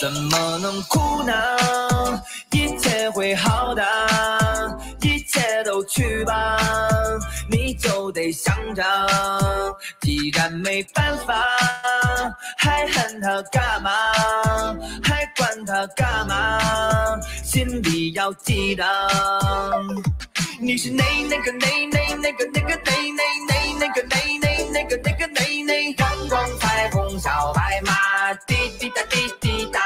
怎么能哭呢？一切会好的，一切都去吧，你就得想着。既然没办法，还恨他干嘛？还管他干嘛？心里要记得，你是那个阳光彩虹小白马，滴滴答滴滴答。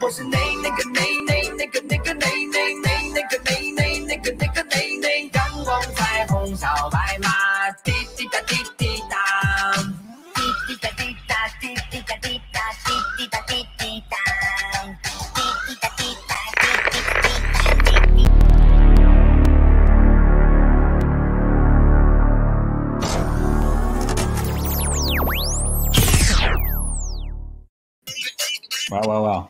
我是那个阳光彩虹小白马，滴滴答滴滴答，滴滴答滴答滴滴答滴答滴滴答滴滴答，滴滴答滴答滴滴滴答。哇！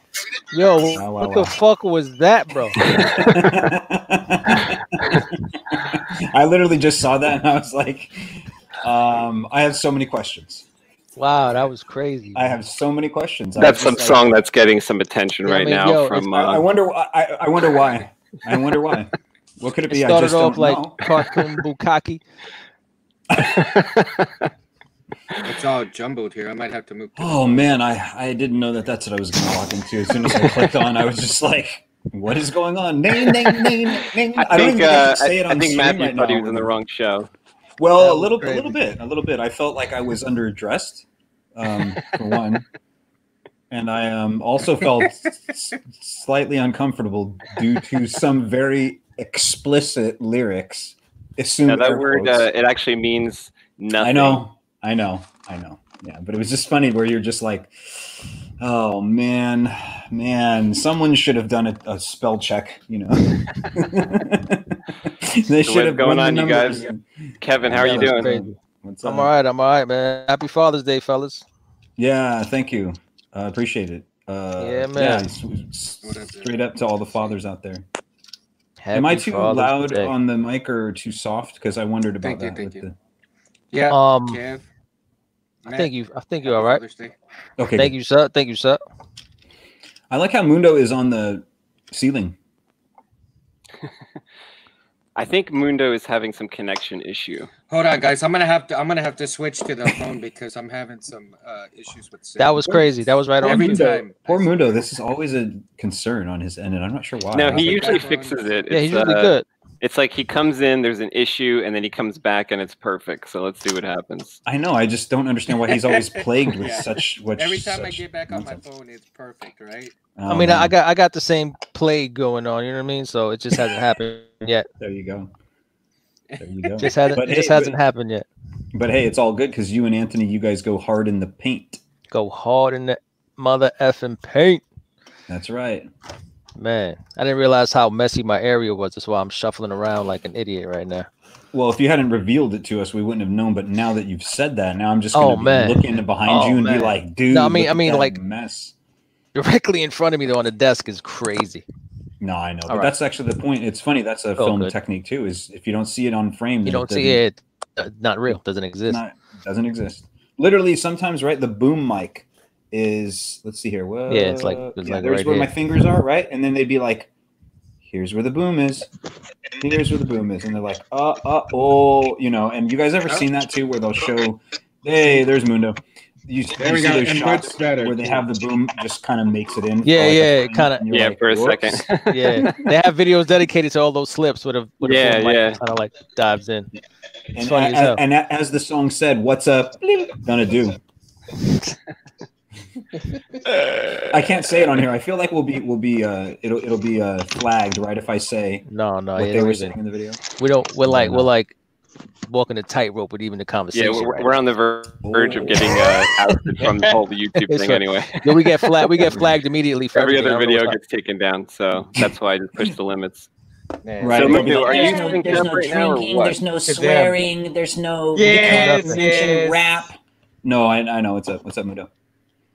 Yo, what the fuck was that, bro? I literally just saw that and I was like, I have so many questions. Wow, that was crazy. I have so many questions. That's some song that's getting some attention right now. I wonder why. I wonder why. What could it be? It started off like cartoon bukkake. It's all jumbled here. I might have to move. Oh man, I didn't know that that's what I was going to walk into. As soon as I clicked on, I was just like, "What is going on?" I think Matthew thought he was in the wrong show. Well, a little bit. I felt like I was underdressed, for one, and I also felt slightly uncomfortable due to some very explicit lyrics. Now that word, it actually means nothing. I know. Yeah, but it was just funny where you're just like, oh, man, someone should have done a spell check, you know. What's going on, you guys? And... Kevin, how are you doing? I'm all right. I'm all right, man. Happy Father's Day, fellas. Yeah, thank you. Appreciate it. Yeah, man. Yeah, straight up to all the fathers out there. Happy Am I too Father's loud Day. On the mic or too soft? Because I wondered about that. Thank you. Yeah, Kev. I think you're all right. Okay. Thank you, sir. Thank you, sir. I like how Mundo is on the ceiling. I think Mundo is having some connection issue. Hold on, guys. I'm gonna have to switch to the phone because I'm having some issues with. That was crazy. That was right on. Every time. Poor Mundo. This is always a concern on his end, and I'm not sure why. No, he usually fixes it. Yeah, he's really good. It's like he comes in, there's an issue, and then he comes back, and it's perfect. So let's see what happens. I know. I just don't understand why he's always plagued with such. Every time I get back on my phone, it's perfect, right? I mean, I got the same plague going on. You know what I mean? So it just hasn't happened yet. There you go. There you go. It just hasn't happened yet. But hey, it's all good because you and Anthony, you guys go hard in the paint. Go hard in the mother effing paint. That's right. Man, I didn't realize how messy my area was. That's why I'm shuffling around like an idiot right now. Well, if you hadn't revealed it to us, we wouldn't have known. But now that you've said that, now I'm just going to look into behind you and be like, dude, no, I mean, like mess directly in front of me though on the desk is crazy. No, I know, but that's actually the point. It's funny. That's a film technique too. Is if you don't see it on frame, you don't see it. Not real. Doesn't exist. Doesn't exist. Literally, sometimes right. The boom mic. Is let's see here. Well, yeah, it's like there's right where my fingers are, right? And then they'd be like, here's where the boom is. Here's where the boom is. And they're like, oh, you know. And you guys ever seen that too, where they'll show, hey, there's Mundo. You see those shots where they have the boom just kind of makes it in. For a second. Yeah, they have videos dedicated to all those slips with a kind of like dives in. Yeah. And as the song said, what's up? Gonna do. I can't say it on here. I feel like it'll be flagged, right? If I say no, what they were saying in the video. We're like walking a tightrope with even the conversation. Yeah, we're on the verge of getting ousted from the whole YouTube thing anyway. Yeah, we get flagged immediately. For every other video gets taken down, so that's why I just pushed the limits. Yeah. Right. So, Mundo, are you using them right now or what? There's no swearing. There's no mention rap. No, I know. What's up, Mundo?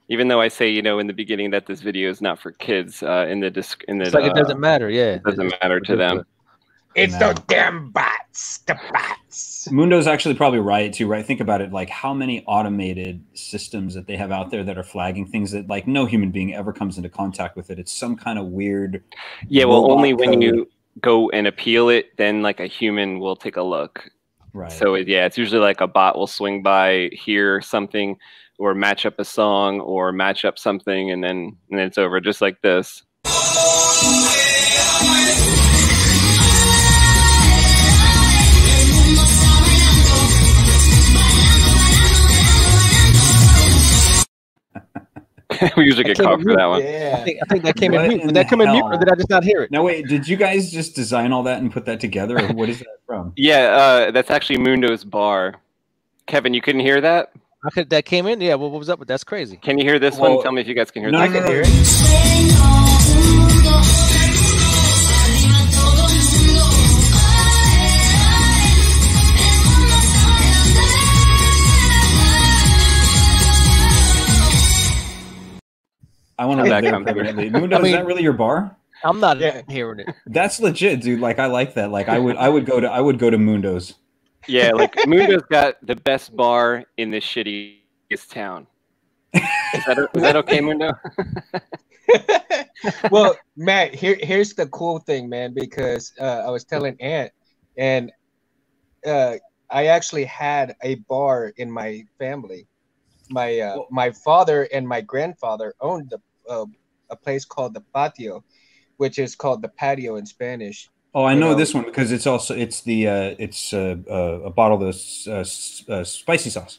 Even though I say, you know, in the beginning that this video is not for kids, it's like it doesn't matter. Yeah, it doesn't matter to them. It's those damn bots, the bots. Mundo's actually probably right too, right? Think about it, like how many automated systems that they have out there that are flagging things that like no human being ever comes into contact with it. It's some kind of weird. Yeah, well, only when you go and appeal it, then like a human will take a look. Right. So yeah, it's usually like a bot will swing by, hear something, or match up a song, or match up something, and then it's over, just like this. We usually get caught for that one. Yeah. I think that came in mute. Did that come in mute, or did I just not hear it? No, wait. Did you guys just design all that and put that together, or what is that from? Yeah, that's actually Mundo's bar. Kevin, you couldn't hear that? That came in? Yeah, well, what was up with that? That's crazy. Can you hear this one? Tell me if you guys can hear that. No, I can hear it. I want to let that come in. Mundo, is that really your bar? I'm not hearing it. That's legit, dude. Like, I like that. Like, I would go to Mundo's. Yeah, like Mundo's got the best bar in the shittiest town. Is that okay, Mundo? Well, Matt, here's the cool thing, man, because I was telling Ant, and I actually had a bar in my family. My my father and my grandfather owned a place called the Patio, which is called the patio in Spanish. Oh, I know this one because it's also a bottle of spicy sauce.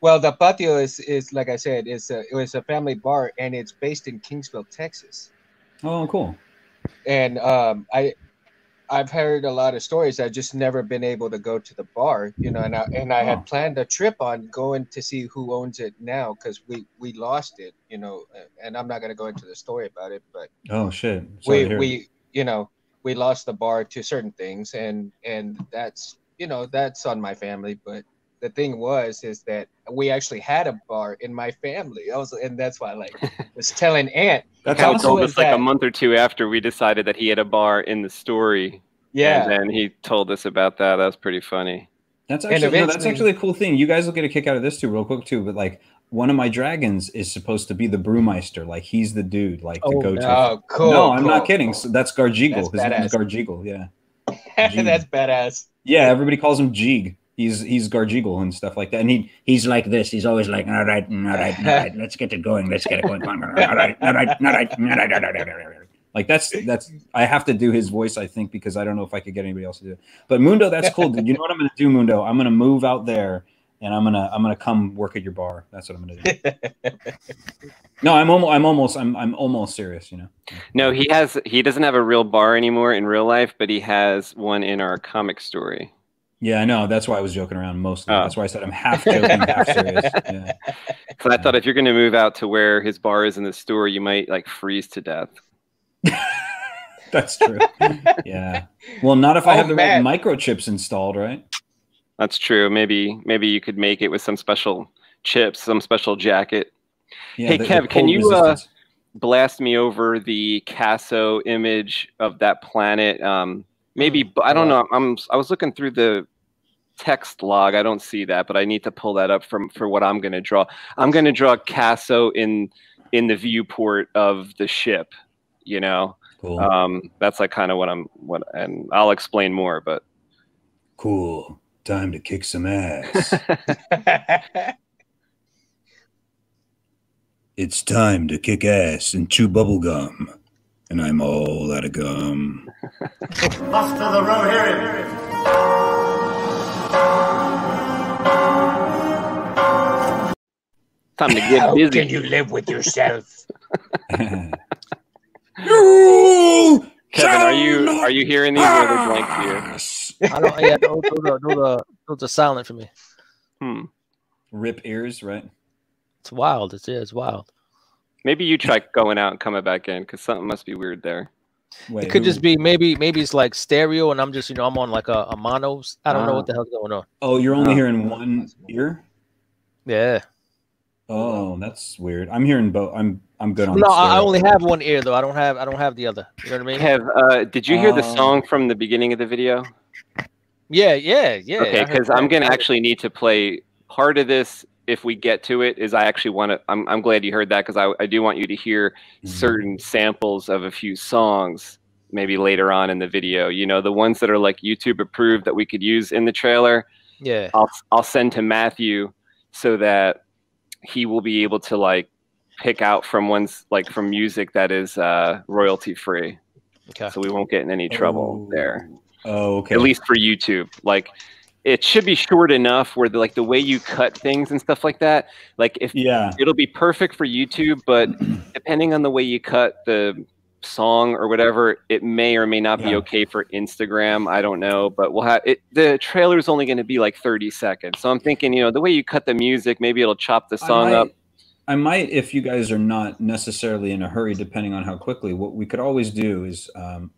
Well, the Patio is like I said, it was a family bar, and it's based in Kingsville, Texas. Oh, cool. And I've heard a lot of stories. I've just never been able to go to the bar, you know. And I had planned a trip on going to see who owns it now because we lost it, you know. And I'm not going to go into the story about it, but oh shit, we you know. We lost the bar to certain things, and that's, you know, that's on my family. But the thing is that we actually had a bar in my family. And that's why I was telling Ant. That's how he told us like a month or two after we decided that he had a bar in the story. Yeah. And then he told us about that. That was pretty funny. That's actually a cool thing. You guys will get a kick out of this too, real quick too. But like one of my dragons is supposed to be the brewmeister. Like he's the dude. Like to go to. Oh, cool. No, I'm not kidding. Cool. So that's Garjigal. His name is Garjigal. Yeah. That's badass. Yeah, everybody calls him Jig. He's Garjigal and stuff like that. And he's like this. He's always like, all right, let's get it going. Let's get it going. All right. Like that's I have to do his voice, I think, because I don't know if I could get anybody else to do it. But Mundo, that's cool, dude. You know what I'm gonna do, Mundo? I'm gonna move out there and I'm gonna come work at your bar. That's what I'm gonna do. No, I'm almost serious, you know. No, he doesn't have a real bar anymore in real life, but he has one in our comic story. Yeah, I know. That's why I was joking around mostly. Oh. That's why I said I'm half joking, half serious. Yeah. So I thought if you're gonna move out to where his bar is in the store, you might like freeze to death. That's true. Yeah. Well, not if I have the right microchips installed, right? That's true. Maybe you could make it with some special chips, some special jacket. Yeah, hey, Kev, can you blast me over the Casso image of that planet? Maybe I don't know. I was looking through the text log. I don't see that, but I need to pull that up for what I'm going to draw. I'm going to draw Casso in the viewport of the ship. You know, cool. That's like kind of what and I'll explain more, but cool. Time to kick some ass. It's time to kick ass and chew bubble gum, and I'm all out of gum. Off to the road, here. Time to get busy. How can you live with yourself? No! Kevin, are you hearing these? Or they're blank to you? I don't. Yeah, those are silent for me. Hmm. Rip ears, right? It's wild. It's wild. Maybe you try going out and coming back in, because something must be weird there. Wait, it could just be maybe it's like stereo, and I'm just I'm on like a mono. I don't know what the hell's going on. Oh, you're only hearing one ear. Yeah. Oh, that's weird. I'm hearing both. I'm good on. No, I only have one ear though. I don't have the other. You know what I mean? Did you hear the song from the beginning of the video? Yeah. Okay, because I'm gonna actually need to play part of this if we get to it. I actually want to. I'm glad you heard that, because I do want you to hear certain samples of a few songs maybe later on in the video. You know, the ones that are like YouTube approved that we could use in the trailer. Yeah, I'll send to Matthew so that he will be able to like pick out from from music that is royalty free. Okay. So we won't get in any trouble there. Oh, okay. At least for YouTube. Like it should be short enough where the way you cut things and stuff like that. Like it'll be perfect for YouTube, but depending on the way you cut the song or whatever, it may or may not be okay for Instagram. I don't know, but we'll have it. The trailer is only going to be like 30 seconds, so I'm thinking, you know, the way you cut the music, maybe it'll chop the song up. I might, if you guys are not necessarily in a hurry, depending on how quickly. What we could always do is,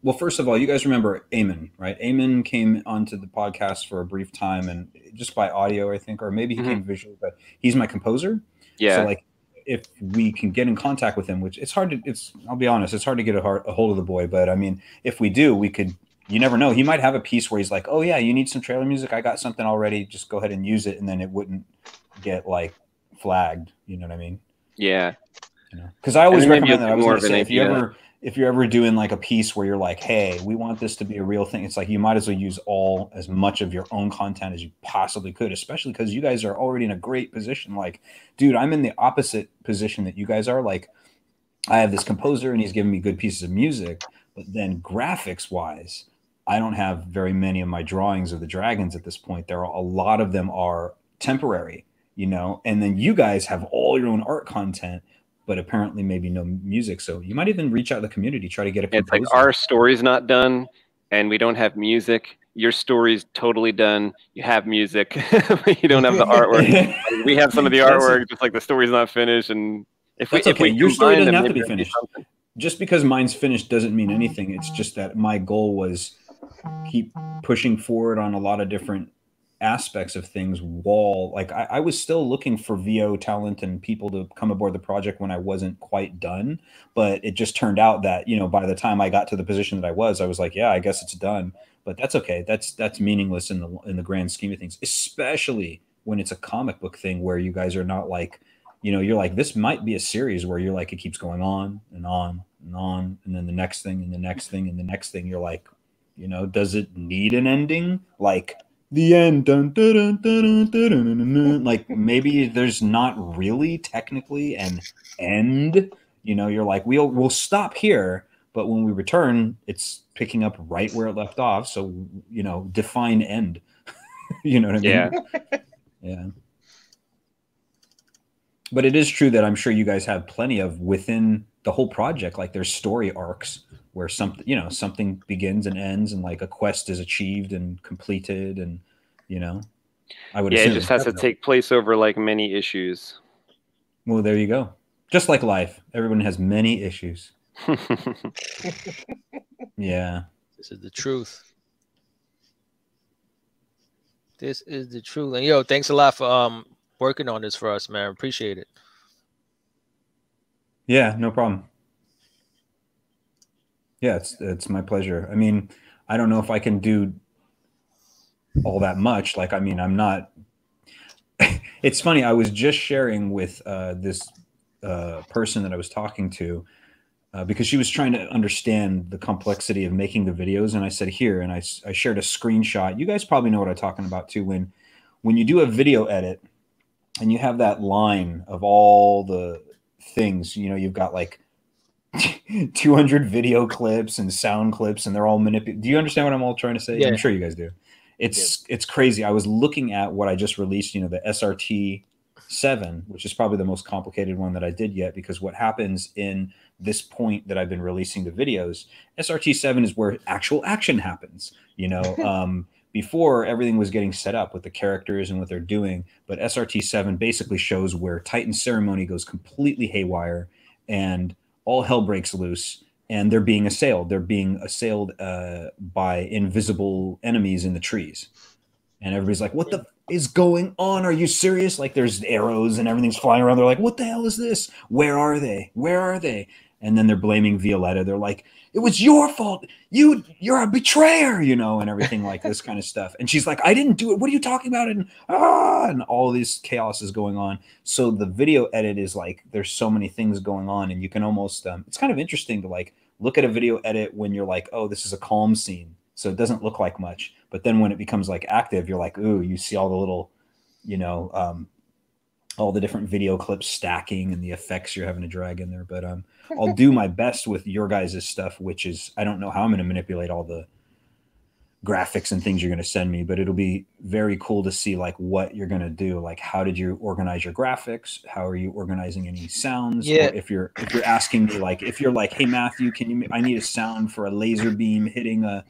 well, first of all, you guys remember Eamon, right? Eamon came onto the podcast for a brief time, and just by audio, I think, or maybe he came visually, but he's my composer. Yeah. So like, if we can get in contact with him, which it's hard to, I'll be honest, it's hard to get a hold of the boy. But I mean, if we do, we could, you never know. He might have a piece where he's like, oh yeah, you need some trailer music. I got something already. Just go ahead and use it. And then it wouldn't get like flagged. You know what I mean? Yeah. You know? Cause I always recommend that. I was gonna say, if you're ever doing like a piece where you're like, hey, we want this to be a real thing. It's like, you might as well use as much of your own content as you possibly could, especially because you guys are already in a great position. Like, dude, I'm in the opposite position that you guys are. Like, I have this composer and he's giving me good pieces of music, but then graphics wise, I don't have very many of my drawings of the dragons at this point. There are a lot of them are temporary, you know, and then you guys have all your own art content, but apparently maybe no music. So you might even reach out to the community, try to get a composer. It's like, our story's not done and we don't have music. Your story's totally done. You have music, but you don't have the artwork. We have some of the artwork, just like the story's not finished. And if your story doesn't have to be finished. Just because mine's finished doesn't mean anything. It's just that my goal was keep pushing forward on a lot of different aspects of things. I was still looking for VO talent and people to come aboard the project when I wasn't quite done, but it just turned out that, you know, by the time I got to the position that I was like, yeah, I guess it's done. But that's okay. That's meaningless in the grand scheme of things, especially when it's a comic book thing where you guys are not like, you know, you're like, this might be a series where you're like, it keeps going on and on and on, and then the next thing and the next thing and the next thing. You're like, you know, does it need an ending? Like, the end, dun, dun, dun, dun, dun, dun, dun, dun. Like, maybe there's not really technically an end. You know, you're like, we'll stop here, but when we return, it's picking up right where it left off. So, you know, define end. You know what I mean? Yeah. Yeah. But it is true that I'm sure you guys have plenty of within the whole project, like there's story arcs where something, you know, something begins and ends, and like a quest is achieved and completed, and you know, I would assume it just has to take place over like many issues. Well, there you go. Just like life, everyone has many issues. Yeah, this is the truth. This is the truth. And yo, thanks a lot for working on this for us, man. Appreciate it. Yeah, no problem. Yeah, it's my pleasure. I mean, I don't know if I can do all that much. Like, I mean, I'm not. It's funny. I was just sharing with this person that I was talking to because she was trying to understand the complexity of making the videos. And I said, here, and I shared a screenshot. You guys probably know what I'm talking about too. When you do a video edit and you have that line of all the things, you know, you've got like 200 video clips and sound clips, and they're all manipulated. Do you understand what I'm all trying to say? Yeah. I'm sure you guys do. It's crazy. I was looking at what I just released, you know, the SRT 7, which is probably the most complicated one that I did yet, because what happens in this point that I've been releasing the videos, SRT 7 is where actual action happens. You know, before everything was getting set up with the characters and what they're doing, but SRT 7 basically shows where Titan ceremony goes completely haywire and all hell breaks loose, and they're being assailed. They're being assailed by invisible enemies in the trees. And everybody's like, what the f is going on? Are you serious? Like, there's arrows and everything's flying around. They're like, what the hell is this? Where are they? Where are they? And then they're blaming Violetta. They're like, it was your fault. You're a betrayer, you know, and everything like this kind of stuff. And she's like, I didn't do it. What are you talking about? And, ah, and all this chaos is going on. So the video edit is like, there's so many things going on, and you can almost, it's kind of interesting to like look at a video edit when you're like, oh, this is a calm scene, so it doesn't look like much. But then when it becomes like active, you're like, ooh, you see all the little, you know, all the different video clips stacking and the effects you're having to drag in there. But I'll do my best with your guys' stuff, which is, I don't know how I'm going to manipulate all the graphics and things you're going to send me, but it'll be very cool to see like what you're going to do. Like, how did you organize your graphics? How are you organizing any sounds? Yeah. If you're asking me, like, if you're like, hey, Matthew, can you, I need a sound for a laser beam hitting a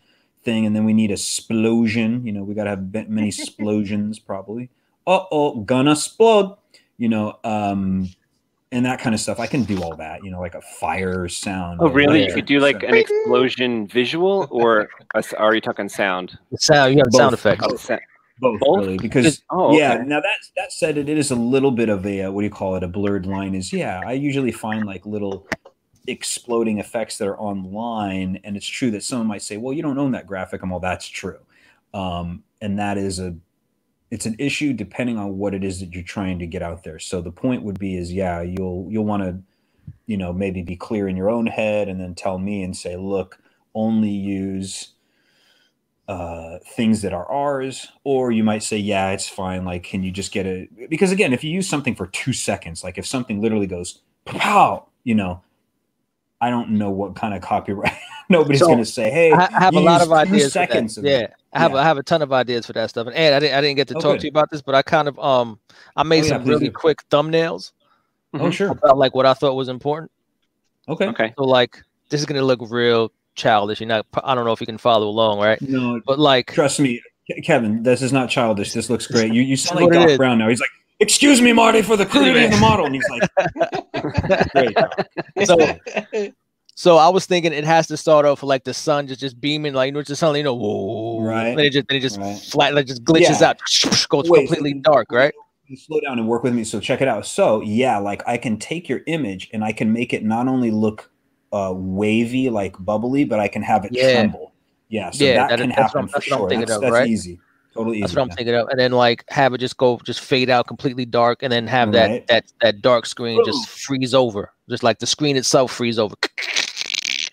thing, and then we need a splosion. You know, we gotta have many splosions probably. Uh-oh, gonna splode. You know, and that kind of stuff. I can do all that. You know, like a fire sound. Oh, really? You could do like an explosion visual, or are you talking sound? Sound. You have both. Sound effects. Oh, both really, because oh, yeah. Okay. Now that said, it is a little bit of a what do you call it? A blurred line. Is yeah. I usually find like little exploding effects that are online, and it's true that someone might say, well, you don't own that graphic. And well, that's true. And that is it's an issue depending on what it is that you're trying to get out there. So the point would be is, yeah, you'll want to, you know, maybe be clear in your own head and then tell me and say, look, only use things that are ours. Or you might say, yeah, it's fine. Like, can you just get a, because again, if you use something for 2 seconds, like if something literally goes, pow, you know, I don't know what kind of copyright. Nobody's going to say, "Hey, I have a lot of ideas." Seconds, yeah, I have a ton of ideas for that stuff. And Ed, I didn't get to talk to you about this, but I kind of I made some really quick thumbnails. Oh sure. About like what I thought was important. Okay. Okay. So like this is going to look real childish. You're not. I don't know if you can follow along, right? No. But like, trust me, Kevin, this is not childish. This looks great. You sound like Doc Brown now. He's like, excuse me, Marty, for the crudity of the model. And he's like, great. So I was thinking it has to start off with like the sun just beaming, like, just suddenly, you know, whoa. Right. And it just right. Flat, like, just glitches out, goes completely dark, right? You slow down and work with me. So check it out. So yeah, like I can take your image and I can make it not only look wavy, like bubbly, but I can have it tremble. Yeah. So yeah, that can happen for sure. That's easy. Totally that's easy, what I'm thinking of, and then like have it just fade out completely dark, and then have that dark screen just freeze over, just like the screen itself freeze over.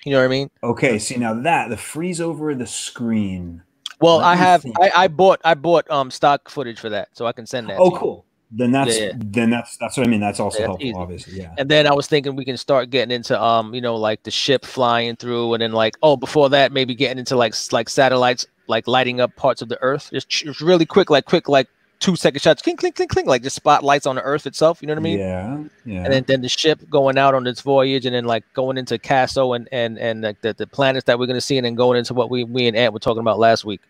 You know what I mean? Okay. See now that the freeze over the screen. Well, I bought stock footage for that, so I can send that. Oh, cool. Then that's what I mean. That's also helpful, easy. Obviously. Yeah. And then I was thinking we can start getting into you know, like the ship flying through, and then like before that maybe getting into like satellites. Like lighting up parts of the earth, just really quick, like 2 second shots, clink, clink, clink, clink, like just spotlights on the earth itself. You know what I mean? Yeah, yeah. And then the ship going out on its voyage, and then like going into Casso and like the planets that we're gonna see, and then going into what we and Ant were talking about last week.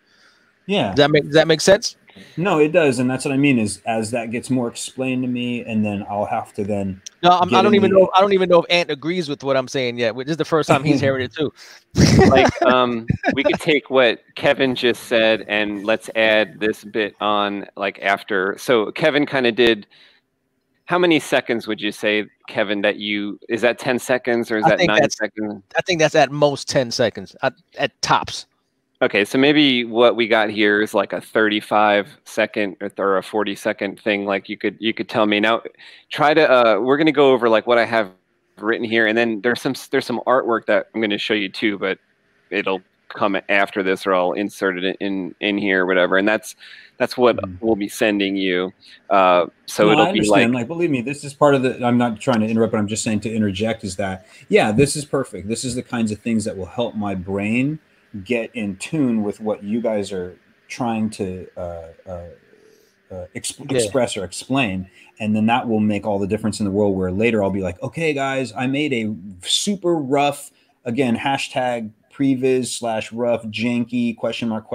Yeah. Does that make sense? No, it does, and that's what I mean. Is as that gets more explained to me, and then I'll have to then. No, I don't even know if Ant agrees with what I'm saying yet. This is the first time he's heard it too. Like, we could take what Kevin just said and let's add this bit on, like after. So Kevin kind of did. How many seconds would you say, Kevin? That you is that 10 seconds or is that 9 seconds? I think that's at most 10 seconds, at tops. Okay, so maybe what we got here is like a 35-second or a 40-second thing. Like you could tell me now. Try to we're gonna go over like what I have written here, and then there's some artwork that I'm gonna show you too, but it'll come after this, or I'll insert it in here, or whatever. And that's what we'll be sending you. So no, it'll be like believe me, this is part of the. I'm not trying to interrupt, but I'm just saying to interject is that yeah, this is perfect. This is the kinds of things that will help my brain get in tune with what you guys are trying to express or explain, And then that will make all the difference in the world, where later I'll be like, okay, guys, I made a super rough, again, hashtag previs slash rough janky question mark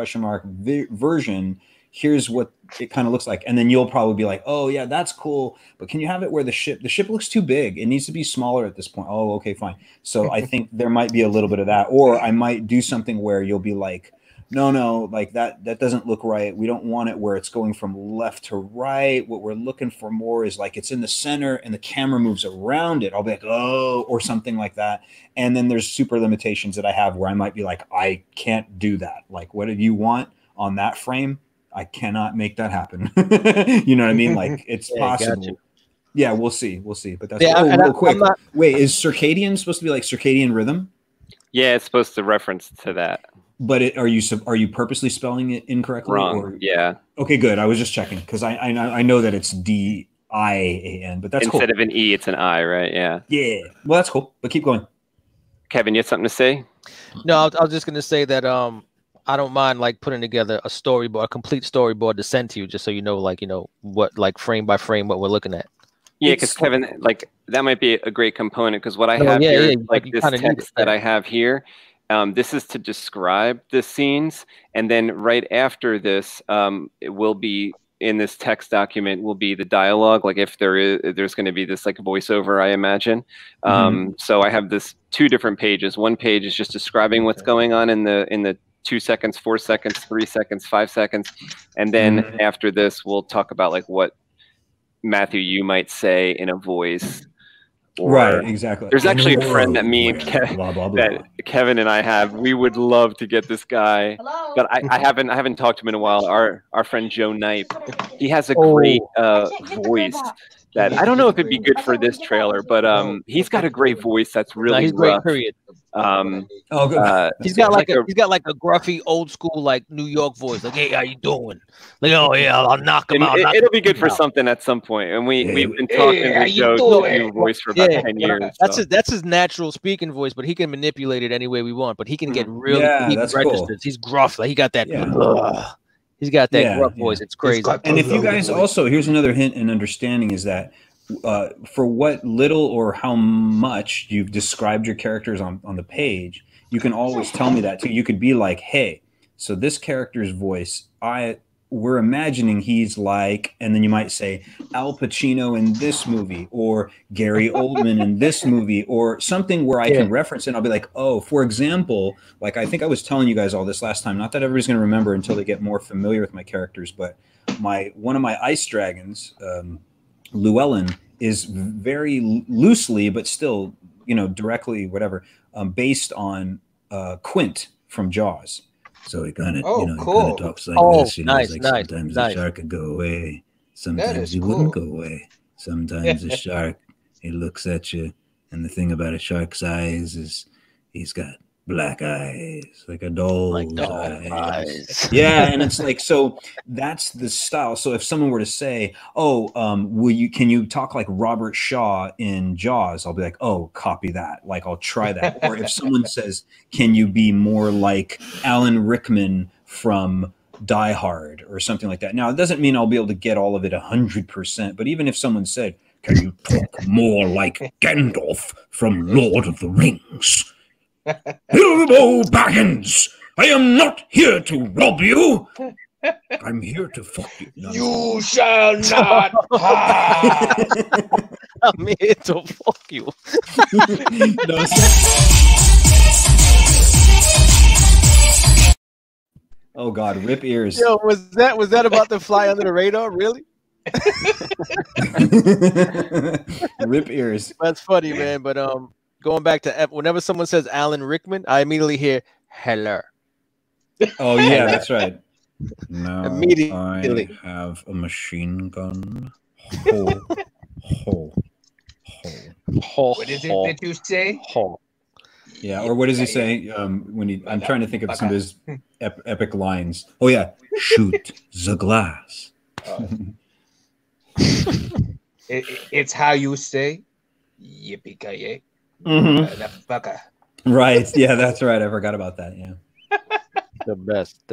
version. Here's what it kind of looks like. And then you'll probably be like, oh, yeah, that's cool. But can you have it where the ship looks too big? It needs to be smaller at this point. Oh, okay, fine. So I think there might be a little bit of that. Or I might do something where you'll be like, no, like that doesn't look right. We don't want it where it's going from left to right. What we're looking for more is like it's in the center and the camera moves around it. I'll be like, oh, or something like that. And then there's super limitations that I have where I might be like, I can't do that. Like, what do you want on that frame? I cannot make that happen. You know what I mean? Like, it's possible. Gotcha. Yeah, we'll see. But that's real quick. Wait, is Circadian supposed to be like circadian rhythm? Yeah, it's supposed to reference to that. But are you purposely spelling it incorrectly? Wrong. Or? Yeah. Okay, good. I was just checking because I know that it's DIAN, but that's instead of an E, it's an I, right? Yeah. Yeah. Well, that's cool. But keep going. Kevin, you had something to say? No, I was just going to say that I don't mind like putting together a storyboard, a complete storyboard to send to you, just so you know, like, you know what, like frame by frame, what we're looking at. Yeah, because Kevin, like that might be a great component because what I have here, like this text that I have here. This is to describe the scenes, and then right after this, it will be in this text document will be the dialogue. Like if there's going to be this like voiceover, I imagine. So I have this two different pages. One page is just describing what's going on in the 2 seconds, 4 seconds, 3 seconds, 5 seconds, and then after this, we'll talk about like what Matthew you might say in a voice. Right, exactly. There's actually a friend that me and Kevin and I have. We would love to get this guy, hello? But I haven't talked to him in a while. Our friend Joe Knipe, he has a great voice that I don't know if it'd be good for this trailer, but he's got a great voice that's really rough. Period. He's got like a gruffy old school like New York voice, like hey, how you doing? Like oh yeah, I'll knock him out. It'll be good for something at some point. And we've been talking to Joe's new voice for about 10 years. That's his natural speaking voice, but he can manipulate it any way we want. But he can get really registered. Cool. He's gruff. Like he got that. Yeah. He's got that gruff voice. It's crazy. And if you guys also, here's another hint and understanding is that. For what little or how much you've described your characters on the page, you can always tell me that too. You could be like, hey, so this character's voice, we're imagining he's like, and then you might say Al Pacino in this movie or Gary Oldman in this movie or something where I can reference it. And I'll be like, oh, for example, like I think I was telling you guys all this last time, not that everybody's going to remember until they get more familiar with my characters, but one of my ice dragons, Llewellyn, is very loosely, but still, you know, directly, whatever, based on Quint from Jaws. So he kind of, he kind of talks like this. You know, sometimes the shark could go away. Sometimes he wouldn't go away. Sometimes the shark, he looks at you. And the thing about a shark's eyes is he's got black eyes, like a doll's eyes. Yeah, and it's like, so that's the style. So if someone were to say, oh, can you talk like Robert Shaw in Jaws? I'll be like, oh, copy that. Like, I'll try that. Or if someone says, can you be more like Alan Rickman from Die Hard or something like that? Now, it doesn't mean I'll be able to get all of it 100%, but even if someone said, can you talk more like Gandalf from Lord of the Rings? Bilbo Baggins, I am not here to rob you. I'm here to fuck you. No. You shall not. I'm here to fuck you. No, oh God, rip ears. Yo, was that about to fly under the radar? Really? Rip ears. That's funny, man. But going back to whenever someone says Alan Rickman, I immediately hear Heller. Oh yeah, that's right. Now immediately. I have a machine gun. Ho, ho, ho, ho. What is it that you say? Ho. Yeah, or what does he say when he? I'm trying to think of some of his epic lines. Oh yeah, shoot the glass. It's how you say, yippee-ki-yay. Right. Yeah, that's right. I forgot about that. Yeah. the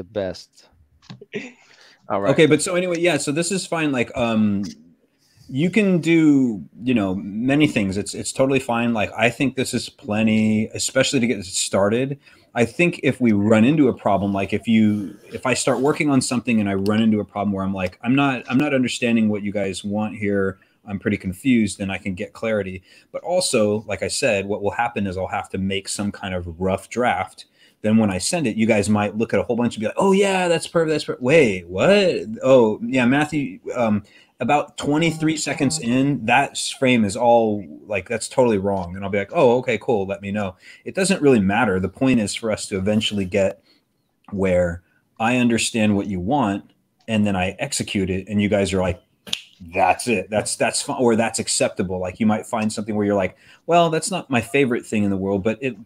best. All right. Okay. But so anyway, yeah, so this is fine. Like, You can do, you know, many things. It's totally fine. Like, I think this is plenty, especially to get started. I think if we run into a problem, like if I start working on something and I run into a problem where I'm like, I'm not understanding what you guys want here, I'm pretty confused, then I can get clarity. But also, like I said, what will happen is I'll have to make some kind of rough draft. Then when I send it, you guys might look at a whole bunch and be like, oh yeah, that's perfect. That's perfect. Wait, what? Oh yeah, Matthew, about 23 seconds in, that frame is all like, that's totally wrong. And I'll be like, oh, okay, cool. Let me know. It doesn't really matter. The point is for us to eventually get where I understand what you want and then I execute it. And you guys are like, that's it. That's fine. Or that's acceptable. Like, you might find something where you're like, well, that's not my favorite thing in the world, but it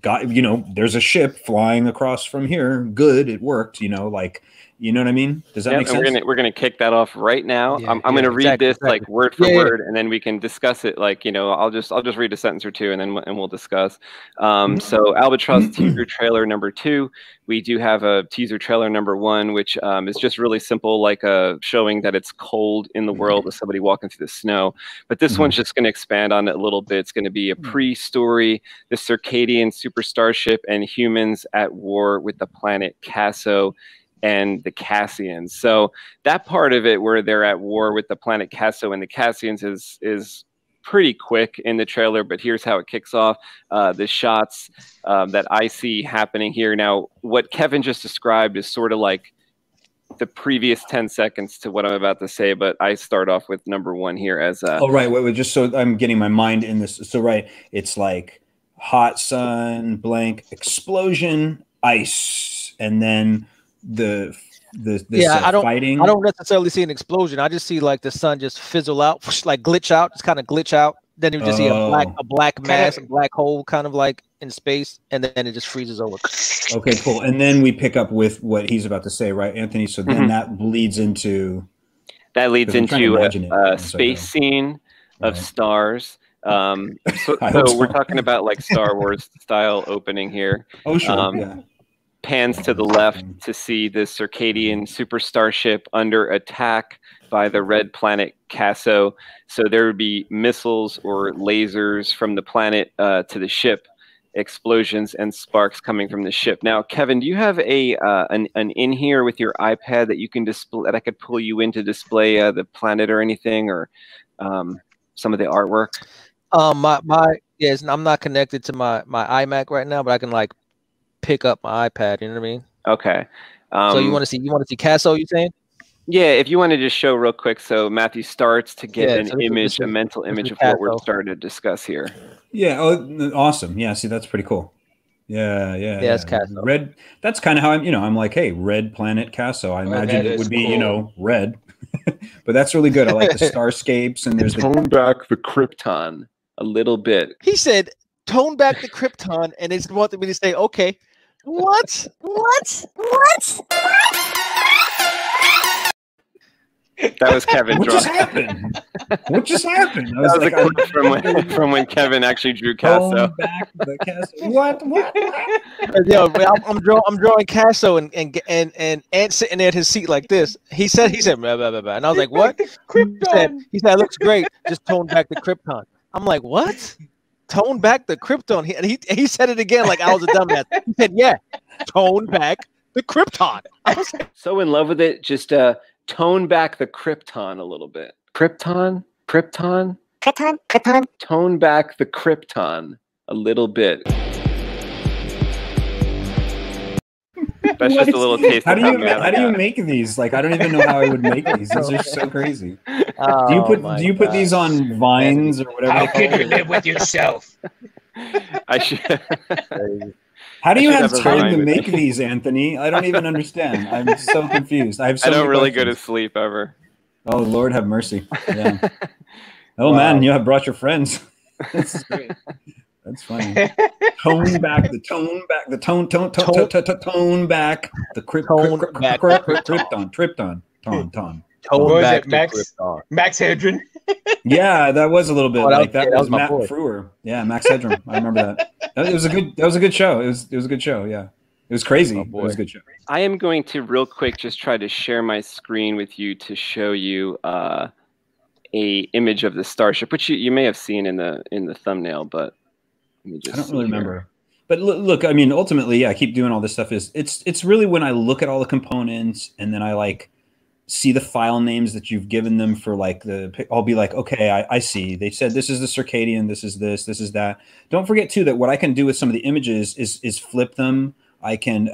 got, you know, there's a ship flying across from here. Good. It worked, you know, like, you know what I mean? Does that make sense? We're gonna kick that off right now. Yeah, I'm gonna read this like word for word, and then we can discuss it. Like, you know, I'll just read a sentence or two, and then we'll discuss. So Albatross teaser trailer number 2. We do have a teaser trailer number 1, which is just really simple, like showing that it's cold in the world with somebody walking through the snow. But this one's just gonna expand on it a little bit. It's gonna be a pre-story, the Circadian superstarship, and humans at war with the planet Casso and the Cassians. So that part of it where they're at war with the planet Casso and the Cassians is pretty quick in the trailer, but here's how it kicks off. The shots that I see happening here. Now, what Kevin just described is sort of like the previous 10 seconds to what I'm about to say, but I start off with number 1 here as a... Oh, right, wait, just so I'm getting my mind in this. So, right, it's like hot sun, blank, explosion, ice, and then... fighting. I don't necessarily see an explosion. I just see like the sun just fizzle out, like glitch out. It's kind of glitch out. Then you just see a black mass, a black hole, kind of like in space, and then it just freezes over. Okay, cool. And then we pick up with what he's about to say, right, Anthony? So then that bleeds into a space scene of stars. So we're talking about like Star Wars style opening here. Oh sure. Yeah. Pans to the left to see the Circadian superstarship under attack by the red planet Casso. So there would be missiles or lasers from the planet to the ship, explosions and sparks coming from the ship. Now, Kevin, do you have an in here with your iPad that you can display, that I could pull you in to display the planet or anything, or some of the artwork? Yes, I'm not connected to my iMac right now, but I can like pick up my iPad, you know what I mean? Okay. So you want to see Casso, you saying? Yeah, if you want to just show real quick, so Matthew starts to get a mental image of what we're starting to discuss here. Yeah. Oh, awesome. Yeah. See, that's pretty cool. Yeah. That's Casso. Red. That's kind of how I'm like, hey, red planet Casso. I imagined it would be, cool. You know, red, but that's really good. I like the starscapes, and there's tone back the Krypton a little bit. He said, tone back the Krypton, and it's wanted me to say, okay. What? That was Kevin. What just happened? That was like a clip from when Kevin actually drew Casso. What? Yo, I'm drawing Casso and Ant sitting there at his seat like this. He said blah, blah, blah, blah. And I was like, what? He said, looks great. Just tone back the Krypton. I'm like, what? Tone back the Krypton. He said it again like I was a dumbass. He said, yeah, tone back the Krypton. I was like, so in love with it. Just tone back the Krypton a little bit. Krypton. Tone back the Krypton a little bit. That's just a little taste. How do you make these? Like, I don't even know how I would make these. These are so crazy. Oh, do you put these on vines or whatever? How can you live with yourself? I should. How do you have time to make these, Anthony? I don't even understand. I'm so confused. I don't really go to sleep ever. Oh Lord, have mercy. Yeah. Oh wow. Man, you have brought your friends. This is great. That's funny. Tone back the Krypton. Max Hedren. Yeah, that was a little bit like that. That was Matt Frewer. Yeah, Max Hedren. I remember that. That was a good show. It was a good show. Yeah, it was crazy. It was a good show. I am going to real quick just try to share my screen with you to show you a image of the starship, which you may have seen in the thumbnail, but let me just I don't really remember. But look, I mean, ultimately, yeah, I keep doing all this stuff. It's really when I look at all the components and then I like see the file names that you've given them for like the, I'll be like, okay, I see. They said this is the Circadian, this is this, this is that. Don't forget too that what I can do with some of the images is flip them. I can,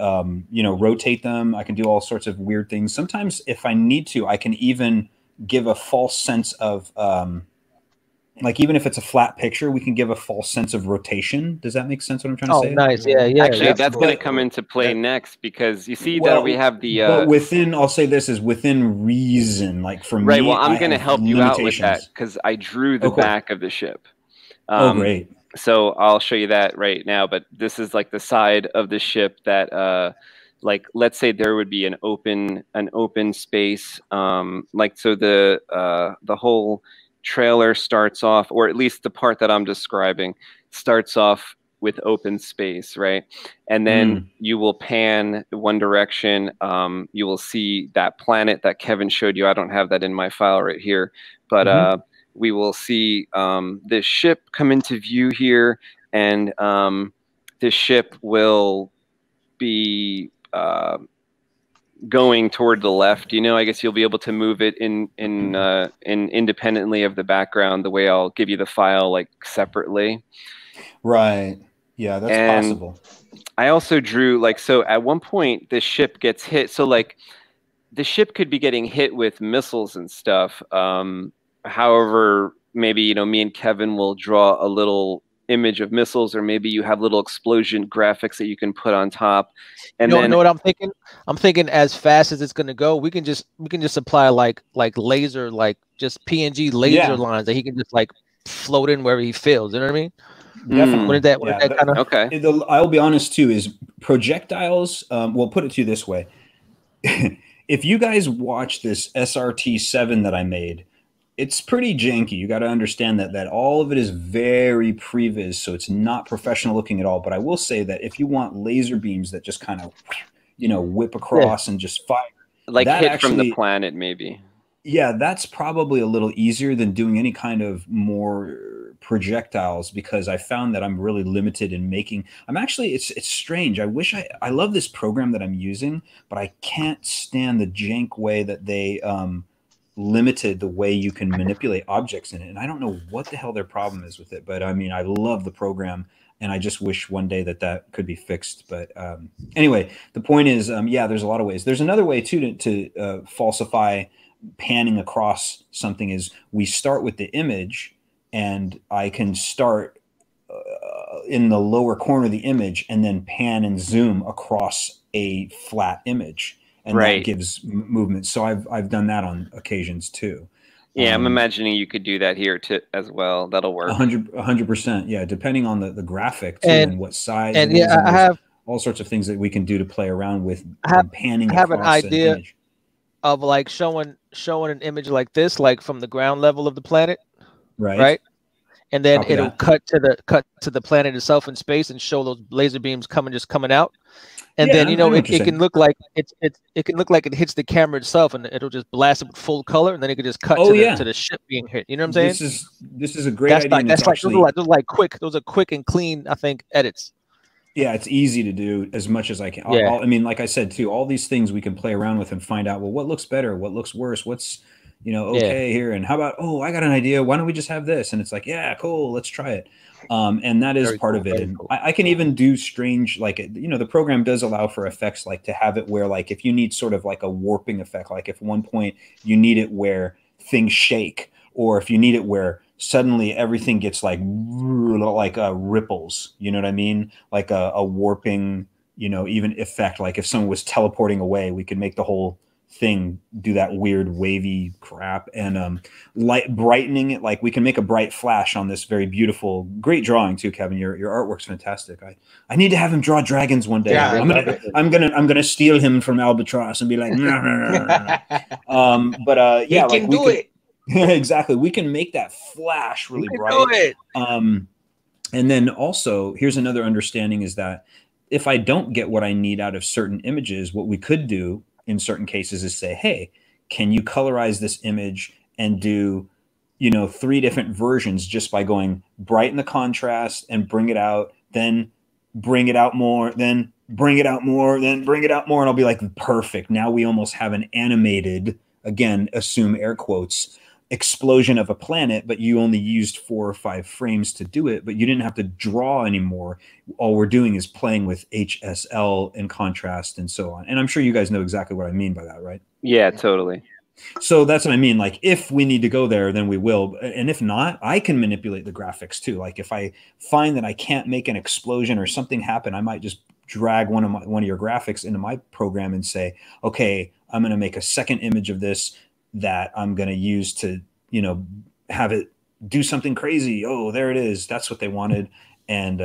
you know, rotate them. I can do all sorts of weird things. Sometimes if I need to, I can even give a false sense of, like even if it's a flat picture, we can give a false sense of rotation. Does that make sense what I'm trying to say? Oh, nice. Yeah, yeah. Actually, that's going to come into play next because you see that we have the... but within, I'll say this, is within reason. Like for me, well, I'm going to help you out with that because I drew the back of the ship. Oh, great. So I'll show you that right now. But this is like the side of the ship that... like, let's say there would be an open space. Like, so the whole trailer starts off, or at least the part that I'm describing starts off with open space, right? And then you will pan one direction. You will see that planet that Kevin showed you. I don't have that in my file right here, but we will see this ship come into view here, and this ship will be going toward the left. You know, I guess you'll be able to move it in independently of the background, the way I'll give you the file like separately. Right. Yeah, that's possible. I also drew like, so at one point this ship gets hit. So like the ship could be getting hit with missiles and stuff. However, maybe, you know, me and Kevin will draw a little image of missiles, or maybe you have little explosion graphics that you can put on top. And you know what I'm thinking? I'm thinking as fast as it's going to go, we can just apply like laser, like just PNG laser lines that he can just like float in wherever he feels. You know what I mean? Definitely. I'll be honest too, is projectiles. We'll put it to you this way. If you guys watch this SRT7 that I made, it's pretty janky. You got to understand that all of it is very previs, so it's not professional looking at all. But I will say that if you want laser beams that just kind of, you know, whip across and just fire, like hit actually, from the planet, maybe. Yeah, that's probably a little easier than doing any kind of more projectiles, because I found that I'm really limited in making. I'm actually, it's strange. I wish I love this program that I'm using, but I can't stand the jank way that they limited the way you can manipulate objects in it. And I don't know what the hell their problem is with it, but I mean, I love the program and I just wish one day that that could be fixed. But anyway, the point is, yeah, there's a lot of ways. There's another way too to falsify panning across something is we start with the image, and I can start in the lower corner of the image and then pan and zoom across a flat image. And that gives movement. So I've done that on occasions too. Yeah, I'm imagining you could do that here too as well. That'll work. 100%. Yeah, depending on the graphic too, and what size. And yeah, I have all sorts of things that we can do to play around with. Panning. I have an idea of like showing an image like this, like from the ground level of the planet. Right. Right. And then it'll cut to the planet itself in space and show those laser beams coming out. And then, you know, it can look like it can look like it hits the camera itself, and it'll just blast it with full color, and then it can just cut to the ship being hit. You know what I'm saying? This is a great idea. Those are quick and clean, I think, edits. Yeah, it's easy to do as much as I can. Yeah. I mean, like I said too, all these things we can play around with and find out, well, what looks better, what looks worse, what's, you know, here, and how about, oh, I got an idea, why don't we just have this? And it's like, yeah, cool, let's try it. And that is part of it. And I can even do strange, like, you know, the program does allow for effects, like to have it where, like, if you need sort of like a warping effect, like if one point you need it where things shake, or if you need it where suddenly everything gets like ripples, you know what I mean? Like a warping, you know, even effect, like if someone was teleporting away, we could make the whole thing do that weird wavy crap. And light brightening it, like we can make a bright flash on this very beautiful, great drawing too, Kevin. Your artwork's fantastic. I need to have him draw dragons one day. Yeah, I'm gonna steal him from Albatross and be like, nah, nah, nah, nah, nah. But yeah, like we can do it. Exactly, we can make that flash really bright. And then also, here's another understanding is that if I don't get what I need out of certain images, what we could do in certain cases is say, hey, can you colorize this image and do you know, 3 different versions just by going brighten the contrast and bring it out, then bring it out more, then bring it out more, then bring it out more. And I'll be like, perfect. Now we almost have an animated, again, assume air quotes, explosion of a planet, but you only used 4 or 5 frames to do it, but you didn't have to draw anymore. All we're doing is playing with HSL and contrast and so on. And I'm sure you guys know exactly what I mean by that, right? Yeah, totally. So that's what I mean. Like, if we need to go there, then we will. And if not, I can manipulate the graphics too. Like, if I find that I can't make an explosion or something happen, I might just drag one of your graphics into my program and say, okay, I'm going to make a second image of this that I'm going to use to, you know, have it do something crazy. Oh, there it is. That's what they wanted. And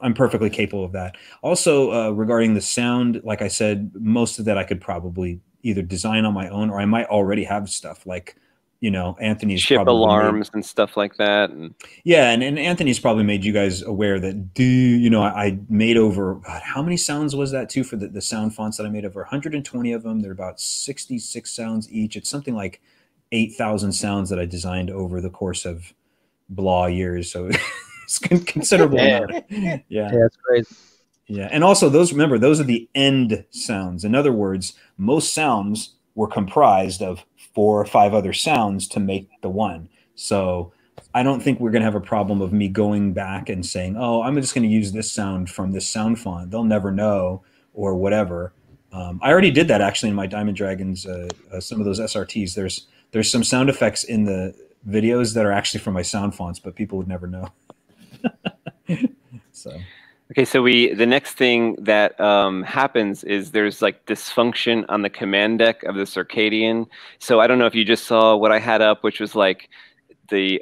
I'm perfectly capable of that. Also, regarding the sound, like I said, most of that I could probably either design on my own, or I might already have stuff like, you know, Anthony's ship alarms and stuff like that. And yeah, and Anthony's probably made you guys aware that, you know, I made over, God, how many sounds was that too for the sound fonts that I made? Over 120 of them. They're about 66 sounds each. It's something like 8,000 sounds that I designed over the course of blah years. So it's considerable. Amount. Yeah. Yeah, that's crazy. Yeah, and also those, remember, those are the end sounds. In other words, most sounds were comprised of 4 or 5 other sounds to make the one. So I don't think we're going to have a problem of me going back and saying, oh, I'm just going to use this sound from this sound font. They'll never know or whatever. I already did that actually in my Diamond Dragons, some of those SRTs. There's some sound effects in the videos that are actually from my sound fonts, but people would never know. So... Okay, so the next thing that happens is there's like dysfunction on the command deck of the Circadian. So I don't know if you just saw what I had up, which was like the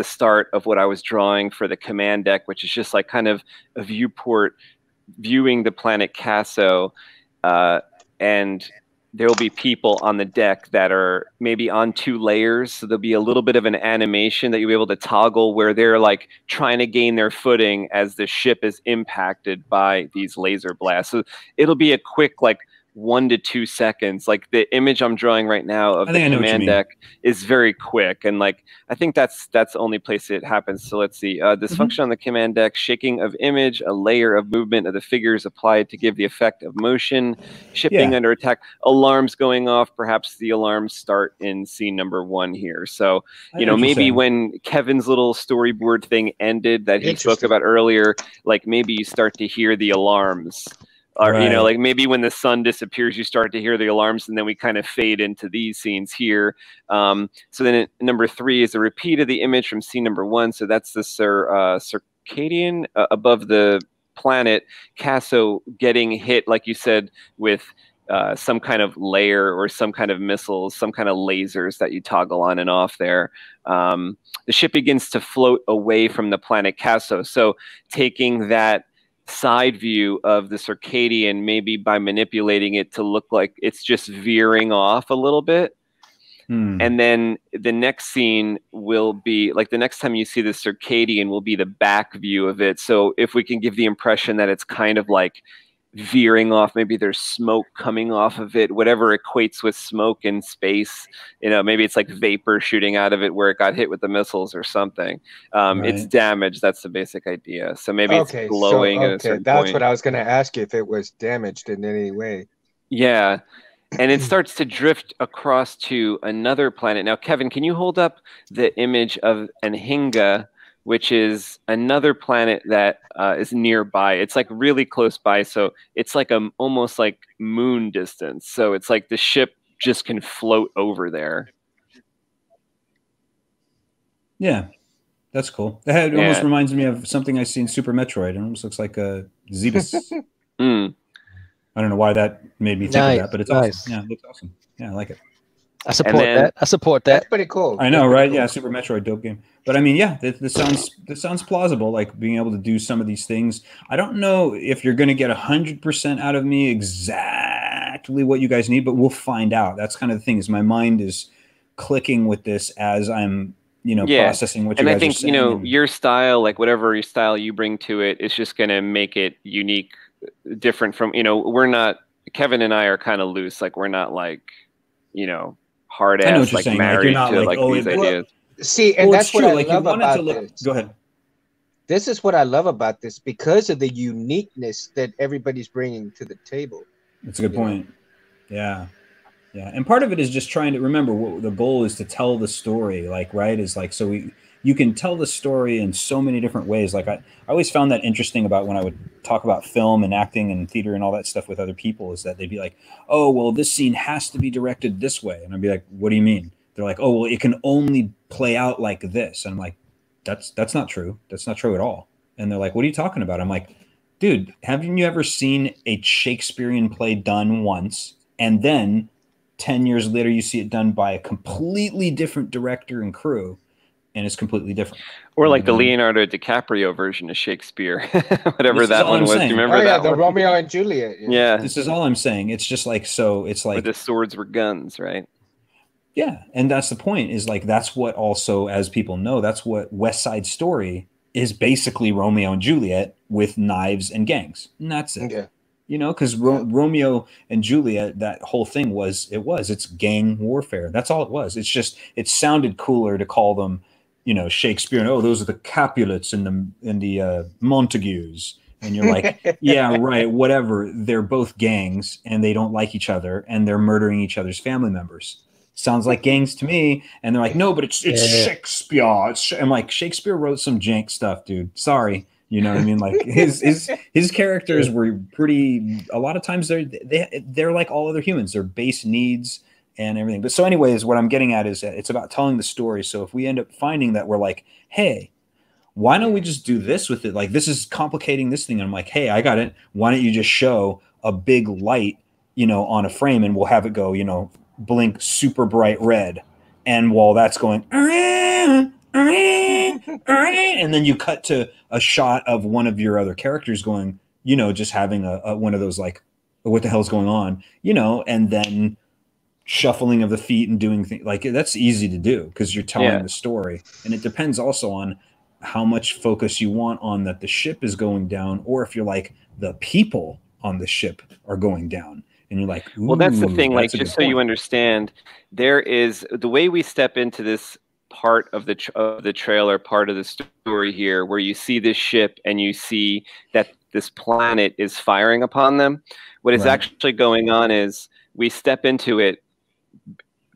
start of what I was drawing for the command deck, which is just like kind of a viewport viewing the planet Casso, and there will be people on the deck that are maybe on 2 layers. So there'll be a little bit of an animation that you'll be able to toggle where they're like trying to gain their footing as the ship is impacted by these laser blasts. So it'll be a quick, like 1 to 2 seconds. Like the image I'm drawing right now of the command deck is very quick. And like, I think that's the only place it happens. So let's see, dysfunction on the command deck, shaking of image, a layer of movement of the figures applied to give the effect of motion, shipping under attack, alarms going off. Perhaps the alarms start in scene number 1 here. So, you know, maybe when Kevin's little storyboard thing ended that he spoke about earlier, like maybe you start to hear the alarms. Or, you know, like maybe when the sun disappears, you start to hear the alarms, and then we kind of fade into these scenes here. So then number 3 is a repeat of the image from scene number 1. So that's the Circadian above the planet Casso getting hit, like you said, with some kind of layer or some kind of missiles, some kind of lasers that you toggle on and off there. The ship begins to float away from the planet Casso. So taking that side view of the Circadian, maybe by manipulating it to look like it's just veering off a little bit. And then the next scene will be like, the next time you see the Circadian will be the back view of it. So if we can give the impression that it's kind of like veering off, maybe there's smoke coming off of it, whatever equates with smoke in space, you know, maybe it's like vapor shooting out of it where it got hit with the missiles or something. It's damaged. That's the basic idea. So maybe it's glowing at a certain point. That's what I was going to ask you, if it was damaged in any way. Yeah. And it starts to drift across to another planet. Now, Kevin, can you hold up the image of Anhinga, which is another planet that is nearby. It's like really close by. So it's like almost like moon distance. So it's like the ship just can float over there. Yeah, that's cool. That almost reminds me of something I see in Super Metroid. It almost looks like a Zebus. I don't know why that made me think of that, but it's awesome. Yeah, it looks awesome. Yeah, I like it. I support that. I support that. That's pretty cool. I know, right? Cool. Yeah, Super Metroid, dope game. But I mean, yeah, this sounds plausible, like being able to do some of these things. I don't know if you're going to get 100% out of me exactly what you guys need, but we'll find out. That's kind of the thing, is my mind is clicking with this as I'm, you know, processing what you guys are saying. And I think, you know, your style, like whatever your style you bring to it, it's just going to make it unique, different from, you know, we're not, Kevin and I are kind of loose. Like, we're not like, you know, hard ass, like married to like these ideas. See, and that's what I love about this. Go ahead. This is what I love about this, because of the uniqueness that everybody's bringing to the table. That's a good point. Yeah. Yeah. And part of it is just trying to remember what the goal is, to tell the story. Like, right. Is like, so you can tell the story in so many different ways. Like I always found that interesting about when I would talk about film and acting and theater and all that stuff with other people, is that they'd be like, oh, well, this scene has to be directed this way. And I'd be like, what do you mean? They're like, oh, well, it can only play out like this. And I'm like, that's not true. That's not true at all. And they're like, what are you talking about? I'm like, dude, haven't you ever seen a Shakespearean play done once, and then 10 years later you see it done by a completely different director and crew, and it's completely different? Or like the Leonardo DiCaprio version of Shakespeare, whatever that one was. Do you remember that one? The Romeo and Juliet. Yeah. This is all I'm saying. It's just like, so it's like, but the swords were guns, right? Yeah, and that's the point, is like, that's what also, as people know, that's what West Side Story is, basically Romeo and Juliet with knives and gangs. And that's it. Yeah. You know, because Romeo and Juliet, that whole thing was, it's gang warfare. That's all it was. It's just, it sounded cooler to call them, you know, Shakespearean. Oh, those are the Capulets and the Montagues. And you're like, yeah, right, whatever. They're both gangs and they don't like each other and they're murdering each other's family members. Sounds like gangs to me. And they're like, no, but it's Shakespeare. I'm like, Shakespeare wrote some jank stuff, dude. Sorry. You know what I mean? Like his characters were pretty, a lot of times they're like all other humans. They're base needs and everything. But so anyways, what I'm getting at is that it's about telling the story. So if we end up finding that we're like, hey, why don't we just do this with it? Like, this is complicating this thing. And I'm like, hey, I got it. Why don't you just show a big light, you know, on a frame, and we'll have it go, you know, blink super bright red, and while that's going, and then you cut to a shot of one of your other characters going, you know, just having a one of those like, what the hell's going on, you know, and then shuffling of the feet and doing things like that's easy to do because you're telling the story. And it depends also on how much focus you want on that the ship is going down, or if you're like, the people on the ship are going down. And you're like, well, that's the thing. Like, just so you understand, there is the way we step into this part of the trailer, part of the story here, where you see this ship and you see that this planet is firing upon them. What is actually going on is we step into it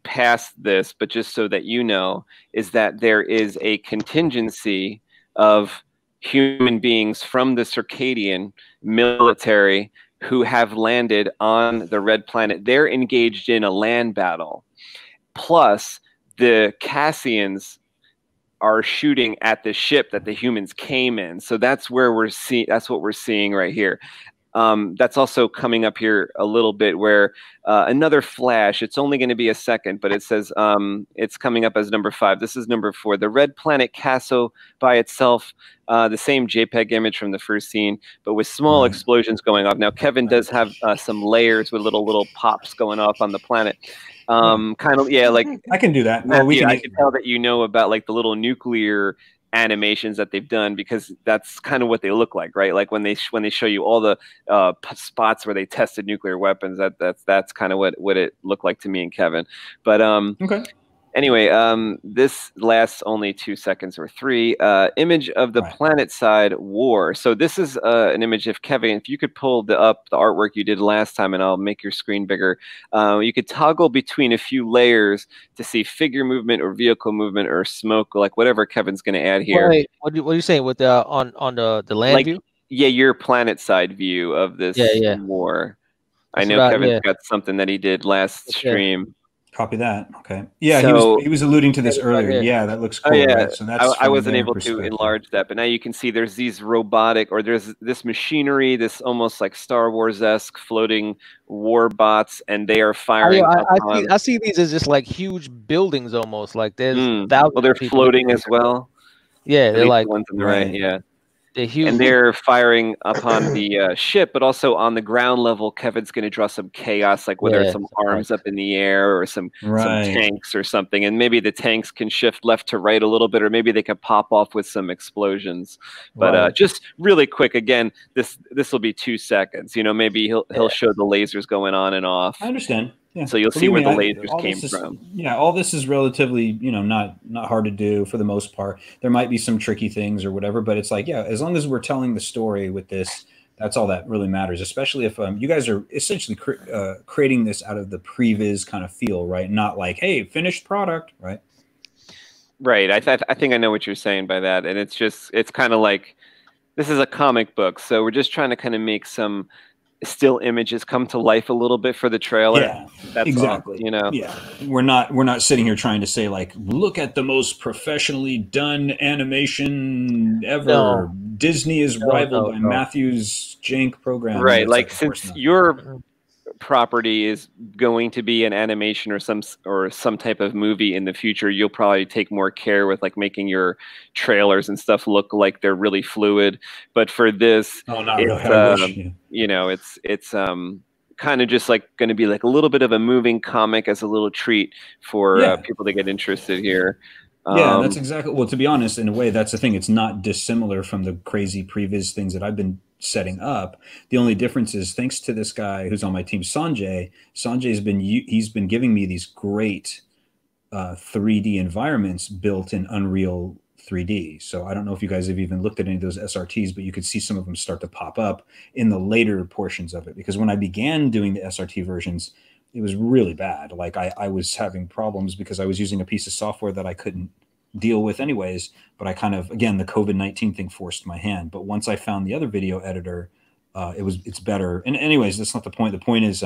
past this, but just so that you know, is that there is a contingency of human beings from the Circadian military who have landed on the red planet. They're engaged in a land battle. Plus, the Cassians are shooting at the ship that the humans came in. So that's where we're seeing. That's what we're seeing right here. That's also coming up here a little bit, where another flash. It's only going to be a second, but it says it's coming up as number 5. This is number 4. The red planet Casso by itself, the same JPEG image from the first scene, but with small explosions going off. Now Kevin does have some layers with little pops going off on the planet. Kind of, yeah, like I can do that. Well, I can tell that you know about like the little nuclear animations that they've done, because that's kind of what they look like, right? Like when they show you all the spots where they tested nuclear weapons, that's kind of what it looked like to me and Kevin. But anyway, this lasts only 2 seconds or 3. Image of the planet side war. So this is an image. If Kevin, if you could pull up the artwork you did last time, and I'll make your screen bigger. You could toggle between a few layers to see figure movement or vehicle movement or smoke, like whatever Kevin's going to add here. Wait, what are you saying with the on the land view? Yeah, your planet side view of this war. That's Kevin's got something that he did last stream. Copy that. Okay. Yeah, so, he was alluding to this earlier. Right, yeah, that looks cool. Oh, yeah. Right? So that's I wasn't able to enlarge that, but now you can see there's these robotic, or there's this machinery, this almost like Star Wars-esque floating war bots, and they are firing. I see these as just like huge buildings almost. Like there's thousands. Well, they're floating as well. Yeah, they're like the ones on the right. Yeah. And they're firing upon the ship, but also on the ground level. Kevin's going to draw some chaos, like whether it's some arms up in the air or some tanks or something. And maybe the tanks can shift left to right a little bit, or maybe they can pop off with some explosions. But just really quick, again, this will be 2 seconds. You know, maybe he'll show the lasers going on and off. I understand. Yeah. So you'll see where the lasers came from. Yeah, all this is relatively, you know, not hard to do for the most part. There might be some tricky things or whatever, but it's like, yeah, as long as we're telling the story with this, that's all that really matters, especially if you guys are essentially creating this out of the previs kind of feel, right? Not like, hey, finished product, right? Right. I think I know what you're saying by that. And it's just, it's kind of like, this is a comic book, so we're just trying to kind of make some still images come to life a little bit for the trailer. Yeah, that's exactly. All, you know, yeah, we're not sitting here trying to say like, look at the most professionally done animation ever. No. Disney is rivaled by Matthew's jank program. Right, like since your property is going to be an animation or some type of movie in the future, you'll probably take more care with like making your trailers and stuff look like they're really fluid. But for this, you know, it's kind of just like going to be like a little bit of a moving comic as a little treat for people to get interested here. Yeah, that's exactly. Well, to be honest, in a way, that's the thing. It's not dissimilar from the crazy previs things that I've been setting up. The only difference is, thanks to this guy who's on my team, Sanjay. Sanjay's been giving me these great 3D environments built in Unreal 3D. So I don't know if you guys have even looked at any of those SRTs, but you could see some of them start to pop up in the later portions of it. Because when I began doing the SRT versions, it was really bad. Like I was having problems because I was using a piece of software that I couldn't deal with anyways, but I kind of, again, the COVID-19 thing forced my hand. But once I found the other video editor, it's better. And anyways, that's not the point. The point is,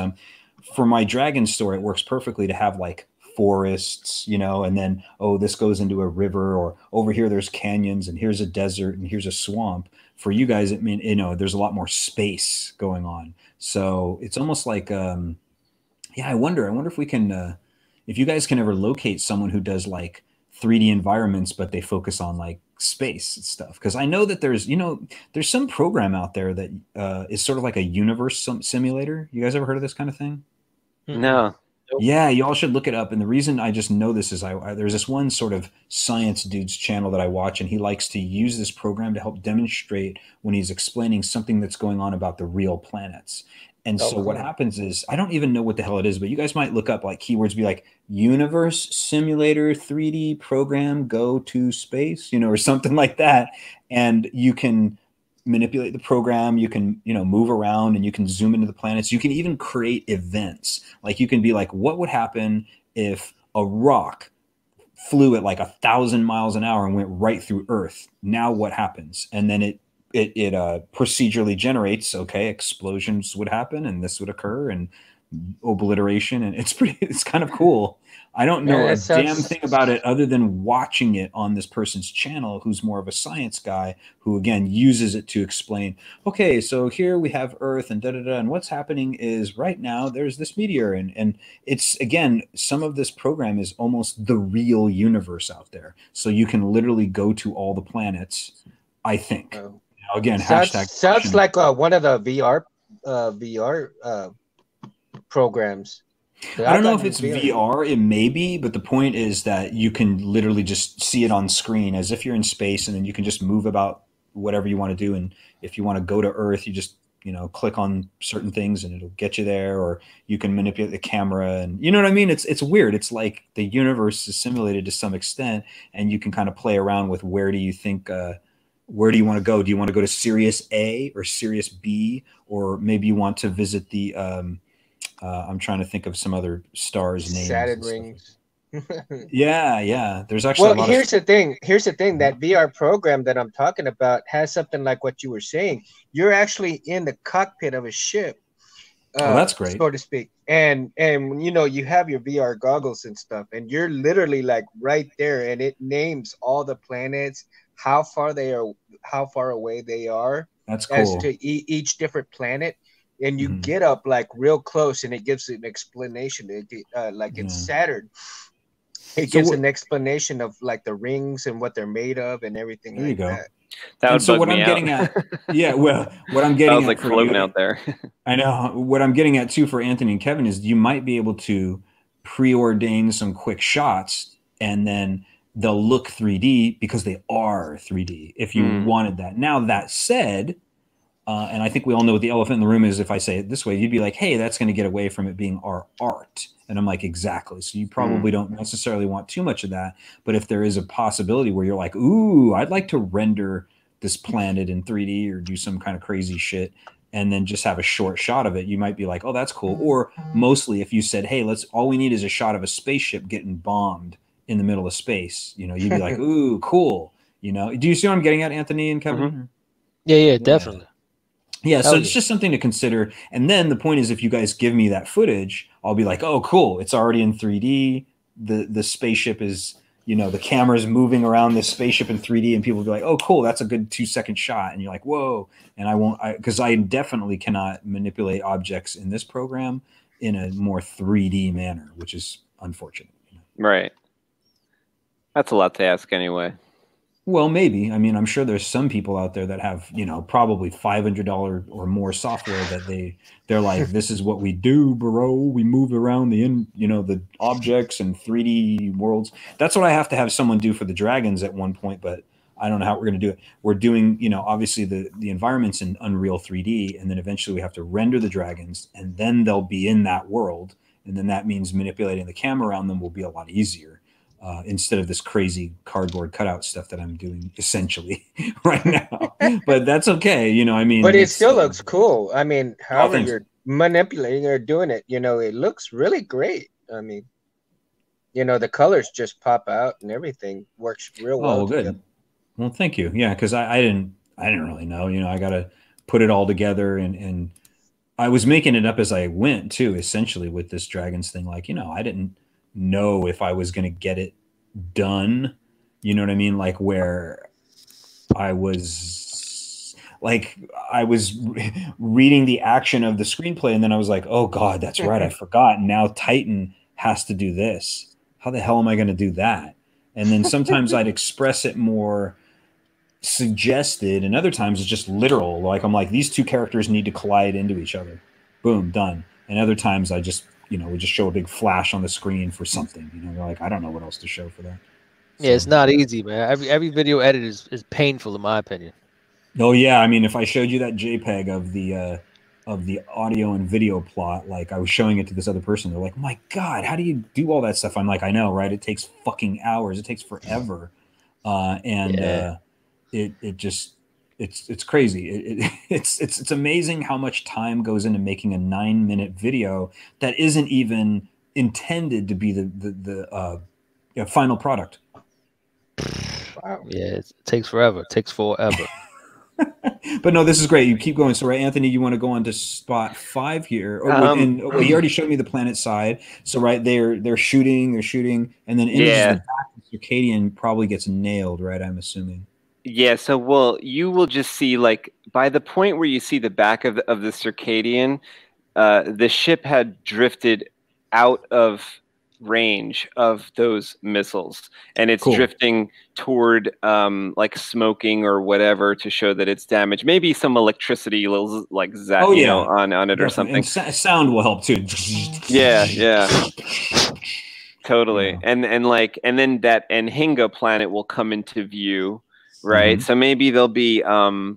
for my dragon story, it works perfectly to have like forests, you know, and then, oh, this goes into a river, or over here there's canyons, and here's a desert, and here's a swamp. For you guys, it mean, you know, there's a lot more space going on. So it's almost like, yeah, I wonder if we can, if you guys can ever locate someone who does like 3D environments, but they focus on like space and stuff. Cause I know that there's, you know, there's some program out there that is sort of like a universe simulator. You guys ever heard of this kind of thing? No. Yeah, you all should look it up. And the reason I just know this is there's this one sort of science dude's channel that I watch, and he likes to use this program to help demonstrate when he's explaining something that's going on about the real planets. And so what happens is, I don't even know what the hell it is, but you guys might look up like keywords, be like universe simulator 3D program go to space, you know, or something like that. And you can manipulate the program. You can, you know, move around, and you can zoom into the planets. You can even create events. Like you can be like, what would happen if a rock flew at like 1,000 miles an hour and went right through Earth? Now what happens? And then it procedurally generates, okay, explosions would happen and this would occur and obliteration, and it's kind of cool. I don't know damn thing about it other than watching it on this person's channel, who's more of a science guy, who again uses it to explain, okay, so here we have Earth and da-da-da, and what's happening is right now there's this meteor, and it's, again, some of this program is almost the real universe out there. So you can literally go to all the planets, I think. Oh. Again, sounds like one of the VR programs. I don't know if it's VR. It may be, but the point is that you can literally just see it on screen as if you're in space, and then you can just move about whatever you want to do. And if you want to go to Earth, you just, you know, click on certain things and it'll get you there, or you can manipulate the camera, and you know what I mean? It's weird. It's like the universe is simulated to some extent, and you can kind of play around with where do you think where do you want to go? Do you want to go to Sirius A or Sirius B? Or maybe you want to visit the, I'm trying to think of some other stars' names. Saturn rings. Yeah, yeah. There's actually a lot of... here's the thing. Here's the thing. That VR program that I'm talking about has something like what you were saying. You're actually in the cockpit of a ship. Oh, that's great. So to speak. And you know, you have your VR goggles and stuff, and you're literally like right there, and it names all the planets, how far they are, how far away they are. That's cool. As to each different planet, and you get up like real close, and it gives an explanation. It's Saturn. It gives an explanation of like the rings and what they're made of and everything. There you go. What I'm getting at too for Anthony and Kevin is you might be able to preordain some quick shots, and then they'll look 3D because they are 3D if you wanted that. Now, that said, And I think we all know what the elephant in the room is. If I say it this way, you'd be like, hey, that's going to get away from it being our art. And I'm like, exactly. So you probably don't necessarily want too much of that. But if there is a possibility where you're like, ooh, I'd like to render this planet in 3D or do some kind of crazy shit, and then just have a short shot of it, you might be like, oh, that's cool. Or mostly if you said, hey, let's, all we need is a shot of a spaceship getting bombed in the middle of space, you know, you'd be like, ooh, cool. You know, do you see what I'm getting at, Anthony and Kevin? Yeah, definitely. Yeah, so it's just something to consider. And then the point is, if you guys give me that footage, I'll be like, oh, cool, it's already in 3D. The spaceship is, you know, the camera's moving around this spaceship in 3D, and people will be like, oh, cool, that's a good 2-second shot. And you're like, whoa. And I won't, because I definitely cannot manipulate objects in this program in a more 3D manner, which is unfortunate. Right. That's a lot to ask anyway. Well, maybe. I mean, I'm sure there's some people out there that have, you know, probably $500 or more software that they're like, this is what we do, bro. We move around the, you know, the objects and 3D worlds. That's what I have to have someone do for the dragons at one point, but I don't know how we're going to do it. We're doing, you know, obviously the environments in Unreal 3D, and then eventually we have to render the dragons, and then they'll be in that world. And then that means manipulating the camera around them will be a lot easier. Instead of this crazy cardboard cutout stuff that I'm doing essentially right now, but that's okay. You know, I mean, but it still looks cool. I mean, however you're manipulating or doing it, you know, it looks really great. I mean, you know, the colors just pop out and everything works real well. Oh, good. Well, thank you. Yeah. Cause I didn't really know, you know, I got to put it all together, and I was making it up as I went too, essentially with this dragons thing. Like, you know, I didn't know if I was going to get it done, you know what I mean? Like where I was reading the action of the screenplay, and then I was like, oh God, that's right, I forgot. Now Titan has to do this. How the hell am I going to do that? And then sometimes I'd express it more suggested, and other times it's just literal. Like I'm like, these two characters need to collide into each other. Boom, done. And other times I just, you know, we just show a big flash on the screen for something. You know, you're like, I don't know what else to show for that. So, yeah, it's not easy, man. Every video edit is painful, in my opinion. Oh yeah, I mean, if I showed you that JPEG of the audio and video plot, like I was showing it to this other person, they're like, "My God, how do you do all that stuff?" I'm like, "I know, right? It takes fucking hours. It takes forever, it's crazy. It's amazing how much time goes into making a 9-minute video that isn't even intended to be the final product. Wow. Yeah, it takes forever. It takes forever. But no, this is great. You keep going. So, right, Anthony, you want to go on to spot 5 here? Or you already showed me the planet side. So, right, they're shooting, and then yeah, the Circadian probably gets nailed, right? I'm assuming. Yeah, so you will just see, like, by the point where you see the back of the Circadian, the ship had drifted out of range of those missiles, and it's drifting toward like smoking or whatever to show that it's damaged. Maybe some electricity, little like zap, you know, on it or something. And sound will help too. Yeah. Totally, and like, and then that Anhinga planet will come into view. Right. So maybe there'll be, you know,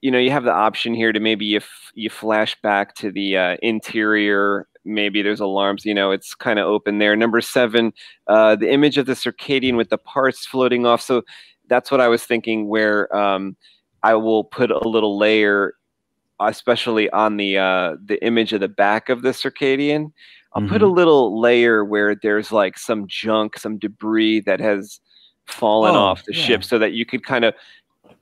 you have the option here to maybe if you flash back to the interior, maybe there's alarms, you know, it's kind of open there. Number 7, the image of the Circadian with the parts floating off. So that's what I was thinking, where I will put a little layer, especially on the image of the back of the Circadian. I'll put a little layer where there's like some junk, some debris that has fallen off the ship, so that you could kind of,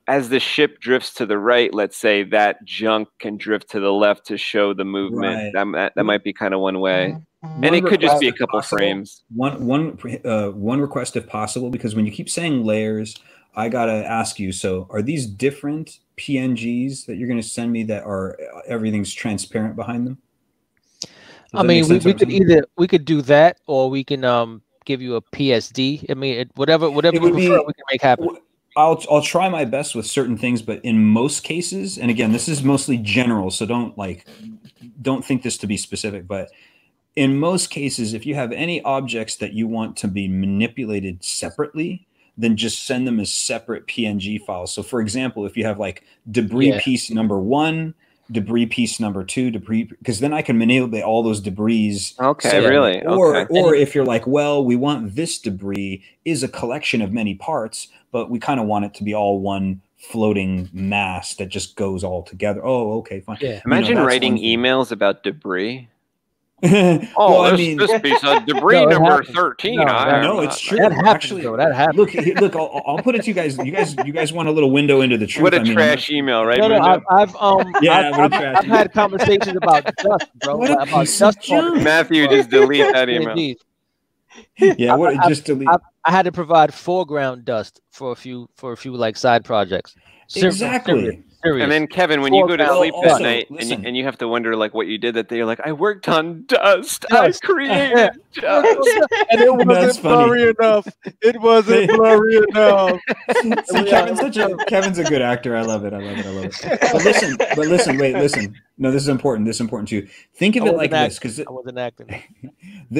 as the ship drifts to the right, let's say that junk can drift to the left to show the movement. Right. That might be kind of one way. And it could just be a couple frames. One request if possible, because when you keep saying layers, I got to ask you, so are these different PNGs that you're going to send me that are everything's transparent behind them? Does I mean, we could either, we could do that, or we can, give you a PSD. I mean, whatever you prefer, we can make happen. I'll try my best with certain things, but in most cases, and again, this is mostly general, so don't think this to be specific, but in most cases, if you have any objects that you want to be manipulated separately, then just send them as separate PNG files. So for example, if you have like debris piece number 1, debris piece number 2, debris, because then I can manipulate all those debris. Okay, so, really? Or if you're like, well, we want this debris is a collection of many parts, but we kind of want it to be all one floating mass that just goes all together. Oh, okay, fine. Yeah. Imagine writing emails about debris. This piece of debris number 13. No, it's true. That happens. Actually, that happens. Look. I'll put it to you guys. You guys want a little window into the truth. What a trash email, right? No, I've had conversations about dust, bro. About dust. Matthew, just delete that email. Yeah, just delete. I had to provide foreground dust for a few like side projects. Exactly. Serious. And then Kevin, when you go to sleep that night and you have to wonder like what you did that day, you're like, I worked on dust. I created dust. And it wasn't blurry enough. It wasn't blurry enough. See, Kevin's a good actor. I love it. But listen, wait. No, this is important. Think of it like this, because I wasn't acting.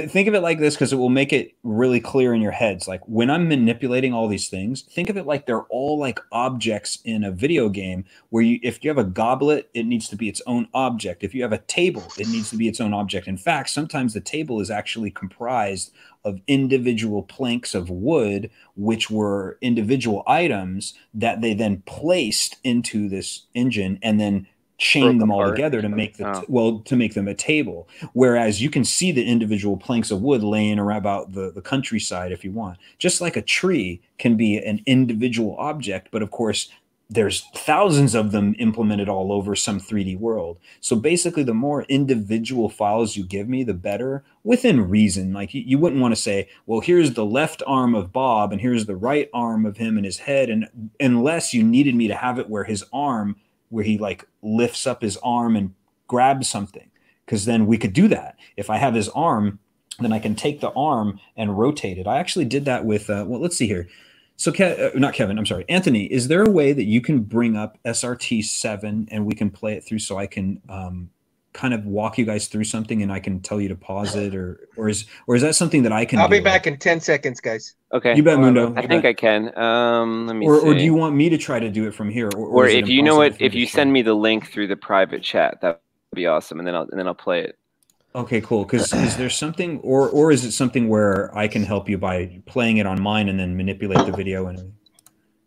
Think of it like this, because it will make it really clear in your heads. Like when I'm manipulating all these things, think of it like they're all like objects in a video game. Where if you have a goblet, it needs to be its own object. If you have a table, it needs to be its own object. In fact, sometimes the table is actually comprised of individual planks of wood, which were individual items that they then placed into this engine and then chain them all together to make them a table. Whereas you can see the individual planks of wood laying around about the countryside if you want. Just like a tree can be an individual object, but of course there's thousands of them implemented all over some 3D world. So basically the more individual files you give me, the better, within reason. Like you wouldn't want to say, well, here's the left arm of Bob and here's the right arm of him and his head. And unless you needed me to have it where his arm, where he like lifts up his arm and grabs something, because then we could do that. If I have his arm, then I can take the arm and rotate it. I actually did that with, well, let's see here. So, Anthony, is there a way that you can bring up SRT7 and we can play it through so I can kind of walk you guys through something and I can tell you to pause it, or is that something that I can I'll be back in 10 seconds, guys. Okay. You bet, Mundo. I think I can. Let me see. Or do you want me to try to do it from here? Or if you know it, if you send me the link through the private chat, that would be awesome, and then I'll play it. Okay, cool. Because is there something, or is it something where I can help you by playing it on mine and then manipulate the video? And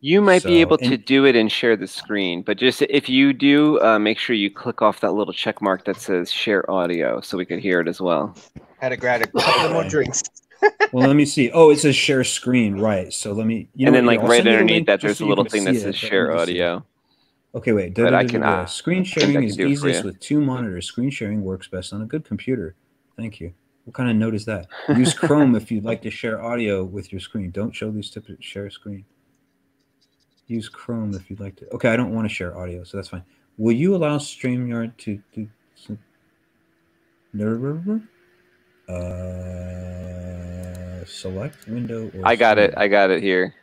you might be able to do it and share the screen, but just if you do, make sure you click off that little check mark that says "Share Audio" so we could hear it as well. Had a grab a couple more drinks. Well, let me see. Oh, it says "Share Screen," right? So let me. You know, and then like right underneath that, there's a little thing that says "Share Audio." Okay, wait. Screen sharing is easiest with 2 monitors. Screen sharing works best on a good computer. Thank you. What kind of note is that? Use Chrome if you'd like to share audio with your screen. Don't show these tips. Share screen. Use Chrome if you'd like to. Okay, I don't want to share audio, so that's fine. Will you allow StreamYard to do some... select window? Or I got it here.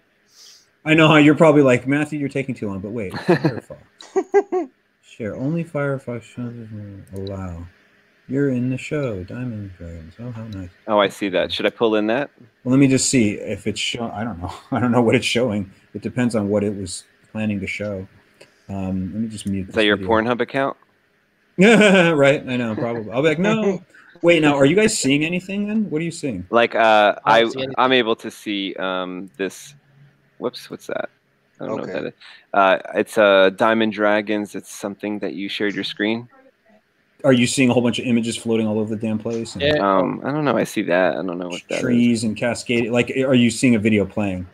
I know how you're probably like, Matthew, you're taking too long, but wait. Firefox. Share only Firefox. Allow. You're in the show, Diamond Dragons. Oh, how nice. Oh, I see that. Should I pull in that? Well, let me just see if it's showing. I don't know. I don't know what it's showing. It depends on what it was planning to show. Let me just mute this. Is that your Pornhub account? Right. I know, probably. I'll be like, no. Wait, now, are you guys seeing anything then? What are you seeing? Like, I'm able to see this... Whoops, what's that? I don't know what that is. It's Diamond Dragons. It's something that you shared your screen. Are you seeing a whole bunch of images floating all over the damn place? And, yeah. I don't know. I see that. I don't know what that trees is. And Cascadia. Like, are you seeing a video playing?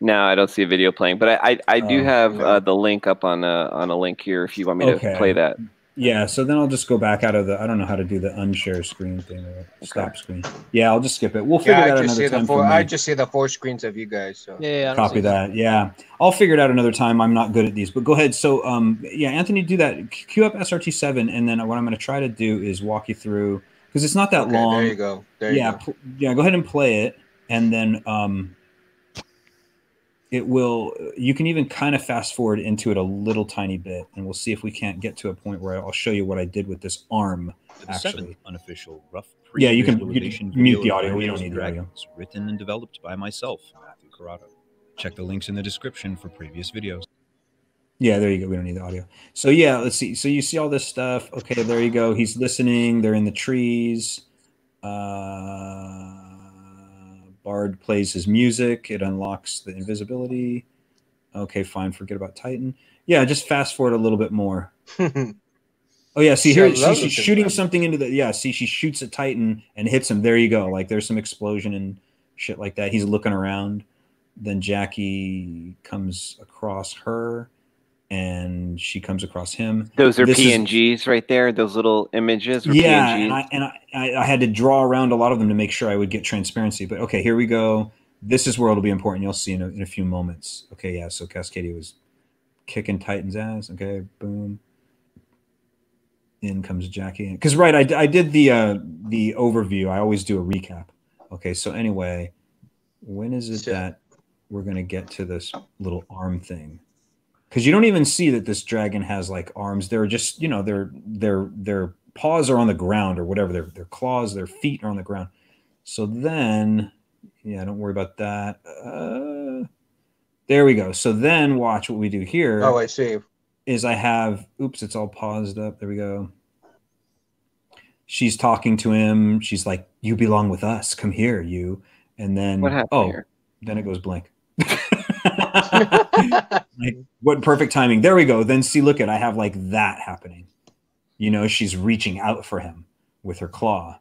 No, I don't see a video playing. But I do have the link up on a link here if you want me to play that. Yeah, so then I'll just go back out of the... I don't know how to do the unshare screen thing or stop screen. Yeah, I'll just skip it. We'll figure it out another time. I just see the 4 screens of you guys. So. Yeah. Copy that. Yeah. I'll figure it out another time. I'm not good at these, but go ahead. So, yeah, Anthony, do that. Queue up SRT7, and then what I'm going to try to do is walk you through... Because it's not that long. There you go. Yeah, go ahead and play it, and then... It will, you can even kind of fast forward into it a little tiny bit, and we'll see if we can't get to a point where I'll show you what I did with this arm. Actually, unofficial rough. Yeah, you can mute the audio. We don't need the audio. Written and developed by myself, Matthew Carauddo. Check the links in the description for previous videos. Yeah, there you go. We don't need the audio. So yeah, let's see. So you see all this stuff. Okay, there you go. He's listening. They're in the trees. Bard plays his music. It unlocks the invisibility. Okay, fine. Forget about Titan. Yeah, just fast forward a little bit more. Oh yeah, see here she's shooting something into the see she shoots a Titan and hits him. There you go. Like there's some explosion and shit like that. He's looking around. Then Jackie comes across her and she comes across him. Those are PNGs right there, those little images. Yeah, PNGs. And I had to draw around a lot of them to make sure I would get transparency. But okay, here we go. This is where it'll be important. You'll see in a few moments. Okay, yeah, so Cascadia was kicking Titan's ass. Okay, boom. In comes Jackie. Because, right, I did the overview. I always do a recap. Okay, so anyway, when is it that we're going to get to this little arm thing? Because you don't even see that this dragon has, like, arms. They're just, you know, their paws are on the ground or whatever. Their claws, their feet are on the ground. So then, yeah, don't worry about that. There we go. So then watch what we do here. Oh, I see. Is I have, oops, it's all paused up. There we go. She's talking to him. She's like, you belong with us. Come here, you. And then, what happened here? Then it goes blank. Like, what perfect timing. There we go. Then see, look at, I have like that happening. You know, she's reaching out for him with her claw.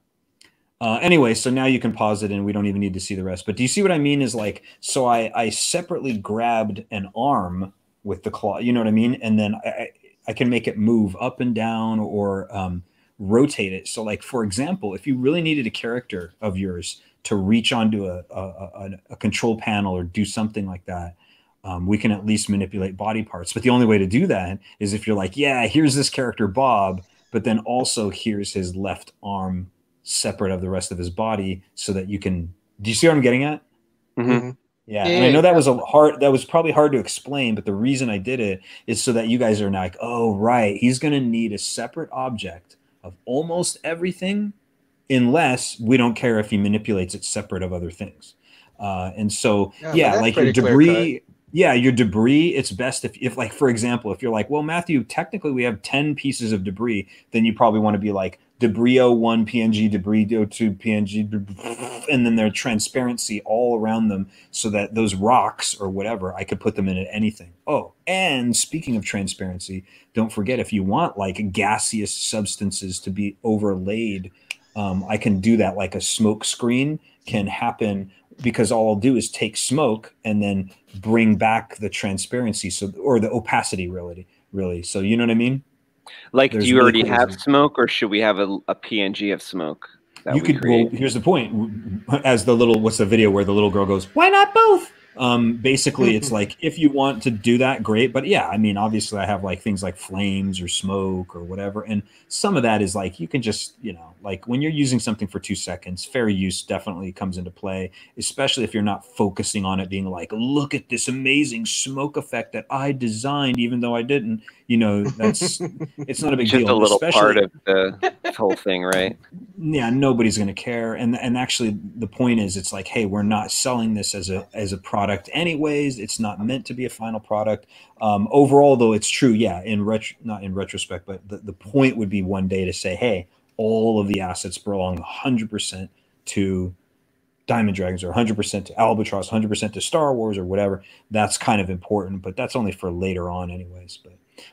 Anyway, so now you can pause it and we don't even need to see the rest. But do you see what I mean? Is like, so I separately grabbed an arm with the claw, you know what I mean? And then I can make it move up and down or rotate it. So like, for example, if you really needed a character of yours to reach onto a control panel or do something like that, we can at least manipulate body parts. But the only way to do that is if you're like, yeah, here's this character, Bob, but then also here's his left arm separate of the rest of his body so that you can, do you see what I'm getting at? Mm-hmm. Yeah, and I know that was probably hard to explain, but the reason I did it is so that you guys are like, oh, right, he's going to need a separate object of almost everything unless we don't care if he manipulates it separate of other things. And so, yeah like your debris, it's best if like, for example, if you're like, well, Matthew, technically we have 10 pieces of debris, then you probably want to be like, Debris-01 PNG, Debris-02 PNG, and then their transparency all around them so that those rocks or whatever, I could put them in at anything. Oh, and speaking of transparency, don't forget if you want like gaseous substances to be overlaid, I can do that. Like a smoke screen can happen because all I'll do is take smoke and then bring back the transparency or the opacity really. So you know what I mean? Like, do you already have smoke, or should we have a PNG of smoke? You could. Well, here's the point. As the little, what's the video where the little girl goes, "Why not both?" Basically, it's like if you want to do that, great. But yeah, I mean, obviously, I have like things like flames or smoke or whatever, and some of that is like you can just, you know, like when you're using something for 2 seconds, fair use definitely comes into play, especially if you're not focusing on it, being like, "Look at this amazing smoke effect that I designed, even though I didn't." You know, that's it's not a big deal. Just a little part of the whole thing, right? Yeah, nobody's gonna care, and actually, the point is, it's like, hey, we're not selling this as a product anyways. It's not meant to be a final product. Overall, though, it's true. Yeah, not in retrospect, but the point would be one day to say, hey, all of the assets belong 100% to Diamond Dragons or 100% to Albatross, 100% to Star Wars or whatever. That's kind of important, but that's only for later on anyways.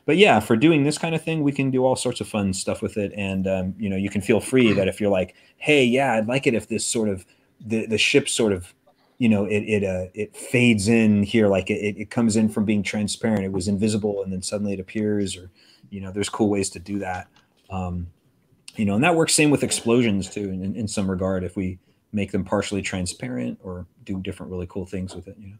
But yeah, for doing this kind of thing, we can do all sorts of fun stuff with it. And, you know, you can feel free that if you're like, hey, yeah, I'd like it if this sort of the ship sort of, you know, it fades in here, like it comes in from being transparent. It was invisible and then suddenly it appears, or, you know, there's cool ways to do that. You know, and that works same with explosions too, in some regard, if we make them partially transparent or do different really cool things with it, you know.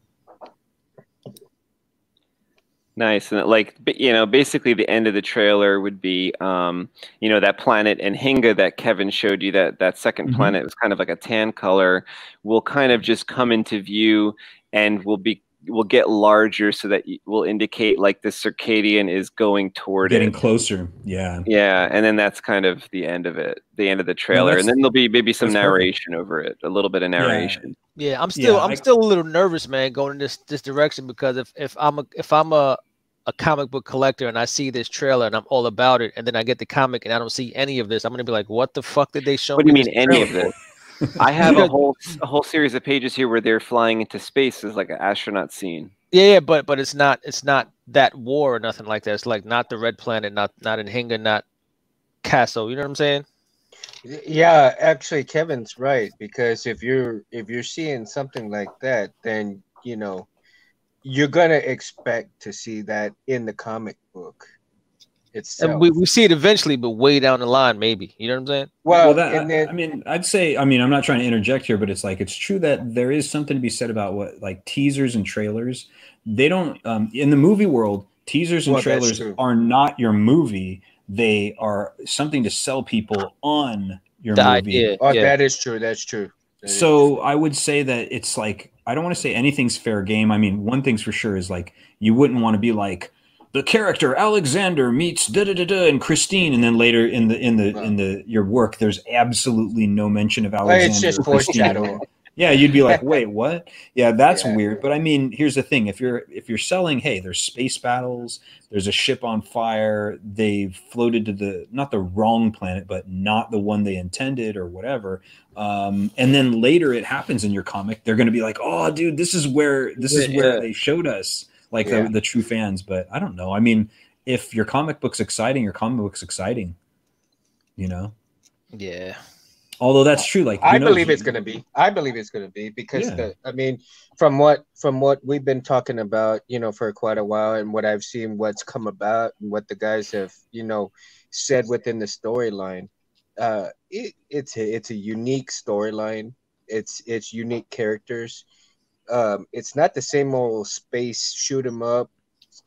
Nice. And like, you know, basically the end of the trailer would be, you know, that planet Anhinga that Kevin showed you, that second planet was kind of like a tan color, will kind of just come into view and will get larger so that will indicate like the Circadian is going toward getting closer. Yeah. Yeah. And then that's kind of the end of it, the end of the trailer. And then there'll be maybe some narration over it, a little bit of narration. Yeah. Yeah, I'm still a little nervous, man, going in this direction, because if I'm a comic book collector and I see this trailer and I'm all about it, and then I get the comic and I don't see any of this, I'm gonna be like, what the fuck did they show? What do you mean any of this? I have a whole series of pages here where they're flying into space as like an astronaut scene. Yeah, but it's not that war or nothing like that. It's like not the Red Planet, not Anhinga, not Casso. You know what I'm saying? Yeah, actually, Kevin's right, because if you're seeing something like that, then you know you're gonna expect to see that in the comic book itself. And we see it eventually, but way down the line, maybe. You know what I'm saying? Well, I mean, I'm not trying to interject here, but it's like, it's true that there is something to be said about what, like, teasers and trailers. They don't in the movie world, teasers and trailers are not your movie. They are something to sell people on your movie. Oh, yeah. That is true. That's true. So I would say that it's like, I don't want to say anything's fair game. I mean, one thing's for sure is like, you wouldn't want to be like, the character Alexander meets da da da da and Christine, and then later in your work, there's absolutely no mention of Alexander. It's just foreshadowing. Yeah, you'd be like, wait, what? Yeah, that's weird. But I mean, here's the thing: if you're selling, hey, there's space battles, there's a ship on fire, they've floated to the not the wrong planet, but not the one they intended or whatever. And then later it happens in your comic, they're going to be like, oh, dude, this is where they showed us, like the true fans. But I don't know. I mean, if your comic book's exciting, your comic book's exciting. You know? Yeah. Although that's true, like I believe it's going to be because I mean, from what we've been talking about, you know, for quite a while, and what I've seen, what's come about, and what the guys have, you know, said within the storyline, it's a unique storyline. It's unique characters. It's not the same old space shoot 'em up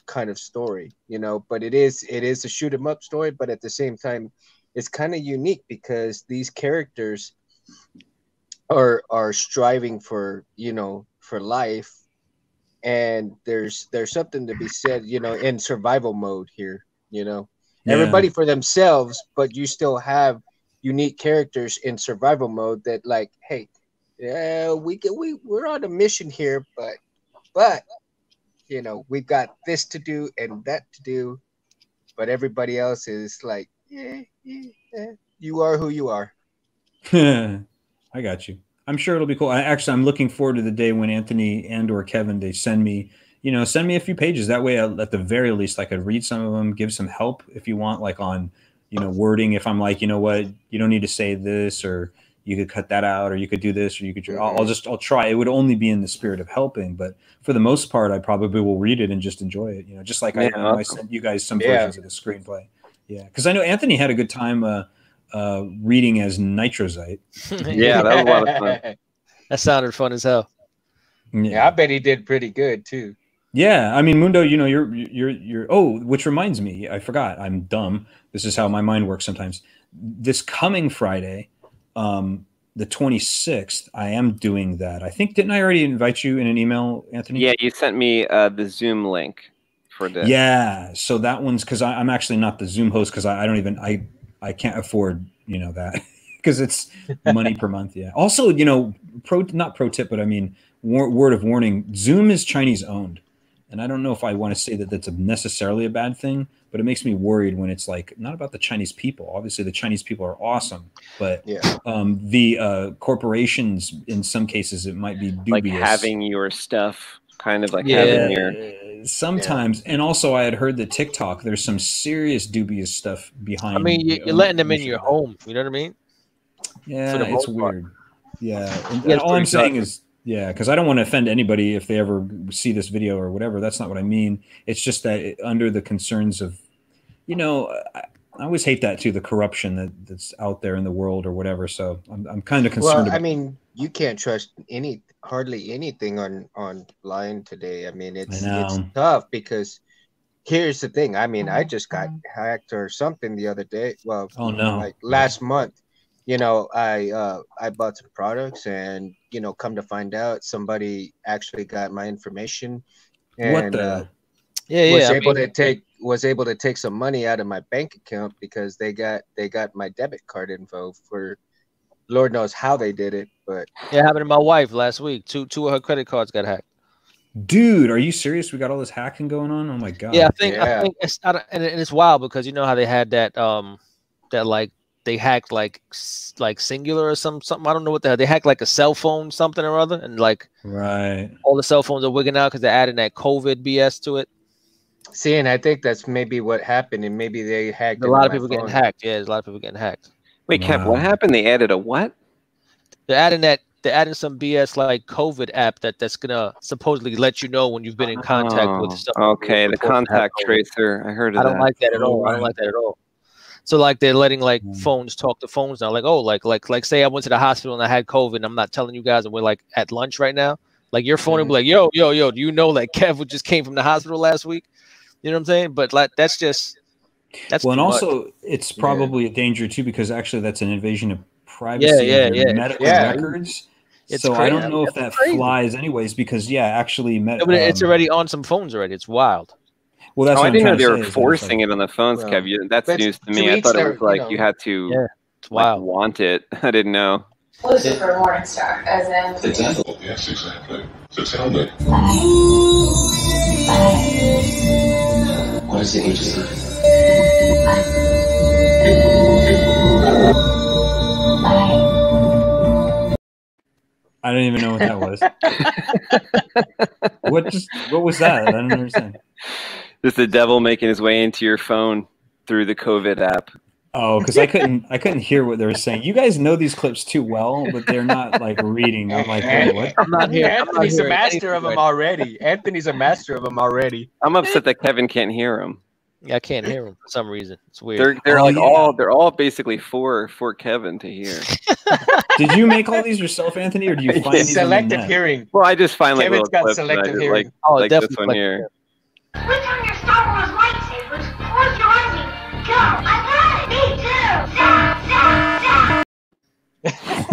kind of story, you know, but it is a shoot 'em up story, but at the same time, it's kind of unique because these characters are striving for, you know, for life, and there's something to be said, you know, in survival mode here, you know, everybody for themselves, but you still have unique characters in survival mode that like, hey, we're on a mission here, but you know, we've got this to do and that to do, but everybody else is like, you are who you are. I got you. I'm sure it'll be cool. I'm looking forward to the day when Anthony and or Kevin, they send me a few pages. That way, at the very least, I could read some of them, give some help if you want, like on, you know, wording. If I'm like, you know what, you don't need to say this, or you could cut that out, or you could do this, or you could. I'll try. It would only be in the spirit of helping, but for the most part, I probably will read it and just enjoy it. You know, just like I sent you guys some versions of the screenplay. Yeah, because I know Anthony had a good time reading as Nitrozite. Yeah, that was a lot of fun. That sounded fun as hell. Yeah. I bet he did pretty good too. Yeah, I mean, Mundo, you know, you're. Oh, which reminds me, I forgot. I'm dumb. This is how my mind works sometimes. This coming Friday, the 26th, I am doing that. I think, didn't I already invite you in an email, Anthony? Yeah, you sent me the Zoom link. Yeah, so that one's because I'm actually not the Zoom host, because I can't afford, you know, that, because it's money per month. Yeah. Also, you know, not pro tip, but I mean, word of warning: Zoom is Chinese owned, and I don't know if I want to say that that's necessarily a bad thing, but it makes me worried when it's like not about the Chinese people. Obviously, the Chinese people are awesome, but the corporations in some cases it might be dubious. Like having your stuff, kind of like having your. Sometimes, and also I had heard that TikTok, there's some serious dubious stuff behind. I mean, you're letting them in your home. You know what I mean? Yeah, it's weird. Yeah, and all I'm saying is, yeah, because I don't want to offend anybody if they ever see this video or whatever. That's not what I mean. It's just that under the concerns of, you know, I always hate that too, the corruption that's out there in the world or whatever. So I'm kind of concerned. Well, I mean, you can't trust hardly anything online today. I mean, it's tough, because here's the thing. I mean, I just got hacked or something the other day. Well, oh no, like last month, you know, I bought some products, and you know, come to find out, somebody actually got my information, and was able to take some money out of my bank account because they got my debit card info for Lord knows how they did it, but it happened to my wife last week. Two of her credit cards got hacked. Dude, are you serious? We got all this hacking going on. Oh my god. Yeah, I think it's not, and it's wild because you know how they had that that like they hacked like Singular or something. I don't know what the hell. They hacked like a cell phone something or other, and like right, all the cell phones are wigging out because they're adding that COVID BS to it. See, and I think that's maybe what happened, and maybe they hacked a lot of people getting hacked. Yeah, there's a lot of people getting hacked. Wait, wow. Kev, what happened? They added a what? They're adding that. They're adding some BS like COVID app that's gonna supposedly let you know when you've been in contact with stuff. Okay, the contact tracer. I heard of that. I don't like that at all. I don't like that at all. So like they're letting like phones talk to phones now. Like, oh, like say I went to the hospital and I had COVID and I'm not telling you guys, and we're like at lunch right now. Like your phone will be like, yo, do you know like Kev just came from the hospital last week? You know what I'm saying? But like that's just that's well, and also it's probably a danger too, because actually that's an invasion of privacy and medical records. It's so crazy. I don't know if that flies anyways, because actually but it's already on some phones already. It's wild. Well, that's I didn't know they were forcing it on the phones, Kev. That's news to me. I thought it was like you had to want it. I didn't know. Exclusive for Morningstar, as in the temple. Yes, exactly. So tell me. What is the agency? I don't even know what that was. What was that? I don't understand. Just the devil making his way into your phone through the COVID app. Oh, because I couldn't hear what they were saying. You guys know these clips too well, but they're not like reading. I'm like, hey, what? I'm not here. Anthony's a master of them already. Anthony's a master of them already. I'm upset that Kevin can't hear him. Yeah, I can't hear him for some reason. It's weird. They're like all basically for Kevin to hear. Did you make all these yourself, Anthony, or do you find selective hearing? Well, I just find like Kevin's got selective hearing. Like this one here. We're going to Star Wars lightsabers. Close your eyes and go. I got it. Me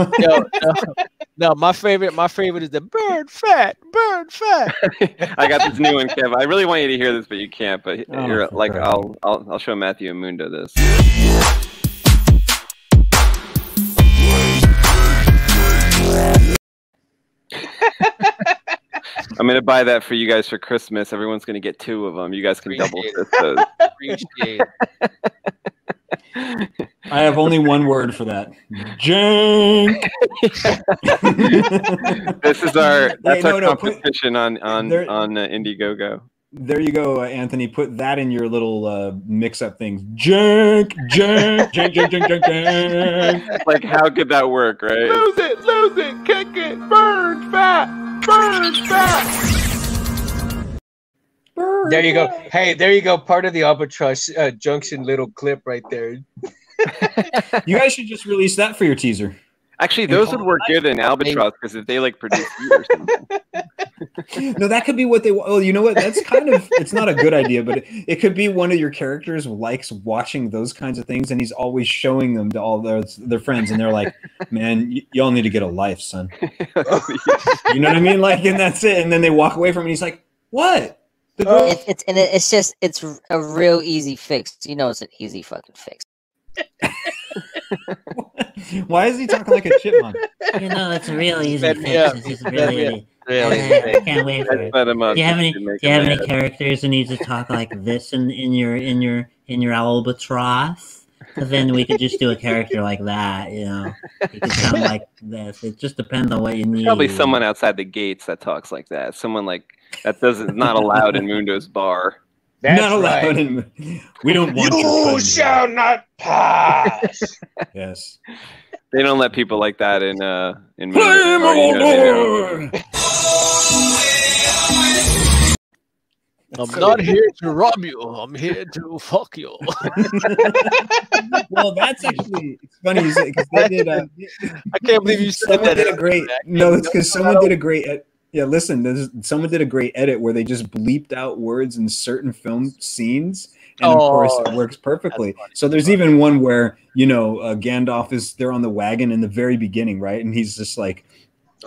too. No, my favorite is the bird fat. I got this new one, Kev. I really want you to hear this, but you can't. But here, like, I'll show Matthew and Mundo this. I'm gonna buy that for you guys for Christmas. Everyone's gonna get two of them. You guys can double fist those. Appreciate it. I have only one word for that. Jank. This is our competition on IndieGoGo. There you go, Anthony. Put that in your little mix-up things. Jank, jank, jank, jank, jank, jank, jank. Like, how could that work, right? Lose it, kick it, burn fat, burn fat. There you go. Hey, there you go. Part of the Albatross Junction little clip right there. You guys should just release that for your teaser. Actually, those would work good in Albatross, because if they like produce you or something. No, that could be what they want. Oh, you know what? That's kind of, it's not a good idea, but it could be one of your characters likes watching those kinds of things, and he's always showing them to all their friends, and they're like, man, y'all need to get a life, son. You know what I mean? Like, and that's it. And then they walk away from it, and he's like, what? It's a real easy fix. You know, it's an easy fucking fix. Why is he talking like a chipmunk? You know, it's a real easy fix. It's really, really. I can't wait for it. Do you have any characters who need to talk like this in your Albatross? But then we could just do a character like that, you know. It could sound like this. It just depends on what you need. Probably someone outside the gates that talks like that. Someone like that doesn't not allowed in Mundo's bar. That's not allowed. Right. We don't want you shall not pass. Yes. They don't let people like that in Mundo's bar. I'm not here to rob you. I'm here to fuck you. Well, that's actually it's funny because they did. I can't believe you said that. No, it's because someone did a great. Yeah, listen, someone did a great edit where they just bleeped out words in certain film scenes, and of course it works perfectly. So there's even one where Gandalf is there on the wagon in the very beginning, right? And he's just like,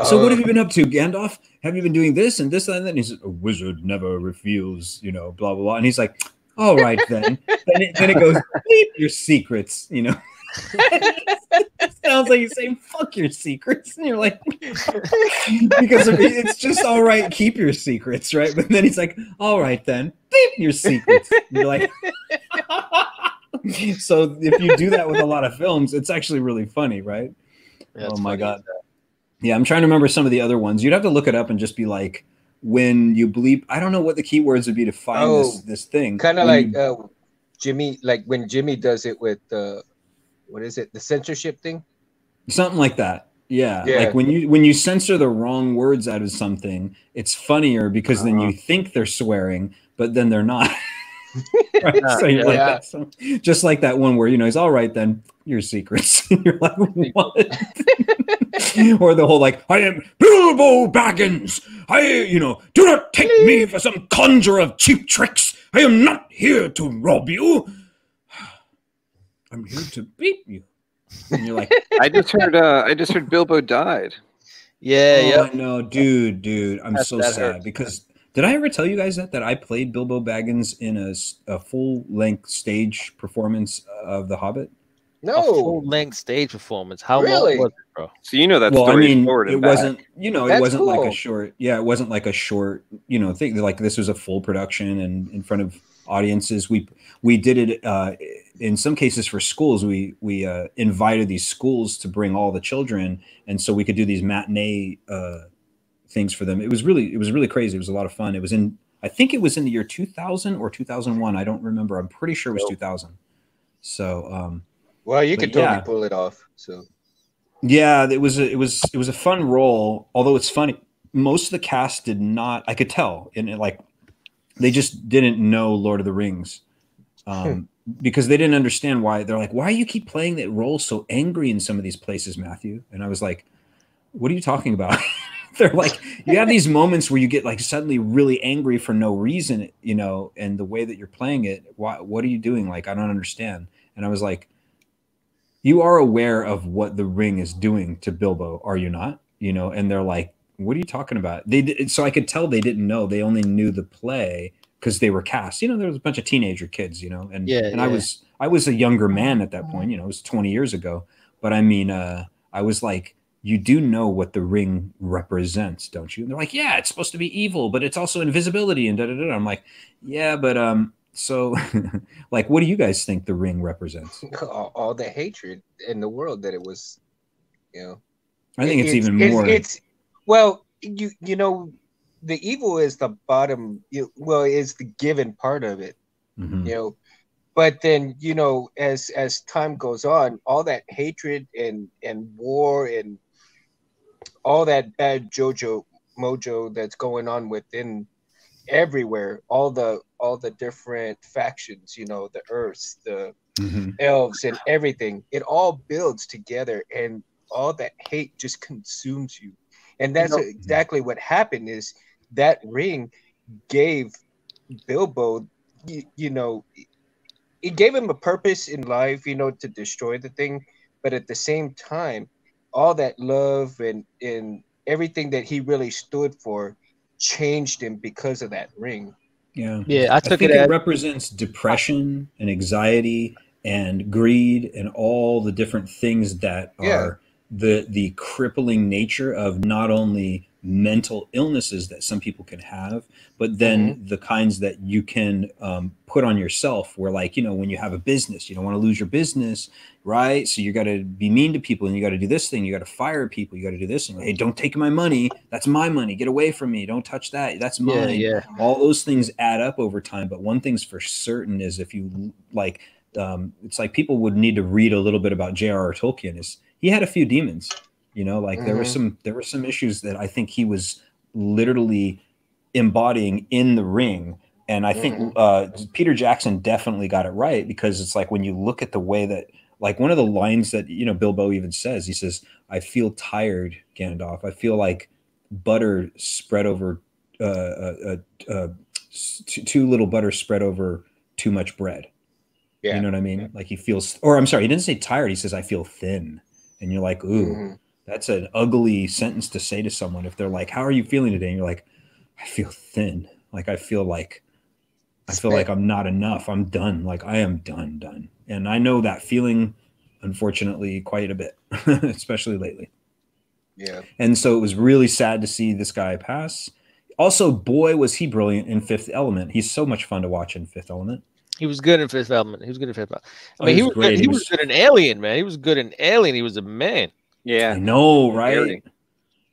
"So what have you been up to, Gandalf? Have you been doing this and this and that?" And he's a wizard never reveals, blah, blah, blah. And he's like, all right, then. Then it goes, bleep your secrets, sounds like he's saying, fuck your secrets. And you're like, because it's just all right, keep your secrets, right? But then he's like, all right, then, keep your secrets. And you're like, so if you do that with a lot of films, it's actually really funny, right? Yeah, oh, my funny. God. Yeah, I'm trying to remember some of the other ones. You'd have to look it up and just be like, when you bleep, I don't know what the keywords would be to find this thing. Kind of like Jimmy, like when Jimmy does it with, what is it, the censorship thing? Something like that. Yeah. Like when you censor the wrong words out of something, it's funnier because then you think they're swearing, but then they're not. Right? So you're like that. So, just like that one where, you know, he's all right, then your secrets. You're like, what? Or the whole like, I am Bilbo Baggins. You know, do not take me for some conjurer of cheap tricks. I am not here to rob you. I'm here to beat you. And you're like, I just heard Bilbo died. Yeah, no, dude, I'm so sad because. Did I ever tell you guys that I played Bilbo Baggins in a full-length stage performance of The Hobbit? No. A full-length stage performance. How long was it, bro? So you know that story is forward and back. Wasn't, you know, it wasn't like a short, it wasn't like a short, you know, thing. Like this was a full production and in front of audiences. We did it in some cases for schools. We invited these schools to bring all the children, and so we could do these matinee things for them. It was really crazy. It was a lot of fun. It was in, I think it was in the year 2000 or 2001. I don't remember. I'm pretty sure it was 2000. So, well, you could totally pull it off. So yeah, it was a fun role. Although it's funny, most of the cast did not, I could tell. And it, like, they just didn't know Lord of the Rings. Because they didn't understand why. They're like, why do you keep playing that role so angry in some of these places, Matthew? And I was like, what are you talking about? They're like, you have these moments where you get like suddenly really angry for no reason, you know, and the way that you're playing it, what are you doing? Like, I don't understand. And I was like, you are aware of what the ring is doing to Bilbo, are you not? You know, and they're like, what are you talking about? So I could tell they didn't know. They only knew the play because they were cast. You know, there was a bunch of teenager kids, you know, and I was a younger man at that point, you know, it was 20 years ago. But I mean, I was like, you do know what the ring represents, don't you? And they're like, yeah, it's supposed to be evil, but it's also invisibility and da-da-da. I'm like, yeah, but so like, what do you guys think the ring represents? All the hatred in the world that it was, you know. I think it's even more. Well, you know, the evil is the bottom, it's the given part of it, you know. But then, you know, as time goes on, all that hatred and war and all that bad mojo that's going on within everywhere, all the different factions, you know, the Earths, the elves and everything, it all builds together and all that hate just consumes you. And that's exactly what happened, is that ring gave Bilbo, you know, it gave him a purpose in life, you know, to destroy the thing. But at the same time, all that love and everything that he really stood for changed him because of that ring. Yeah. Yeah. I think it represents depression and anxiety and greed and all the different things that are the crippling nature of not only mental illnesses that some people can have, but then the kinds that you can put on yourself, where, like, you know, when you have a business, you don't want to lose your business, right? So you got to be mean to people, and you got to do this thing, you got to fire people, you got to do this, and hey, don't take my money, that's my money, get away from me, don't touch that, that's mine. All those things add up over time. But one thing's for certain is, if you like, it's like people would need to read a little bit about J.R.R. Tolkien, is he had a few demons. You know, like there were some issues that I think he was literally embodying in the ring. And I think Peter Jackson definitely got it right, because it's like, when you look at the way that, like, one of the lines that, you know, Bilbo even says, he says, I feel tired, Gandalf. I feel like butter spread over too little butter spread over too much bread. Yeah. You know what I mean? Yeah. Like, he feels, or I'm sorry, he didn't say tired. He says, I feel thin. And you're like, ooh. That's an ugly sentence to say to someone if they're like, how are you feeling today? And you're like, I feel thin. Like, I feel like I'm not enough. I'm done. Like, I am done. And I know that feeling unfortunately quite a bit, especially lately. Yeah. And so it was really sad to see this guy pass. Also, boy, was he brilliant in Fifth Element. He's so much fun to watch in Fifth Element. He was good in Fifth Element. He was good in Fifth Element. I mean, he was good in Alien, man. He was good in Alien. He was a man. Yeah. I know, right? Scary.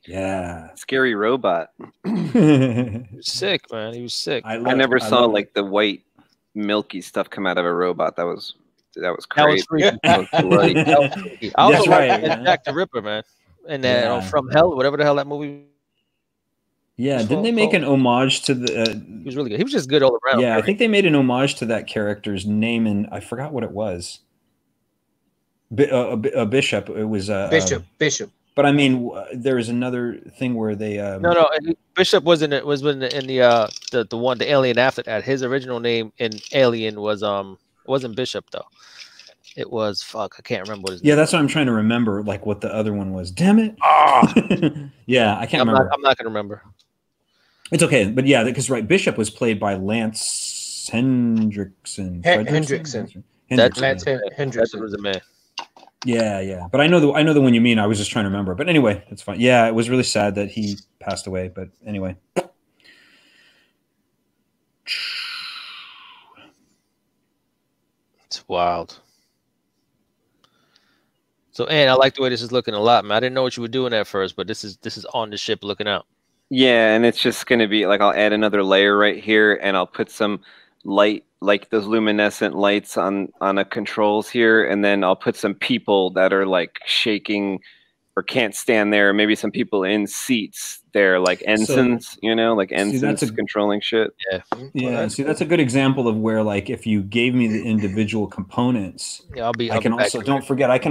Yeah. Scary robot. He was sick, man. He was sick. I never saw like the white milky stuff come out of a robot. That was crazy. That was crazy. That's right. Jack the Ripper, man. And then From Hell, whatever the hell that movie. Yeah, didn't they make an homage to the? He was really good. He was just good all around. Yeah, right? I think they made an homage to that character's name, and I forgot what it was. A bishop. It was a bishop. Bishop. But I mean, there was another thing where they. No, Bishop wasn't. It was in the one, the Alien after that. His original name in Alien was it wasn't Bishop though. It was fuck. I can't remember what his name. Yeah, that's what I'm trying to remember. Like what the other one was. Damn it! Oh. Yeah, I can't remember. I'm not gonna remember. It's okay, but yeah, because right, Bishop was played by Lance Hendrickson. Hendrickson. That's Lance Hendrickson. That was a man. Yeah, yeah. But I know the one you mean. I was just trying to remember. But anyway, it's fine. Yeah, it was really sad that he passed away. But anyway. It's wild. So, Ann, I like the way this is looking a lot, man. I didn't know what you were doing at first, but this is on the ship looking out. Yeah, and it's just going to be like I'll add another layer right here, and I'll put some light, like those luminescent lights on the controls here, and then I'll put some people that are like shaking or can't stand there. Maybe some people in seats there, like ensigns, controlling shit. Yeah, yeah. Well, see, that's a good example of where, like, if you gave me the individual components, yeah, I can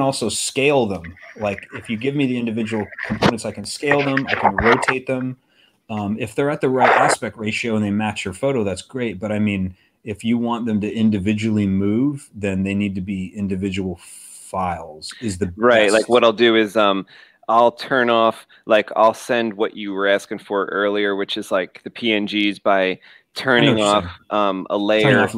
also scale them. Like, if you give me the individual components, I can scale them. I can rotate them. If they're at the right aspect ratio and they match your photo, that's great. But I mean, if you want them to individually move, then they need to be individual files. Is the right best. Like what I'll do is I'll turn off, like I'll send what you were asking for earlier, which is like the PNGs by turning off a layer,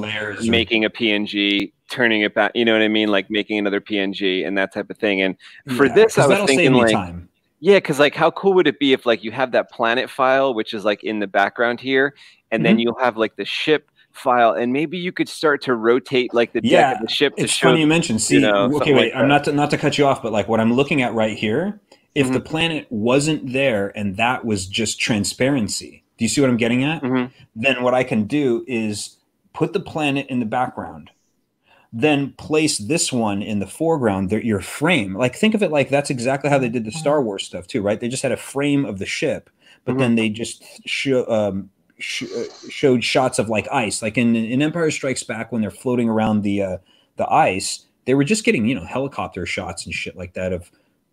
making a PNG, turning it back, you know what I mean, like making another PNG and that type of thing. And for this I was thinking like time. Yeah, because like how cool would it be if like you have that planet file which is like in the background here, and then you'll have like the ship file, and maybe you could start to rotate like the deck of the ship. It's funny you mentioned. See, okay, wait. I'm not to cut you off, but like what I'm looking at right here, if the planet wasn't there and that was just transparency, do you see what I'm getting at? Then what I can do is put the planet in the background, then place this one in the foreground. Your frame, like think of it like that's exactly how they did the Star Wars stuff too, right? They just had a frame of the ship, but then they just show. Showed shots of like ice, like in Empire Strikes Back when they're floating around the ice, they were just getting, you know, helicopter shots and shit like that of,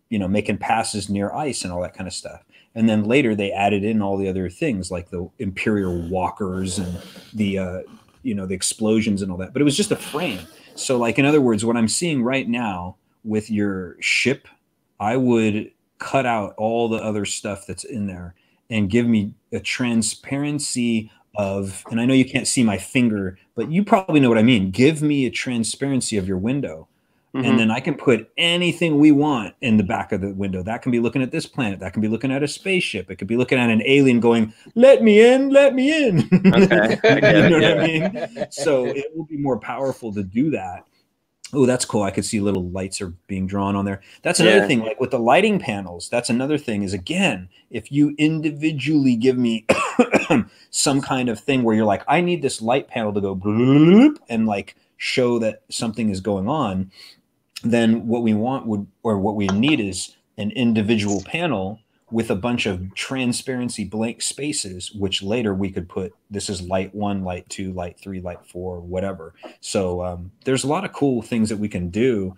you know, making passes near ice and all that kind of stuff. And then later they added in all the other things like the Imperial walkers and the you know, the explosions and all that. But it was just a frame. So like in other words, what I'm seeing right now with your ship, I would cut out all the other stuff that's in there and give me a transparency of, and I know you can't see my finger, but you probably know what I mean. Give me a transparency of your window. And then I can put anything we want in the back of the window. That can be looking at this planet. That can be looking at a spaceship. It could be looking at an alien going, let me in, let me in. Okay. You know what I mean? So it will be more powerful to do that. Oh, that's cool. I could see little lights are being drawn on there. That's another thing, like with the lighting panels, that's another thing is, again, if you individually give me some kind of thing where you're like, I need this light panel to go bloop and like show that something is going on, then what we want would, or what we need is an individual panel with a bunch of transparency blank spaces, which later we could put, this is light 1, light 2, light 3, light 4, whatever. So there's a lot of cool things that we can do,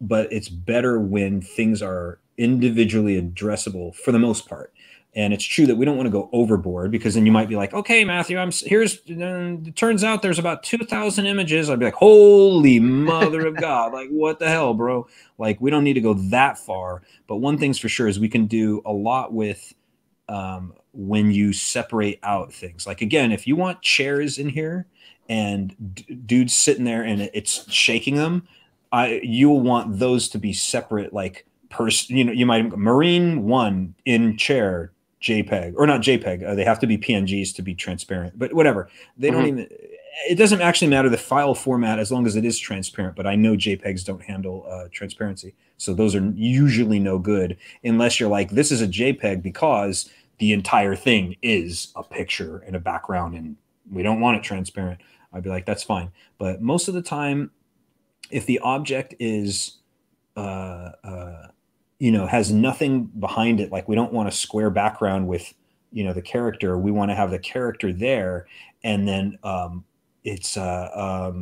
but it's better when things are individually addressable for the most part. And it's true that we don't want to go overboard, because then you might be like, okay, Matthew, it turns out there's about 2,000 images. I'd be like, holy mother of God. Like, what the hell, bro? Like, we don't need to go that far. But one thing's for sure is we can do a lot with when you separate out things. Like, again, if you want chairs in here and dudes sitting there and it's shaking them, you'll want those to be separate, like person, you know, you might marine one in chair JPEG or not JPEG. They have to be PNGs to be transparent, but whatever. They don't even, it doesn't actually matter the file format as long as it is transparent, but I know JPEGs don't handle transparency. So those are usually no good unless you're like, this is a JPEG because the entire thing is a picture and a background and we don't want it transparent. I'd be like, that's fine. But most of the time, if the object is, you know, has nothing behind it, like we don't want a square background with, you know, the character, we want to have the character there. And then it's, oh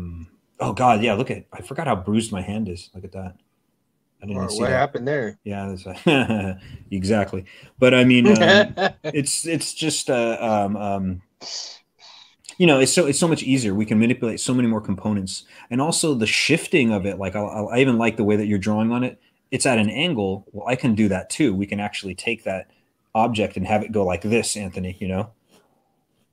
God, yeah, look at, I forgot how bruised my hand is. Look at that. I didn't see what happened there. Yeah, a, exactly. But I mean, it's just, you know, it's so much easier. We can manipulate so many more components, and also the shifting of it. Like I even like the way that you're drawing on it. It's at an angle. Well, I can do that too. We can actually take that object and have it go like this, Anthony. You know?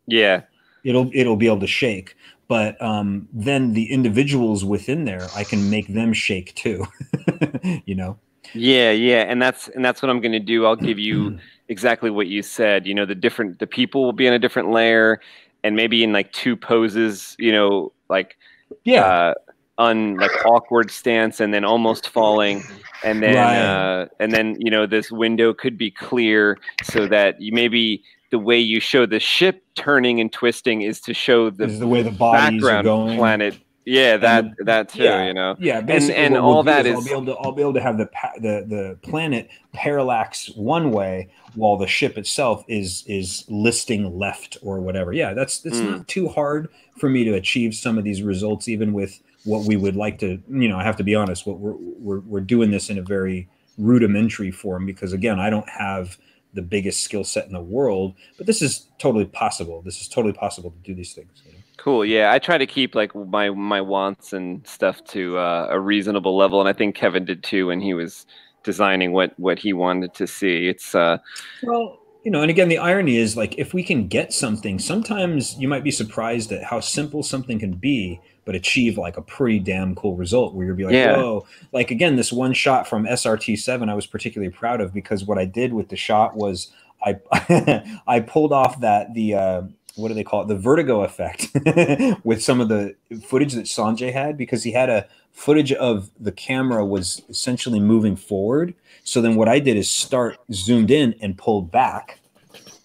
Yeah. It'll be able to shake, but then the individuals within there, I can make them shake too. You know? Yeah, yeah, and that's what I'm going to do. I'll give you exactly what you said. You know, the people will be in a different layer. And maybe in like two poses, you know, like on like awkward stance and then almost falling, and then you know, this window could be clear so that you maybe the way you show the ship turning and twisting is to show the way the bodies are going. Planet. Yeah, that too, yeah, you know. Yeah, basically, and all that is I'll be able to have the planet parallax one way while the ship itself is listing left or whatever. Yeah, that's not too hard for me to achieve some of these results, even with what we would like to. You know, I have to be honest. What we're doing this in a very rudimentary form because again, I don't have the biggest skill set in the world, but this is totally possible. This is totally possible to do these things. You know? Cool. Yeah, I try to keep like my wants and stuff to a reasonable level, and I think Kevin did too when he was designing what he wanted to see. It's well, you know, and again, the irony is like if we can get something, sometimes you might be surprised at how simple something can be, but achieve like a pretty damn cool result where you'll be like, yeah. Whoa! Like again, this one shot from SRT7, I was particularly proud of because what I did with the shot was I pulled off that what do they call it? The vertigo effect with some of the footage that Sanjay had, because he had a footage of the camera was essentially moving forward. So then what I did is start zoomed in and pulled back.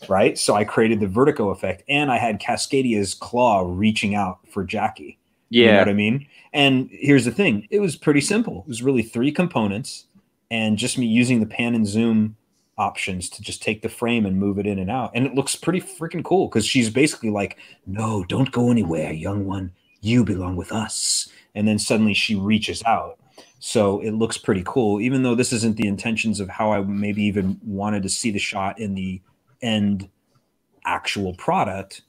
Right. So I created the vertigo effect and I had Cascadia's claw reaching out for Jackie. Yeah. You know what I mean? And here's the thing. It was pretty simple. It was really three components and just me using the pan and zoom options to just take the frame and move it in and out, and it looks pretty freaking cool because she's basically like, no, don't go anywhere, young one, you belong with us, and then suddenly she reaches out. So it looks pretty cool, even though this isn't the intentions of how I maybe even wanted to see the shot in the end actual product.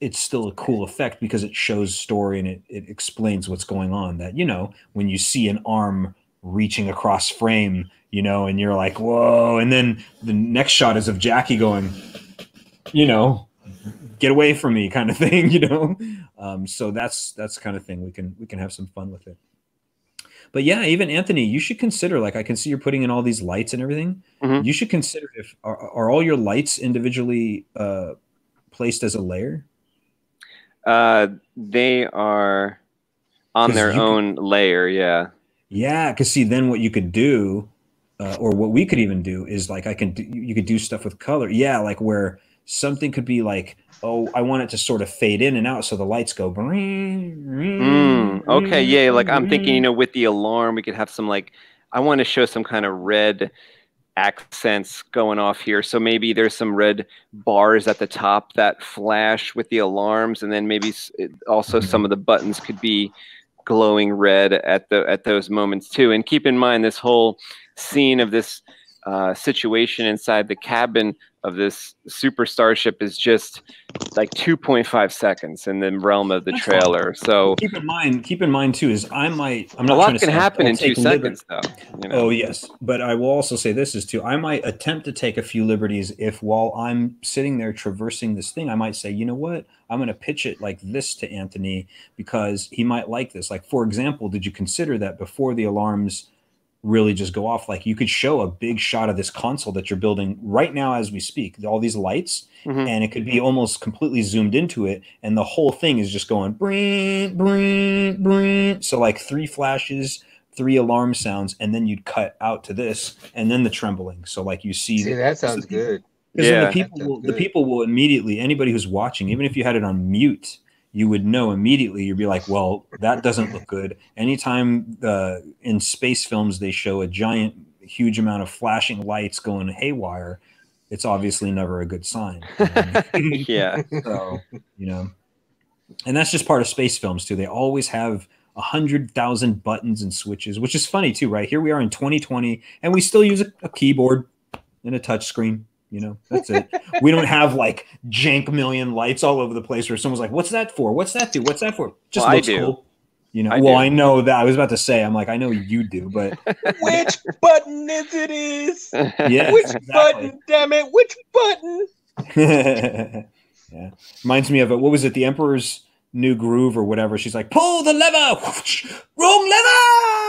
It's still a cool effect because it shows story and it explains what's going on, that, you know, when you see an arm reaching across frame, you know, and you're like, whoa. And then the next shot is of Jackie going, you know, get away from me kind of thing, you know? So that's the kind of thing we can have some fun with it. But yeah, even Anthony, you should consider, like, I can see you're putting in all these lights and everything. Mm-hmm. You should consider if, are all your lights individually placed as a layer? They are on their own layer. Yeah. Yeah. 'Cause see, then what you could do, or what we could even do is like you could do stuff with color. Yeah, like where something could be like, oh, I want it to sort of fade in and out so the lights go. Okay, yeah, like I'm thinking, you know, with the alarm, we could have some like, I want to show some kind of red accents going off here. So maybe there's some red bars at the top that flash with the alarms, and then maybe also some of the buttons could be glowing red at those moments too. And keep in mind this whole scene of this situation inside the cabin of this super starship is just like 2.5 seconds in the realm of the trailer. So keep in mind too is I'm not a lot can happen in 2 seconds though. You know? Oh yes, but I will also say this is too. I might attempt to take a few liberties if while I'm sitting there traversing this thing, I might say, you know what, I'm going to pitch it like this to Anthony because he might like this. Like for example, did you consider that before the alarms really just go off, like you could show a big shot of this console that you're building right now as we speak, all these lights, and it could be almost completely zoomed into it, and the whole thing is just going bring, bring, bring. So like 3 flashes, 3 alarm sounds, and then you'd cut out to this, and then the trembling. So like you see, that sounds good. Because yeah, the people will immediately, anybody who's watching, even if you had it on mute, you would know immediately. You'd be like, well, that doesn't look good. Anytime in space films they show a giant, huge amount of flashing lights going haywire, it's obviously never a good sign. You know? Yeah. So, you know, and that's just part of space films too. They always have 100,000 buttons and switches, which is funny too, right? Here we are in 2020 and we still use a keyboard and a touch screen. You know, that's it. We don't have like jank million lights all over the place where someone's like, what's that for? What's that do? What's that for? Just looks cool. You know, I know that. I was about to say, I'm like, I know you do, but. Which button is it is? Yeah, which button, damn it, which button? Yeah. Reminds me of it. What was it? The Emperor's New Groove or whatever. She's like, pull the lever. Wrong lever.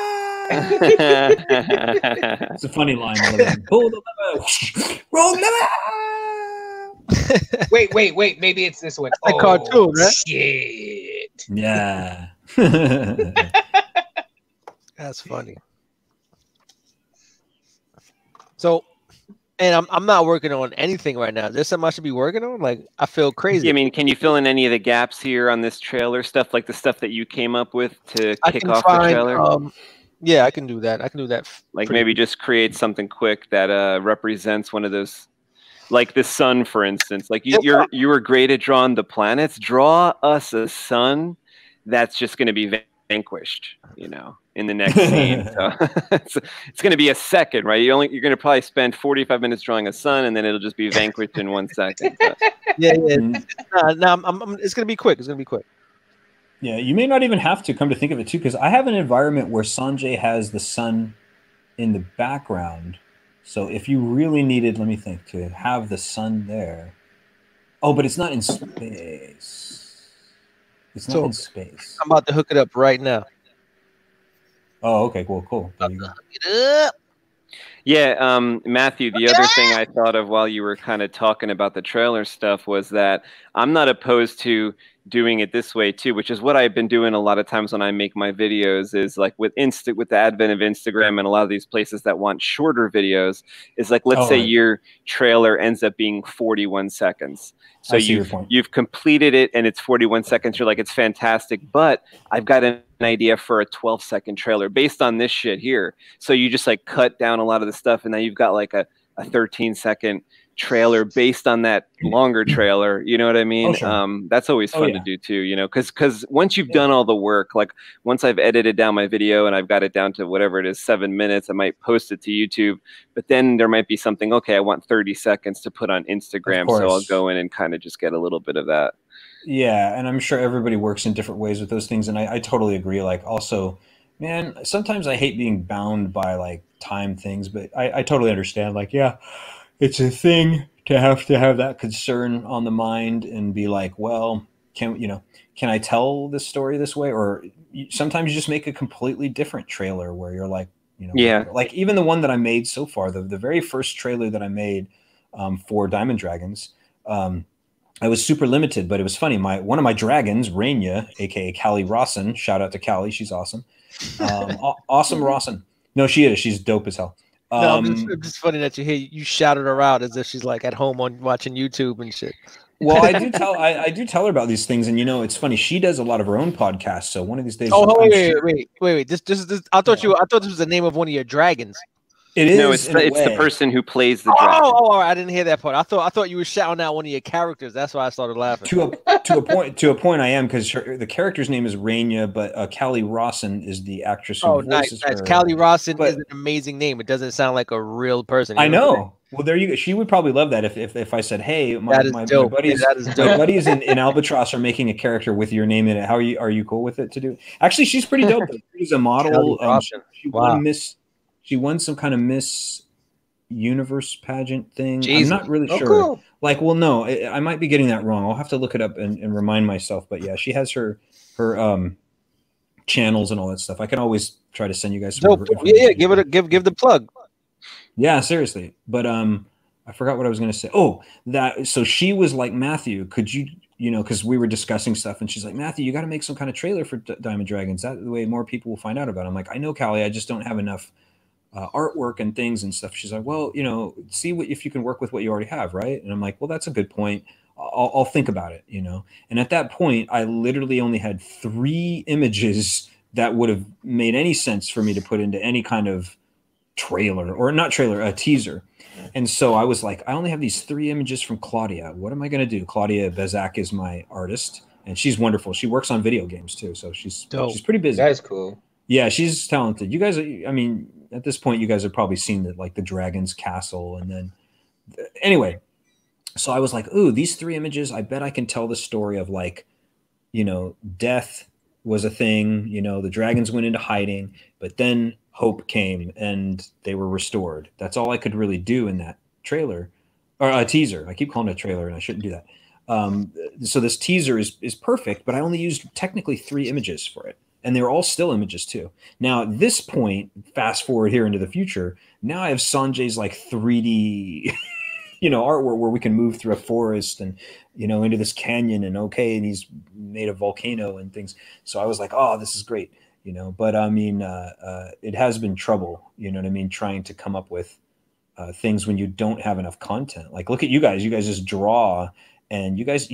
It's a funny line. Pull the lever. Roll lever. Wait. Maybe it's this one. That's a cartoon, right? Shit. Yeah. That's funny. So, and I'm not working on anything right now. There's something I should be working on. Like I feel crazy. I mean, can you fill in any of the gaps here on this trailer stuff, like the stuff that you came up with to kick off the trailer? Yeah, I can do that. I can do that. Like maybe just create something quick that represents one of those, like the sun, for instance. Like you were great at drawing the planets. Draw us a sun that's just going to be vanquished, you know, in the next scene. So it's going to be a second, right? You're going to probably spend 45 minutes drawing a sun, and then it'll just be vanquished in 1 second. So. Yeah. It's going to be quick. It's going to be quick. Yeah, you may not even have to, come to think of it too, because I have an environment where Sanjay has the sun in the background. So if you really needed, let me think, to have the sun there. Oh, but it's not in space. It's not in space. I'm about to hook it up right now. Oh, okay, cool. There you go. Hook it up. Yeah, Matthew, the other thing I thought of while you were kind of talking about the trailer stuff was that I'm not opposed to doing it this way too, which is what I've been doing a lot of times when I make my videos, is like with the advent of Instagram and a lot of these places that want shorter videos, is like, let's say your trailer ends up being 41 seconds. So you've completed it and it's 41 seconds. You're like, it's fantastic, but I've got an idea for a 12-second trailer based on this shit here. So you just like cut down a lot of the stuff, and then you've got like a 13-second trailer based on that longer trailer, you know what I mean? That's always fun to do too, you know, because once you've done all the work, like once I've edited down my video and I've got it down to whatever it is, 7 minutes, I might post it to YouTube, but then there might be something, okay, I want 30 seconds to put on Instagram, so I'll go in and kind of just get a little bit of that. Yeah, and I'm sure everybody works in different ways with those things, and I totally agree. Like also, man, sometimes I hate being bound by like time things, but I totally understand, like, yeah, it's a thing to have that concern on the mind and be like, well, can I tell this story this way? Or sometimes you just make a completely different trailer where you're like, you know, like even the one that I made so far, the very first trailer that I made for Diamond Dragons, I was super limited, but it was funny. One of my dragons, Raina, aka Callie Rawson, shout out to Callie, she's awesome. Awesome Rawson. No, she is. She's dope as hell. No, it's funny that you shouted her out as if she's like at home on watching YouTube and shit. Well, I do tell her about these things, and you know, it's funny. She does a lot of her own podcasts, so one of these days. Oh, wait, wait, wait! I thought this was the name of one of your dragons. It is. No, it's the person who plays the dragon. Oh, all right. I didn't hear that part. I thought you were shouting out one of your characters. That's why I started laughing. To a point, I am, because the character's name is Raina, but Callie Rawson is the actress who voices her. Callie Rawson is an amazing name. It doesn't sound like a real person. I know. Well, there you go. She would probably love that if I said, "Hey, my buddies, my buddies in Albatross are making a character with your name in it. How are you cool with it to do?" Actually, she's pretty dope. She's a model. She won Miss. She won some kind of Miss Universe pageant thing. Jesus. I'm not really sure. Cool. Like, well, no, I might be getting that wrong. I'll have to look it up and remind myself. But yeah, she has her channels and all that stuff. I can always try to send you guys some. Yeah, give the plug. Yeah, seriously. But I forgot what I was going to say. Oh, that. So she was like, Matthew, could you? You know, because we were discussing stuff, and she's like, Matthew, you got to make some kind of trailer for Diamond Dragons. That way, more people will find out about it. I'm like, I know, Callie. I just don't have enough artwork and things and stuff. She's like, well, you know, see if you can work with what you already have, right? And I'm like, well, that's a good point. I'll think about it, you know. And at that point, I literally only had 3 images that would have made any sense for me to put into any kind of a teaser. And so I was like, I only have these 3 images from Claudia. What am I going to do? Claudia Bezak is my artist, and she's wonderful. She works on video games too, so she's pretty busy. That's cool. Yeah, she's talented. You guys, I mean, at this point, you guys have probably seen the Dragon's Castle. And then anyway, so I was like, ooh, these 3 images, I bet I can tell the story of, like, you know, death was a thing, you know, the dragons went into hiding, but then hope came and they were restored. That's all I could really do in that trailer or a teaser. I keep calling it a trailer and I shouldn't do that. So this teaser is perfect, but I only used technically 3 images for it. And they're all still images too. Now at this point, fast forward here into the future, now I have Sanjay's, like, 3D, you know, artwork where we can move through a forest and, you know, into this canyon and he's made a volcano and things. So I was like, oh, this is great, you know. But I mean, it has been trouble, you know what I mean, trying to come up with things when you don't have enough content. Like, look at you guys. You guys just draw, and you guys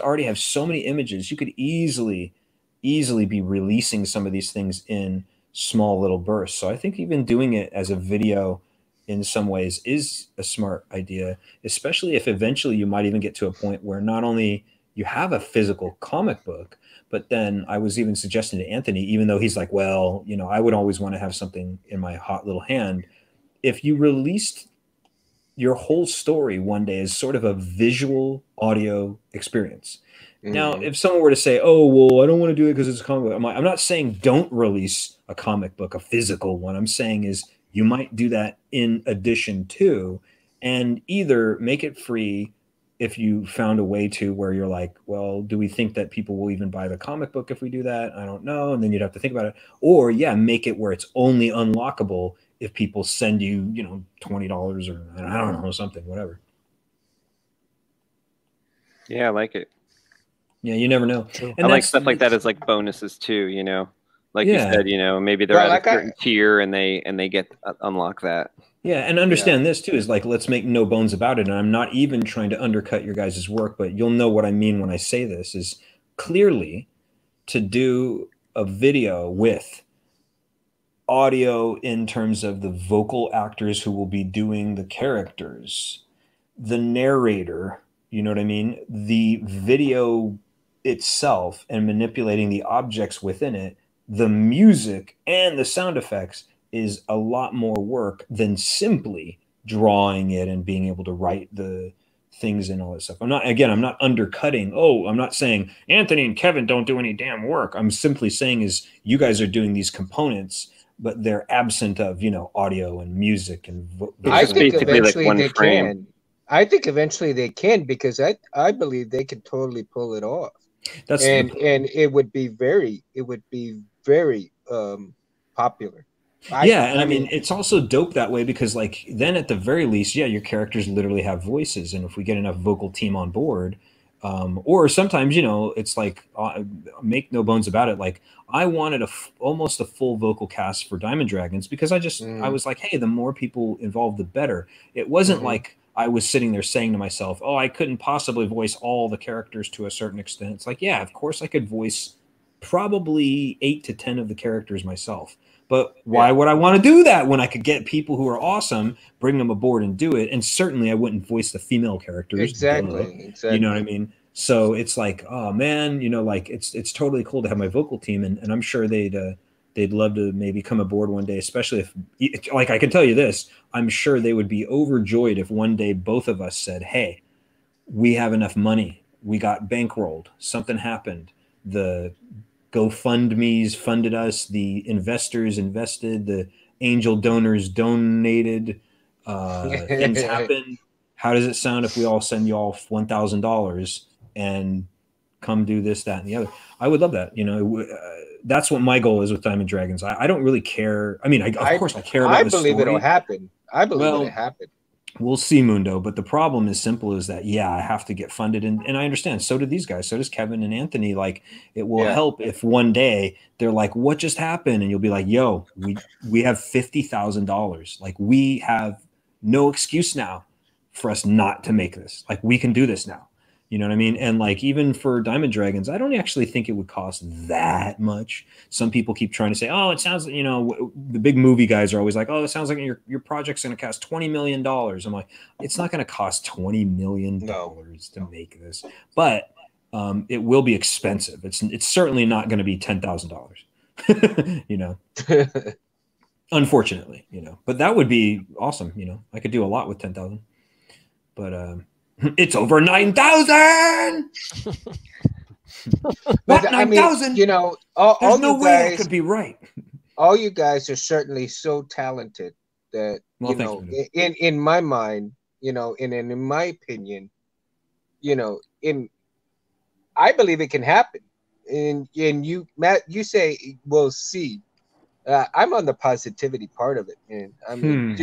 already have so many images. You could easily be releasing some of these things in small little bursts. So I think even doing it as a video in some ways is a smart idea, especially if eventually you might even get to a point where not only you have a physical comic book, but then I was even suggesting to Anthony, even though he's like, well, you know, I would always want to have something in my hot little hand. If you released your whole story one day as sort of a visual audio experience. Now, if someone were to say, oh, well, I don't want to do it because it's a comic book, I'm not saying don't release a comic book, a physical one. I'm saying is you might do that in addition to, and either make it free if you found a way to where you're like, well, do we think that people will even buy the comic book if we do that? I don't know. And then you'd have to think about it. Or, yeah, make it where it's only unlockable if people send you, you know, $20 or, I don't know, something, whatever. Yeah, I like it. Yeah, you never know. And I like stuff like that as, like, bonuses too, you know. Like you said, you know, maybe they're at a certain tier and they get unlock that. Yeah, and understand this too is, like, let's make no bones about it. And I'm not even trying to undercut your guys' work, but you'll know what I mean when I say this is clearly to do a video with audio in terms of the vocal actors who will be doing the characters, the narrator, you know what I mean, the video itself and manipulating the objects within it, the music and the sound effects is a lot more work than simply drawing it and being able to write the things and all that stuff. I'm not undercutting. Oh, I'm not saying Anthony and Kevin don't do any damn work. I'm simply saying is you guys are doing these components, but they're absent of, you know, audio and music and I think eventually like one frame. I think eventually they can, because I believe they could totally pull it off. That's and it would be very popular. I mean, it's also dope that way because, like, then at the very least, yeah, your characters literally have voices, and if we get enough vocal team on board, or sometimes, you know, it's like make no bones about it. Like, I wanted almost a full vocal cast for Diamond Dragons because I was like, hey, the more people involved, the better. It wasn't like I was sitting there saying to myself, oh, I couldn't possibly voice all the characters to a certain extent. It's like, yeah, of course I could voice probably 8 to 10 of the characters myself, But why would I want to do that when I could get people who are awesome, bring them aboard and do it? And certainly I wouldn't voice the female characters. Exactly. You know what I mean? So it's like, oh man, you know, like it's totally cool to have my vocal team, and I'm sure they'd love to maybe come aboard one day, especially if, like, I can tell you this, I'm sure they would be overjoyed if one day both of us said, hey, we have enough money. We got bankrolled. Something happened. The GoFundMe's funded us. The investors invested. The angel donors donated. Things happened. How does it sound if we all send y'all $1,000 and come do this, that, and the other? I would love that. You know, that's what my goal is with Diamond Dragons. I don't really care. I mean, of course I care about the story. I believe it'll happen. I believe it'll happen. We'll see, Mundo. But the problem is simple: is that I have to get funded, and I understand. So do these guys. So does Kevin and Anthony. Like, it will help if one day they're like, "What just happened?" And you'll be like, "Yo, we have $50,000. Like, we have no excuse now for us not to make this. Like, we can do this now." You know what I mean? And like, even for Diamond Dragons, I don't actually think it would cost that much. Some people keep trying to say, oh, it sounds, you know, the big movie guys are always like, oh, it sounds like your project's going to cost $20 million. I'm like, it's not going to cost $20 million to make this, but it will be expensive. It's certainly not going to be $10,000, you know, unfortunately, you know, but that would be awesome. You know, I could do a lot with 10,000, but, it's over 9,000. What, 9,000? I mean, you know, there's no way it could be right. All you guys are certainly so talented that, you know, in my mind, you know, and in my opinion, you know, I believe it can happen. And you, Matt, you say we'll see. I'm on the positivity part of it, man. I mean,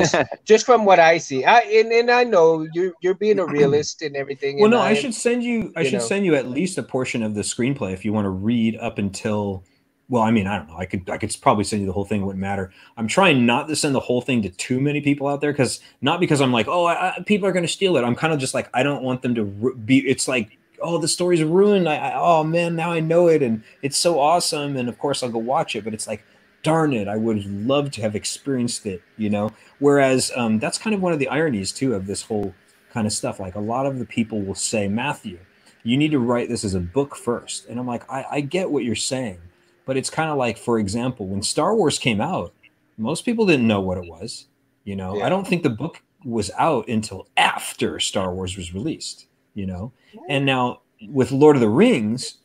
just from what I see, and I know you're being a realist and everything. Well, no, I should send you. I should send you at least a portion of the screenplay if you want to read up until. Well, I mean, I don't know. I could probably send you the whole thing. It wouldn't matter. I'm trying not to send the whole thing to too many people out there, because not because I'm like, oh, people are going to steal it. I'm kind of just like, I don't want them to be. It's like, oh, the story's ruined. Oh man, now I know it, and it's so awesome. And of course, I'll go watch it. But it's like, darn it, I would love to have experienced it, you know? Whereas that's kind of one of the ironies, too, of this whole kind of stuff. Like, a lot of the people will say, Matthew, you need to write this as a book first. And I'm like, I get what you're saying. But it's kind of like, for example, when Star Wars came out, most people didn't know what it was, you know? Yeah. I don't think the book was out until after Star Wars was released, you know? And now with Lord of the Rings...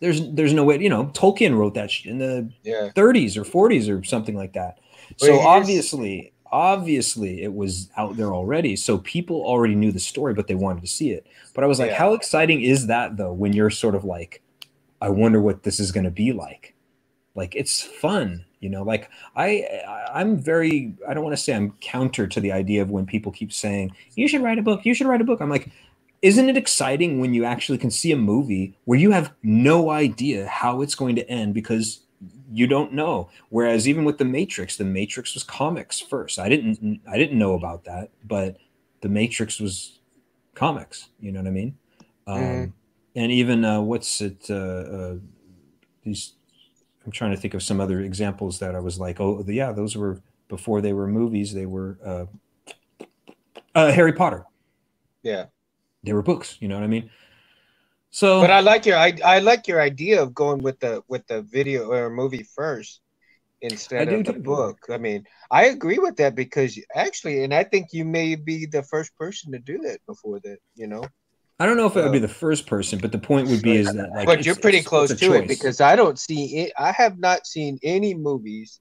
There's no way, you know, Tolkien wrote that in the 30s or 40s or something like that. So obviously it was out there already. So people already knew the story, but they wanted to see it. But I was like, how exciting is that, though, when you're sort of like, I wonder what this is going to be like. Like, it's fun, you know, like I don't want to say I'm counter to the idea of when people keep saying, you should write a book. You should write a book. I'm like, isn't it exciting when you actually can see a movie where you have no idea how it's going to end because you don't know? Whereas even with the Matrix was comics first. I didn't know about that, but the Matrix was comics. You know what I mean? And even what's it? These I'm trying to think of some other examples that I was like, oh yeah, those were before they were movies. They were Harry Potter. Yeah. They were books, you know what I mean? So, but I like your I like your idea of going with the video or movie first instead of the book. I mean, I agree with that because actually, and I think you may be the first person to do that before that, you know. I don't know if it would be the first person, but the point would be is that, like, but you're pretty close to it because I don't see it. I have not seen any movies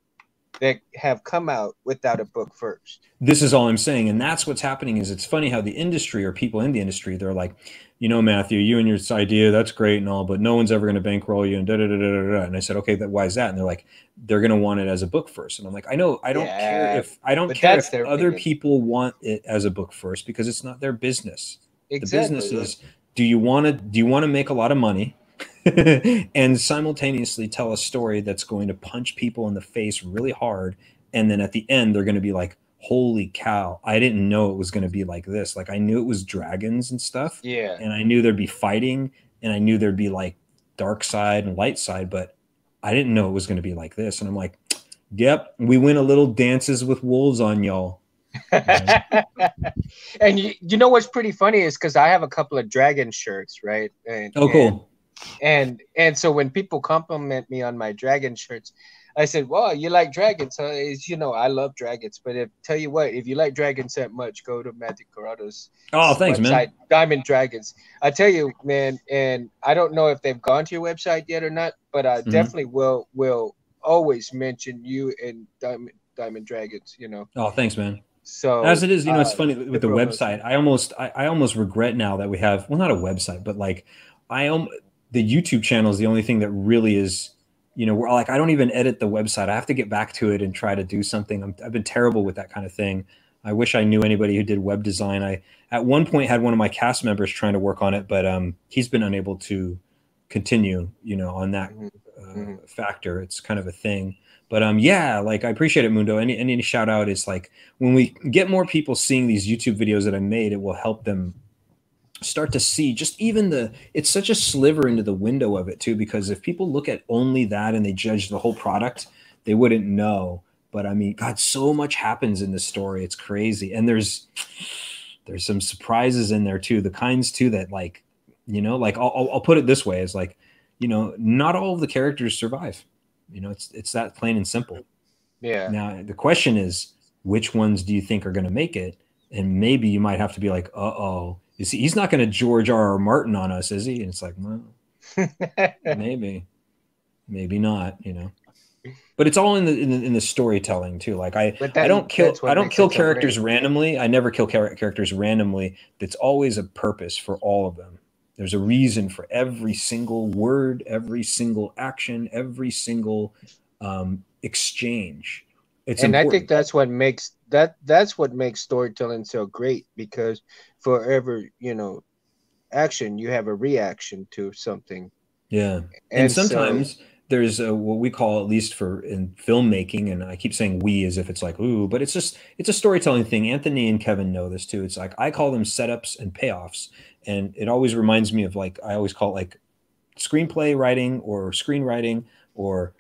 that have come out without a book first. This is all I'm saying. And that's what's happening is it's funny how the industry or people in the industry, they're like, you know, Matthew, you and your idea, that's great and all, but no one's ever going to bankroll you and da, da, da, da, da, da. And I said, okay, why is that? And they're like, they're going to want it as a book first. And I'm like, I know, I don't care if, I don't care if other people want it as a book first because it's not their business. Exactly. The business is, do you want to make a lot of money and simultaneously tell a story that's going to punch people in the face really hard, and then at the end they're going to be like, holy cow, I didn't know it was going to be like this. Like, I knew it was dragons and stuff, and I knew there'd be fighting, and I knew there'd be like dark side and light side, but I didn't know it was going to be like this. And I'm like, yep, we went a little Dances with Wolves on y'all. And you know what's pretty funny is because I have a couple of dragon shirts, right? And, cool. And so when people compliment me on my dragon shirts, I said, well, you like dragons. Huh? You know, I love dragons. But tell you what, if you like dragons that much, go to Matthew Carauddo's website, man. Diamond Dragons. I tell you, man, and I don't know if they've gone to your website yet or not, but I definitely will always mention you and Diamond Dragons, you know. Oh, thanks, man. So as it is, you know, it's funny with the website. I almost regret now that we have, well, not a website, but like the YouTube channel is the only thing that really is, you know, we're like, I don't even edit the website. I have to get back to it and try to do something. I've been terrible with that kind of thing. I wish I knew anybody who did web design. I at one point had one of my cast members trying to work on it, but he's been unable to continue, you know, on that factor. It's kind of a thing. But yeah, like I appreciate it, Mundo. Any shout out is like when we get more people seeing these YouTube videos that I made, it will help them start to see just even it's such a sliver into the window of it too, because if people look at only that and they judge the whole product, they wouldn't know. But I mean, God, so much happens in this story. It's crazy. And there's some surprises in there too, the kinds too that like, you know, like I'll put it this way, is like, you know, not all of the characters survive. You know, it's that plain and simple. Yeah. Now the question is, which ones do you think are going to make it? And maybe you might have to be like, oh, he's not going to George R.R. Martin on us, is he? And it's like, well, maybe not. You know, but it's all in the storytelling too. Like I don't kill characters randomly. I never kill characters randomly. It's always a purpose for all of them. There's a reason for every single word, every single action, every single exchange. It's important. I think that's what makes storytelling so great, because for every, you know, action, you have a reaction to something. Yeah, and sometimes there's what we call, at least in filmmaking, and I keep saying we as if it's like ooh, but it's a storytelling thing. Anthony and Kevin know this too. It's like I call them setups and payoffs. And it always reminds me of, like, I always call it like screenplay writing or screenwriting or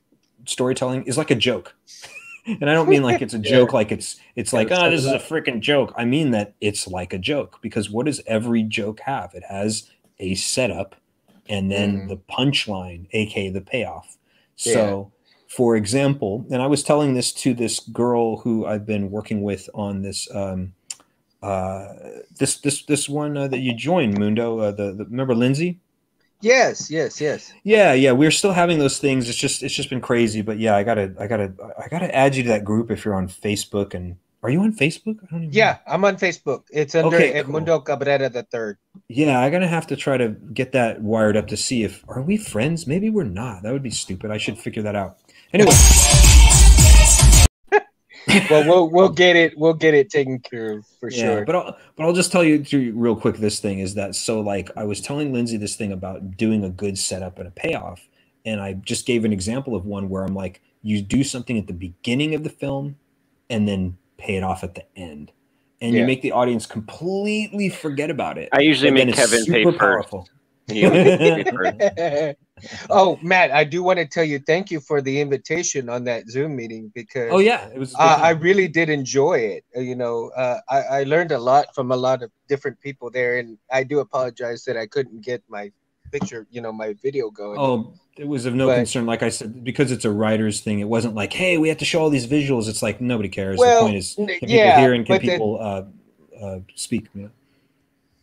storytelling is like a joke. And I don't mean like it's a joke, like it's like, oh, this is a freaking joke. I mean that it's like a joke, because what does every joke have? It has a setup and then the punchline, aka the payoff. Yeah. So, for example, and I was telling this to this girl who I've been working with on this this one that you joined, Mundo, remember Lindsay? Yes. Yeah. We're still having those things. It's just been crazy, but yeah, I gotta add you to that group if you're on Facebook. And are you on Facebook? I don't even know. I'm on Facebook. It's under Mundo Cabrera III. Yeah, I'm gonna have to try to get that wired up to see if are we friends? Maybe we're not. That would be stupid. I should figure that out. Anyway. Well, we'll get it taken care of for sure. But I'll just tell you real quick. This thing is that, so like I was telling Lindsay this thing about doing a good setup and a payoff, and I just gave an example of one where I'm like, you do something at the beginning of the film, and then pay it off at the end, and you make the audience completely forget about it. I usually make Kevin pay first. Oh, Matt, I do want to tell you thank you for the invitation on that Zoom meeting, because it was I really did enjoy it. You know, I learned a lot from a lot of different people there, and I do apologize that I couldn't get my picture, you know, my video going. Oh, it was of no concern. Like I said, because it's a writer's thing, it wasn't like, hey, we have to show all these visuals. It's like nobody cares. Well, the point is, can people hear and can people speak? Yeah.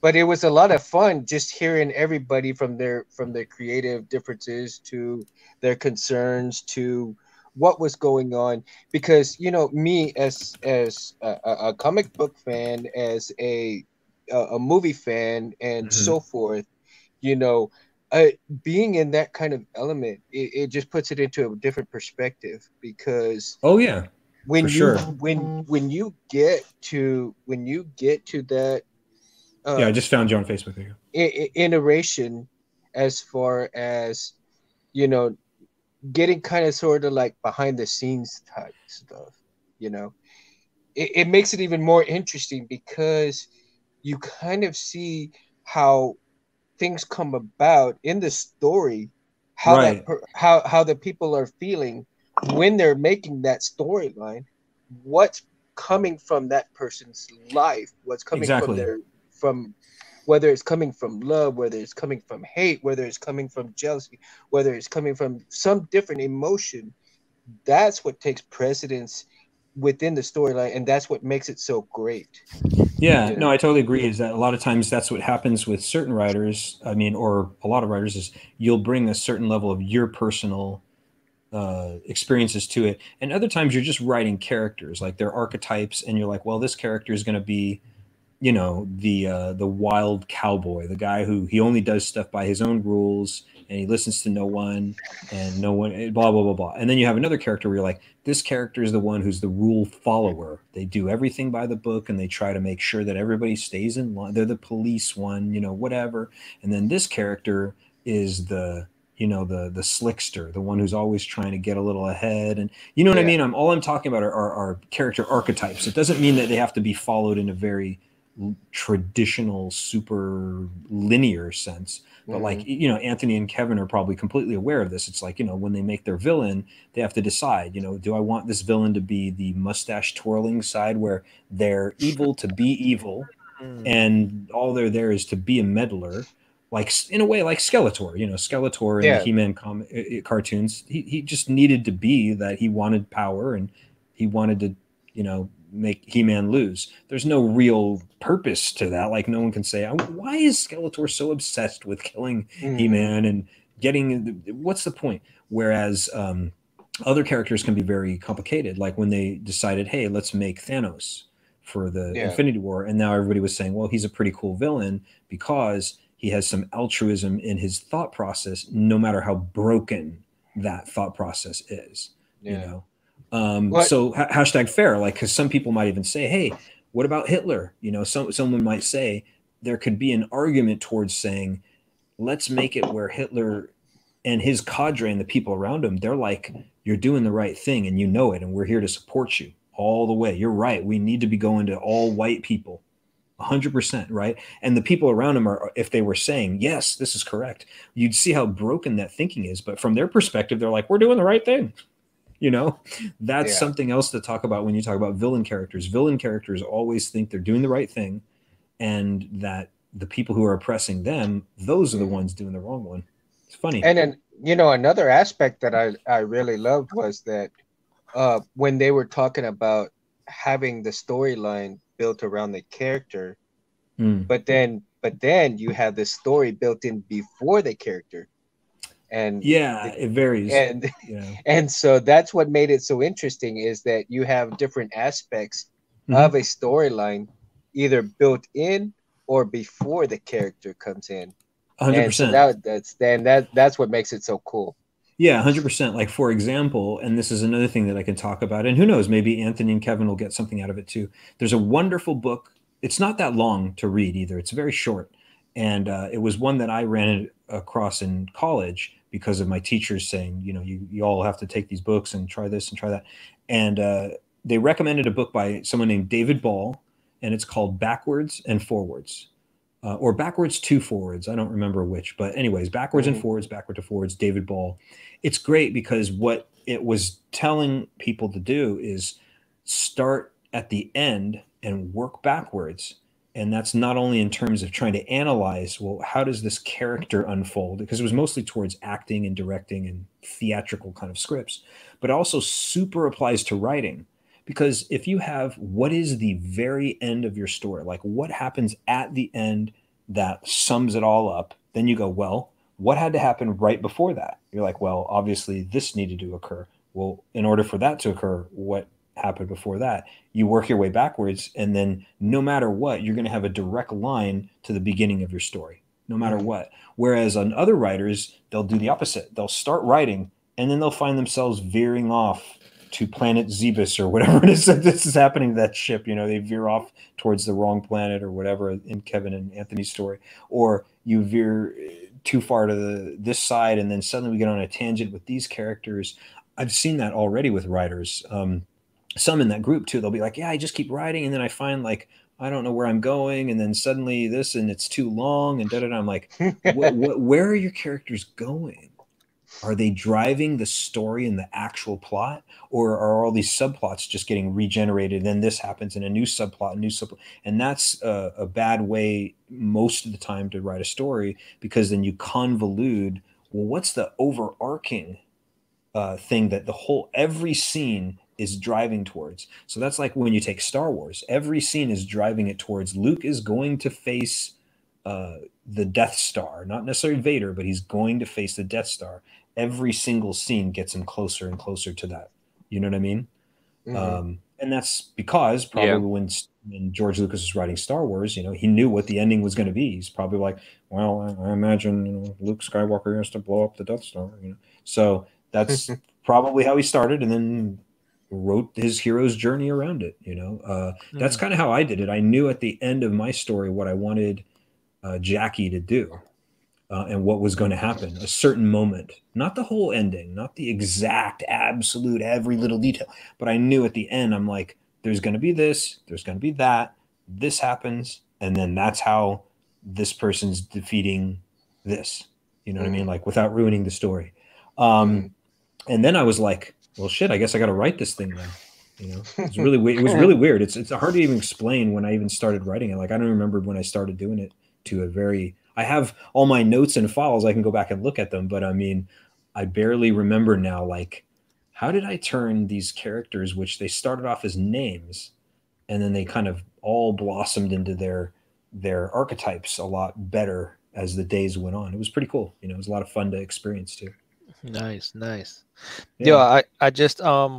But it was a lot of fun just hearing everybody from their creative differences to their concerns to what was going on. Because, you know, me as a comic book fan, as a movie fan and so forth, you know, being in that kind of element, it just puts it into a different perspective. Because when you get to that. I just found you on Facebook. Iteration, as far as, you know, getting kind of sort of like behind the scenes type stuff, you know, it makes it even more interesting, because you kind of see how things come about in the story how right. that how the people are feeling when they're making that storyline, what's coming from that person's life, what's coming exactly. from whether it's coming from love, whether it's coming from hate, whether it's coming from jealousy, whether it's coming from some different emotion. That's what takes precedence within the storyline, and that's what makes it so great. Yeah, no, I totally agree. Is that a lot of times that's what happens with certain writers, I mean, or a lot of writers, is you'll bring a certain level of your personal experiences to it, and other times you're just writing characters, like they're archetypes, and you're like, well, this character is going to be, you know, the wild cowboy, the guy who he only does stuff by his own rules and he listens to no one and no one, blah, blah, blah, blah. And then you have another character where you're like, this character is the one who's the rule follower. They do everything by the book and they try to make sure that everybody stays in line. They're the police one, you know, whatever. And then this character is the, you know, the slickster, the one who's always trying to get a little ahead. And you know what yeah. I mean? I'm all I'm talking about are character archetypes. It doesn't mean that they have to be followed in a very traditional, super linear sense. But like, you know, Anthony and Kevin are probably completely aware of this. It's like, you know, when they make their villain, they have to decide, you know, do I want this villain to be the mustache twirling side where they're evil to be evil and all they're there is to be a meddler, like in a way like Skeletor, you know, Skeletor in yeah. the He-Man cartoons. He just needed to be that. He wanted power and he wanted to, you know, make He-Man lose. There's no real purpose to that. Like no one can say, why is Skeletor so obsessed with killing He-Man and getting, what's the point? Whereas other characters can be very complicated. Like when they decided, hey, let's make Thanos for the yeah. Infinity War. And now everybody was saying, well, he's a pretty cool villain because he has some altruism in his thought process, no matter how broken that thought process is, yeah. you know? So hashtag fair, like, because some people might even say, hey, what about Hitler? You know, someone might say there could be an argument towards saying, let's make it where Hitler and his cadre and the people around him, they're like, you're doing the right thing and you know it, and we're here to support you all the way. You're right. We need to be going to all white people. 100%, right? And the people around him are, if they were saying, yes, this is correct, you'd see how broken that thinking is. But from their perspective, they're like, we're doing the right thing. You know, that's yeah. something else to talk about when you talk about villain characters. Villain characters always think they're doing the right thing and that the people who are oppressing them, those are the ones doing the wrong one. It's funny. And then, you know, another aspect that I really loved was that when they were talking about having the storyline built around the character, but then you have the story built in before the character. And yeah, it varies. And, yeah. and so that's what made it so interesting, is that you have different aspects of a storyline either built in or before the character comes in. 100%. And so that's what makes it so cool. Yeah, 100%. Like, for example, and this is another thing that I can talk about, and who knows, maybe Anthony and Kevin will get something out of it too. There's a wonderful book. It's not that long to read either. It's very short. And it was one that I ran across in college because of my teachers saying, you know, you all have to take these books and try this and try that. And they recommended a book by someone named David Ball, and it's called Backwards and Forwards, or Backwards to Forwards. I don't remember which, but anyways, Backwards and Forwards, Backward to Forwards, David Ball. It's great because what it was telling people to do is start at the end and work backwards. And that's not only in terms of trying to analyze, well, how does this character unfold? Because it was mostly towards acting and directing and theatrical kind of scripts, but also super applies to writing. Because if you have, what is the very end of your story? Like what happens at the end that sums it all up? Then you go, well, what had to happen right before that? You're like, well, obviously this needed to occur. Well, in order for that to occur, what happened before that? You work your way backwards, and then no matter what, you're going to have a direct line to the beginning of your story, no matter what. Whereas on other writers, they'll do the opposite. They'll start writing, and then they'll find themselves veering off to planet Zebus or whatever it is that this is happening to that ship. You know, they veer off towards the wrong planet or whatever in Kevin and Anthony's story, or you veer too far to this side, and then suddenly we get on a tangent with these characters. I've seen that already with writers. Some in that group too, they'll be like, yeah, I just keep writing. And then I find like, I don't know where I'm going. And then suddenly this, and it's too long. And I'm like, where are your characters going? Are they driving the story and the actual plot, or are all these subplots just getting regenerated? Then this happens in a new subplot, and that's a bad way most of the time to write a story, because then you convolute. Well, what's the overarching thing that the whole every scene is driving towards? So that's like when you take Star Wars, every scene is driving it towards Luke is going to face the Death Star, not necessarily Vader, but he's going to face the Death Star. Every single scene gets him closer and closer to that. You know what I mean? Mm-hmm. And that's because probably when George Lucas was writing Star Wars, you know, he knew what the ending was going to be. He's probably like, well, I imagine, you know, Luke Skywalker has to blow up the Death Star. You know, so that's probably how he started, and then wrote his hero's journey around it. You know, that's kind of how I did it. I knew at the end of my story what I wanted Jackie to do. And what was going to happen, a certain moment, not the whole ending, not the exact, absolute, every little detail. But I knew at the end, I'm like, there's going to be this, there's going to be that, this happens. And then that's how this person's defeating this, you know what I mean? Like, without ruining the story. And then I was like, well, shit, I guess I got to write this thing now. You know, it's really weird. It was really weird. It's hard to even explain when I even started writing it. Like, I don't remember when I started doing it to a very, I have all my notes and files. I can go back and look at them, but I mean, I barely remember now, like, how did I turn these characters, which they started off as names, and then they kind of all blossomed into their archetypes a lot better as the days went on. It was pretty cool. You know, it was a lot of fun to experience too. Nice, nice. Yeah. Yo, I just, I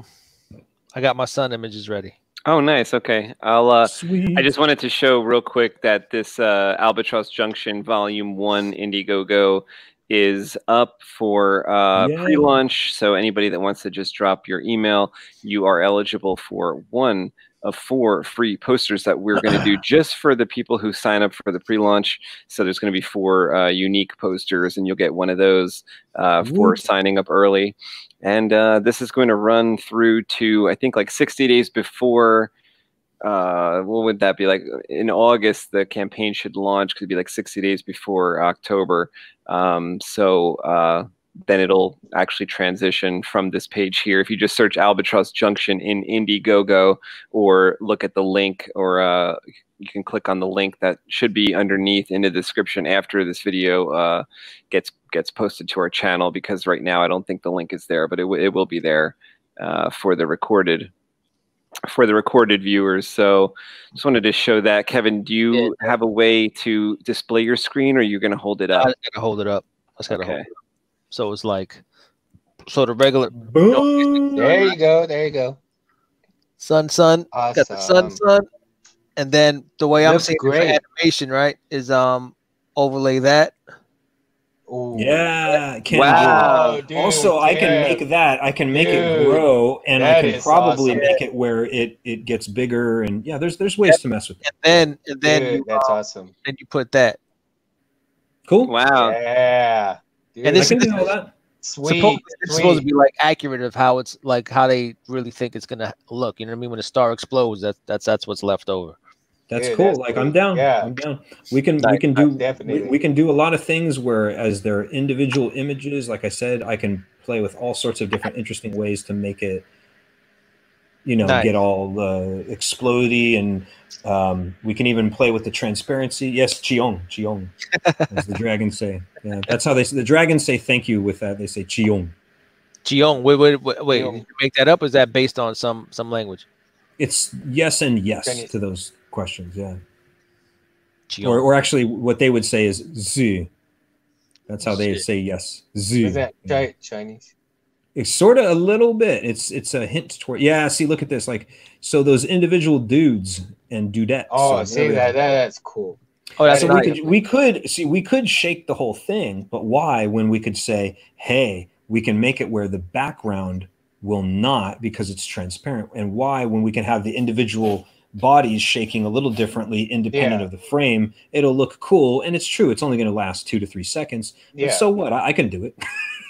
got my sun images ready. Oh, nice. Okay. I'll, I just wanted to show real quick that this Albatross Junction Volume 1 Indiegogo is up for pre-launch. So anybody that wants to just drop your email, you are eligible for one of 4 free posters that we're going to do just for the people who sign up for the pre-launch. So there's going to be 4 unique posters, and you'll get one of those for signing up early. And this is going to run through to, I think, like 60 days before, what would that be? Like in August, the campaign should launch, because it'd be like 60 days before October. Then it'll actually transition from this page here. If you just search Albatross Junction in Indiegogo, or look at the link, or you can click on the link that should be underneath in the description after this video gets posted to our channel, because right now I don't think the link is there, but it will be there for the recorded viewers. So just wanted to show that. Kevin, do you have a way to display your screen, or are you going to hold it up? I'm going to hold it up. Hold it up. So it's like, so the regular. Boom. There you go. There you go. Sun. Awesome. Got the sun. And then the way I'm seeing the animation, right, is overlay that. Ooh. Yeah. Wow. Dude, also, I can make that. I can make it grow, and I can probably make it where it gets bigger. And yeah, there's ways to mess with it. And then dude, that's awesome. And you put that. Cool. Wow. Yeah. Dude, and this is all that. Sweet. It's supposed to be like accurate of how it's like how they really think it's gonna look. You know what I mean? When a star explodes, that's what's left over. That's cool. That's like cool. I'm down. Yeah. I'm down. We can do a lot of things where as they're individual images. Like I said, I can play with all sorts of different interesting ways to make it. You know, get all the explodey, and we can even play with the transparency. Yes, Cheong, as the dragons say. Yeah, that's how the dragons say thank you with that. They say Cheong. Cheong. Wait. Did you make that up? Or is that based on some language? It's yes and yes to those questions. Yeah. Cheong. Or actually, what they would say is zu. That's how they say yes. Zu. Is that Chinese? It's sort of a little bit. It's a hint toward. Yeah, see, look at this. Like, so those individual dudes and dudettes. Oh, so see that's cool. Oh, that's so nice. We could shake the whole thing, but why? When we could say, hey, we can make it where the background will not, because it's transparent, and why? When we can have the individual bodies shaking a little differently, independent of the frame, it'll look cool. And it's true. It's only going to last 2 to 3 seconds. But so what? I can do it.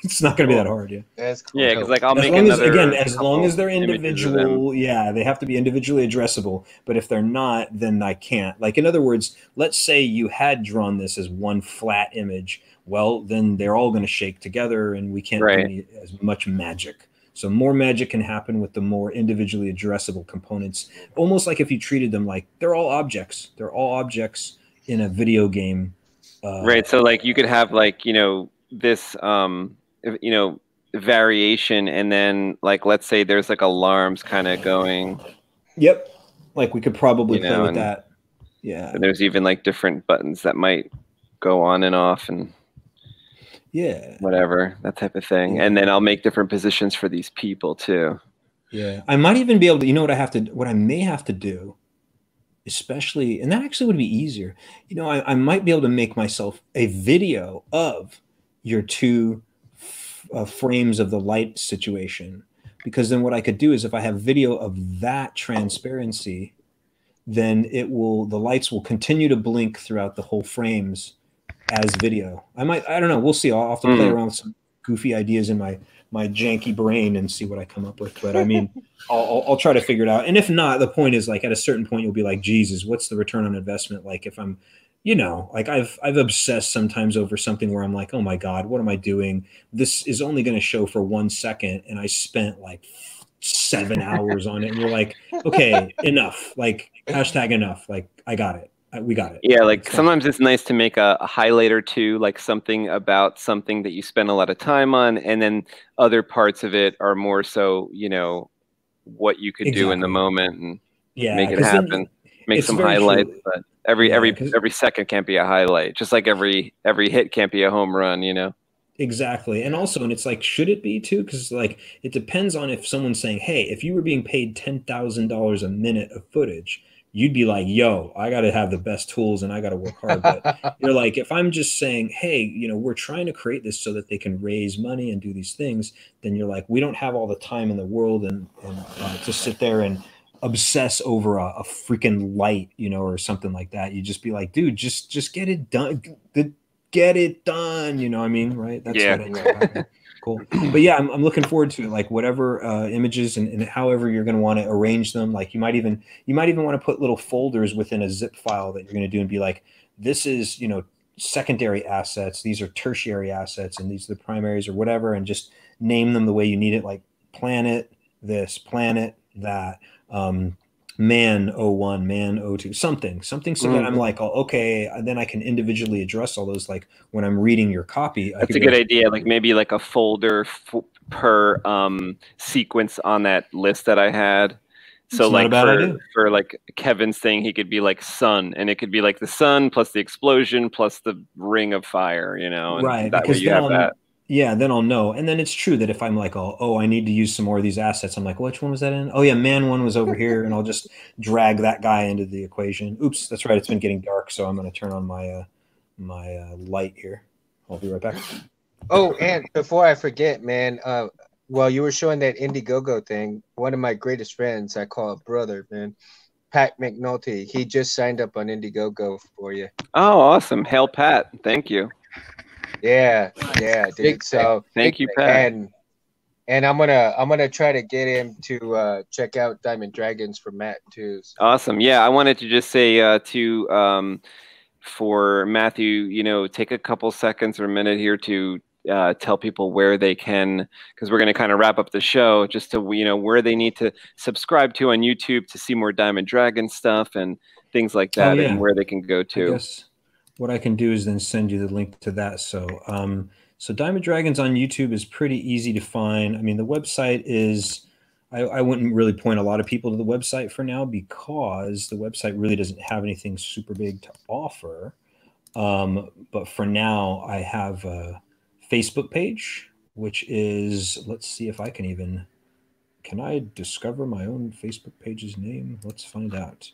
It's not going to be that hard, yeah. That's cool. Yeah, because like I'll make another. Again, as long as they're individual, yeah, they have to be individually addressable. But if they're not, then I can't. Like in other words, let's say you had drawn this as one flat image. Well, then they're all going to shake together, and we can't do any, as much magic. So more magic can happen with the more individually addressable components. Almost like if you treated them like they're all objects. They're all objects in a video game. Right. So like you could have like, you know, this you know, variation, and then like let's say there's like alarms kind of going. Yep. Like we could probably play with that. Yeah. And there's even like different buttons that might go on and off and yeah, whatever, that type of thing. Yeah. And then I'll make different positions for these people too. Yeah. I might even be able to, you know what I have to, what I may have to do, especially, and that actually would be easier. You know, I might be able to make myself a video of your two frames of the light situation, because then what I could do is if I have video of that transparency, then it will, the lights will continue to blink throughout the whole frames as video. I might, I don't know, we'll see. I'll have to play around with some goofy ideas in my janky brain and see what I come up with. But I mean, I'll try to figure it out. And if not, the point is like at a certain point, you'll be like, Jesus, what's the return on investment? Like if I'm, you know, like I've obsessed sometimes over something where I'm like, oh my God, what am I doing? This is only going to show for 1 second. And I spent like 7 hours on it. And you're like, okay, enough. Like hashtag enough. Like I got it. We got it. Yeah, like sometimes it's nice to make a highlight or two, like something about something that you spend a lot of time on. And then other parts of it are more so, you know, what you could do in the moment and make it happen. Make some highlights. But every second can't be a highlight, just like every hit can't be a home run, you know. Exactly. And also, and it's like, should it be too? Because like it depends on if someone's saying, hey, if you were being paid $10,000 a minute of footage, you'd be like, yo, I got to have the best tools and I got to work hard. But you're like, if I'm just saying, hey, you know, we're trying to create this so that they can raise money and do these things, then you're like, we don't have all the time in the world and to sit there and obsess over a freaking light, you know, or something like that. You just be like, dude, just get it done. Get it done. You know what I mean? Right. That's what cool. But yeah, I'm looking forward to it. Like whatever images and however you're going to want to arrange them. Like you might even want to put little folders within a zip file that you're going to do and be like, this is, you know, secondary assets. These are tertiary assets and these are the primaries or whatever. And just name them the way you need it. Like planet this, planet that, man 01, man 02, something. So that I'm like, oh, okay, and then I can individually address all those. Like when I'm reading your copy, that's a good idea. Like maybe like a folder per sequence on that list that I had. So like for like Kevin's thing, he could be like sun, and it could be like the sun plus the explosion plus the ring of fire, you know, and right? That way you have that. Yeah, then I'll know. And then it's true that if I'm like, oh, I need to use some more of these assets, I'm like, which one was that in? Oh, yeah, man, one was over here. And I'll just drag that guy into the equation. Oops, that's right. It's been getting dark, so I'm going to turn on my light here. I'll be right back. Oh, and before I forget, man, while you were showing that Indiegogo thing, one of my greatest friends, I call a brother, man, Pat McNulty, he just signed up on Indiegogo for you. Oh, awesome. Hail, Pat. Thank you. Yeah, yeah, dude. So thank you, Pat. And I'm gonna try to get him to check out Diamond Dragons for Matt too. So. Awesome. Yeah, I wanted to just say for Matthew, you know, take a couple seconds or a minute here to tell people where they can, because we're gonna kind of wrap up the show, just to, you know, where they need to subscribe to on YouTube to see more Diamond Dragon stuff and things like that, and where they can go to. What I can do is then send you the link to that. So Diamond Dragons on YouTube is pretty easy to find. I mean, the website is, I wouldn't really point a lot of people to the website for now because the website really doesn't have anything super big to offer. But for now, I have a Facebook page, which is, let's see if I can even, can I discover my own Facebook page's name? Let's find out.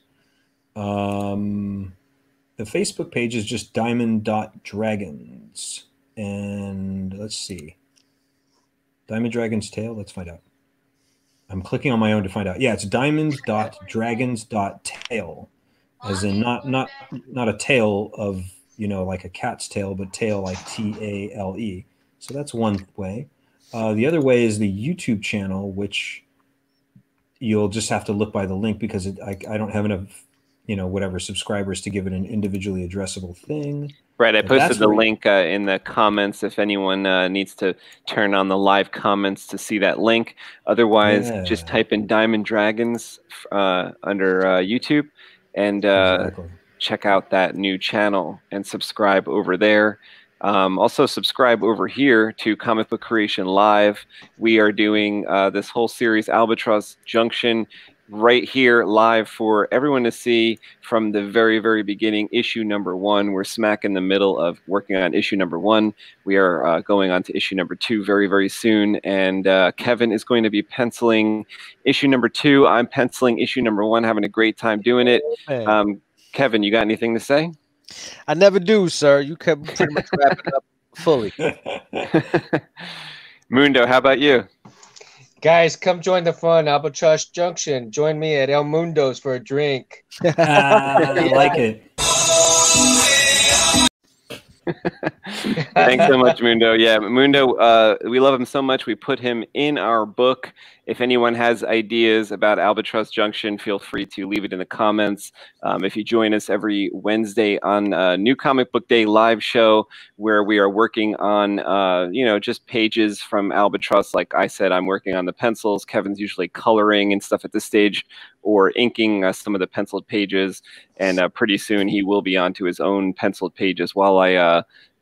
The Facebook page is just diamond.dragons. And let's see. Diamond Dragon's Tail? Let's find out. I'm clicking on my own to find out. Yeah, it's diamond.dragons.tail. As in not a tail of, you know, like a cat's tail, but tail like T-A-L-E. So that's one way. The other way is the YouTube channel, which you'll just have to look by the link because it, I don't have enough, you know, whatever subscribers to give it an individually addressable thing. Right. I posted the link in the comments if anyone needs to turn on the live comments to see that link. Otherwise, just type in Diamond Dragons under YouTube and check out that new channel and subscribe over there. Also subscribe over here to Comic Book Creation Live. We are doing this whole series, Albatross Junction, right here live for everyone to see from the very, very beginning, issue number 1. We're smack in the middle of working on issue number 1. We are going on to issue number 2 very, very soon. And Kevin is going to be penciling issue number 2. I'm penciling issue number 1, having a great time doing it. Kevin, you got anything to say? I never do, sir. You can pretty much wrap it up fully. Mundo, how about you? Guys, come join the fun. Albatross Junction. Join me at El Mundo's for a drink. I like it. Thanks so much, Mundo. Yeah, Mundo, we love him so much. We put him in our book. If anyone has ideas about Albatross Junction, feel free to leave it in the comments. If you join us every Wednesday on a New Comic Book Day live show, where we are working on, you know, just pages from Albatross. Like I said, I'm working on the pencils. Kevin's usually coloring and stuff at this stage, or inking some of the penciled pages. And pretty soon he will be onto his own penciled pages while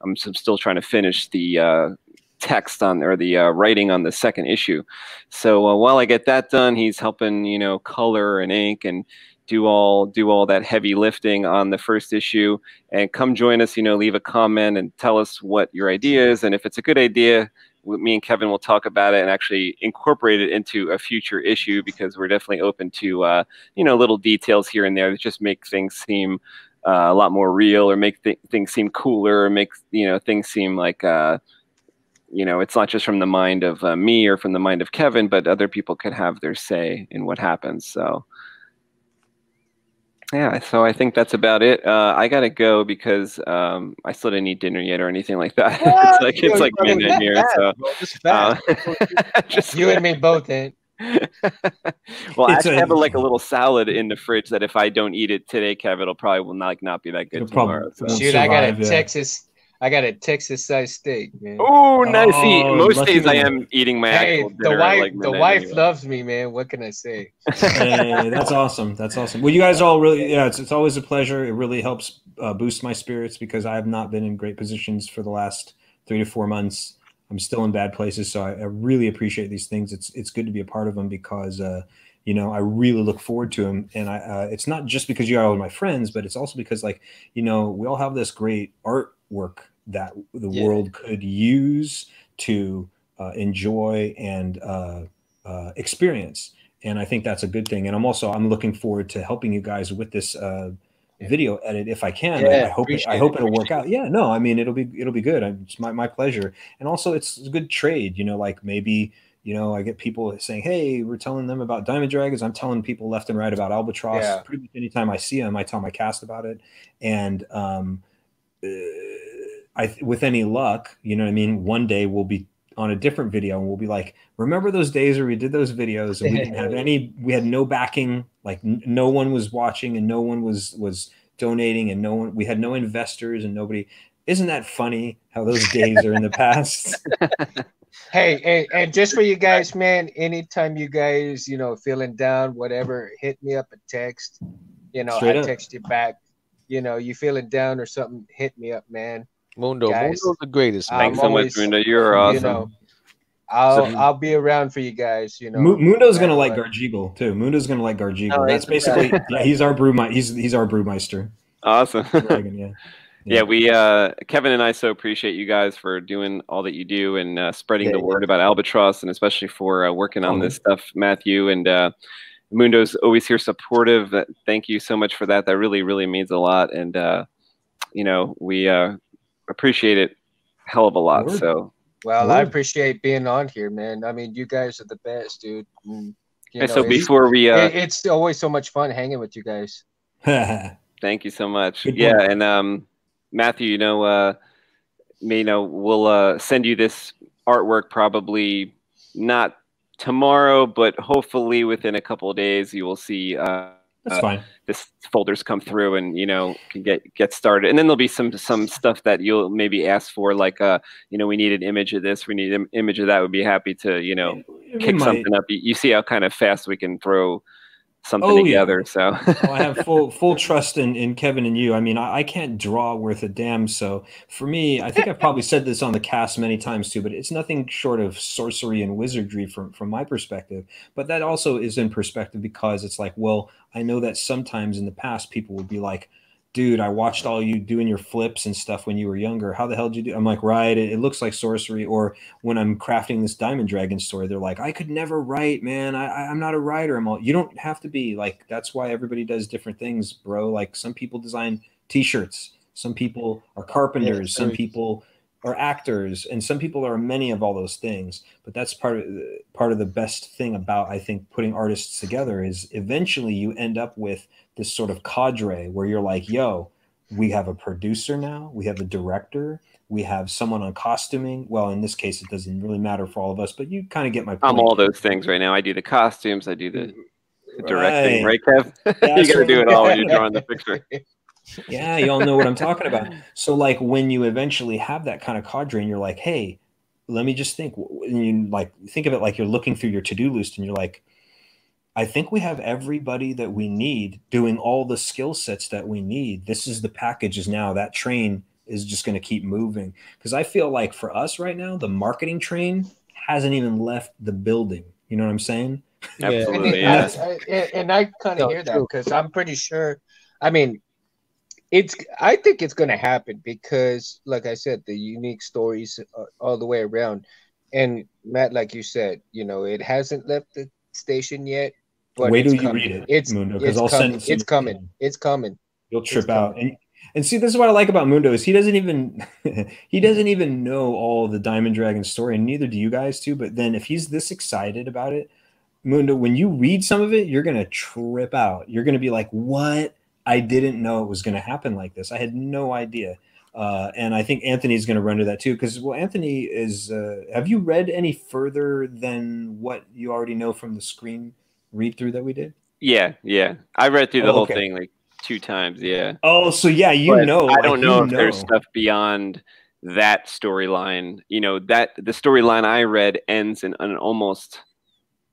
I'm still trying to finish the text on, or the writing on the second issue. So while I get that done, he's helping, you know, color and ink and do all that heavy lifting on the first issue. And come join us, you know, leave a comment and tell us what your idea is. And if it's a good idea, me and Kevin will talk about it and actually incorporate it into a future issue, because we're definitely open to, you know, little details here and there that just make things seem a lot more real, or make things seem cooler, or make, you know, things seem like, you know, it's not just from the mind of me or from the mind of Kevin, but other people could have their say in what happens. So, yeah, so I think that's about it. I gotta go because I still didn't eat dinner yet or anything like that. Yeah, it's like midnight here, so just you and me both, eh? Well, I actually have like a little salad in the fridge that if I don't eat it today, Kevin, it'll probably not be that good tomorrow. So. Shoot, I got a Texas-sized steak, man. Ooh, nice. Oh, nice. Most days I am eating my actual dinner. The wife loves me, man. What can I say? Hey, that's awesome. That's awesome. Well, you guys all really, yeah, it's always a pleasure. It really helps boost my spirits, because I have not been in great positions for the last 3 to 4 months. I'm still in bad places, so I really appreciate these things. It's good to be a part of them, because, you know, I really look forward to them. And it's not just because you are all my friends, but it's also because, like, you know, we all have this great artwork that the world could use to enjoy and experience. And I think that's a good thing. And I'm looking forward to helping you guys with this video edit if I can. Yeah, I hope it'll work out. Yeah, no, I mean, it'll be good. It's my pleasure. And also, it's a good trade, you know, like, maybe, you know, I get people saying, hey, we're telling them about Diamond Dragons. I'm telling people left and right about Albatross. Yeah. Pretty much anytime I see them, I tell my cast about it. And with any luck, you know what I mean, one day we'll be on a different video and we'll be like, remember those days where we did those videos and we didn't have any, we had no backing, like no one was watching and no one was donating and no one, we had no investors and nobody. Isn't that funny how those days are in the past? Hey, and just for you guys, man, anytime you guys, you know, feeling down, whatever, hit me up a text, you know, I text you back, you know, you feeling down or something, hit me up, man. Mundo, guys, Mundo's the greatest. Man. Thanks so much, Mundo. You're awesome. You know, I'll be around for you guys. You know, Mundo's gonna like Garjigal too. Mundo's gonna like Garjigal. No, that's basically yeah, he's our brewmeister. He's our brewmeister. Awesome. Dragon, yeah. Yeah, we Kevin and I so appreciate you guys for doing all that you do and spreading the word about Albatross, and especially for working on this stuff, Matthew, and Mundo's always here supportive. Thank you so much for that. That really, really means a lot. And you know, we appreciate it a hell of a lot. So, well, I appreciate being on here, man. I mean, you guys are the best, dude. And, you know, so before we it's always so much fun hanging with you guys. Thank you so much. Yeah, and Matthew, you know, we'll send you this artwork probably not tomorrow, but hopefully within a couple of days you will see that's fine. This folders come through and, you know, can get started. And then there'll be some stuff that you'll maybe ask for, like, you know, we need an image of this, we need an image of that. We'd be happy to, you know, kick something up. You see how kind of fast we can throw something together. Yeah. So I have full trust in Kevin and you. I mean, I can't draw worth a damn. So for me, I think I've probably said this on the cast many times too, but it's nothing short of sorcery and wizardry from my perspective. But that also is in perspective, because it's like, well, I know that sometimes in the past people would be like, dude, I watched all you doing your flips and stuff when you were younger. How the hell did you do? I'm like, right, it looks like sorcery. Or when I'm crafting this Diamond Dragon story, they're like, I could never write, man. I'm not a writer. I'm all, you don't have to be. Like, that's why everybody does different things, bro. Like, some people design T-shirts. Some people are carpenters. Some people are actors. And some people are many of all those things. But that's part of the best thing about, I think, putting artists together is eventually you end up with this sort of cadre where you're like, yo, we have a producer now, we have a director, we have someone on costuming. Well, in this case, it doesn't really matter for all of us, but you kind of get my point. I'm all those things right now. I do the costumes, I do the directing, right, Kev? You got to do it all when you're drawing the picture. Yeah, you all know what I'm talking about. So, like, when you eventually have that kind of cadre and you're like, hey, let me just think. And you, like, think of it like you're looking through your to-do list and you're like, I think we have everybody that we need doing all the skill sets that we need. This is the package is now. That train is just going to keep moving. Because I feel like for us right now, the marketing train hasn't even left the building. You know what I'm saying? Absolutely. Yeah. I kind of hear that, because I'm pretty sure, I mean, I think it's going to happen, because, like I said, the unique stories all the way around. And Matt, like you said, you know, it hasn't left the station yet. But wait till you read it, Mundo, because I'll send it to you. It's coming. It's coming. You'll trip out. And see, this is what I like about Mundo, is he doesn't even know all the Diamond Dragon story, and neither do you guys too. But then if he's this excited about it, Mundo, when you read some of it, you're gonna trip out. You're gonna be like, what? I didn't know it was gonna happen like this. I had no idea. And I think Anthony's going to run to that too, because, well, Anthony is. Have you read any further than what you already know from the screen read through that we did? Yeah, I read through the whole thing like 2 times. Yeah. Oh, so yeah, I don't know if there's stuff beyond that storyline. You know, that the storyline I read ends in almost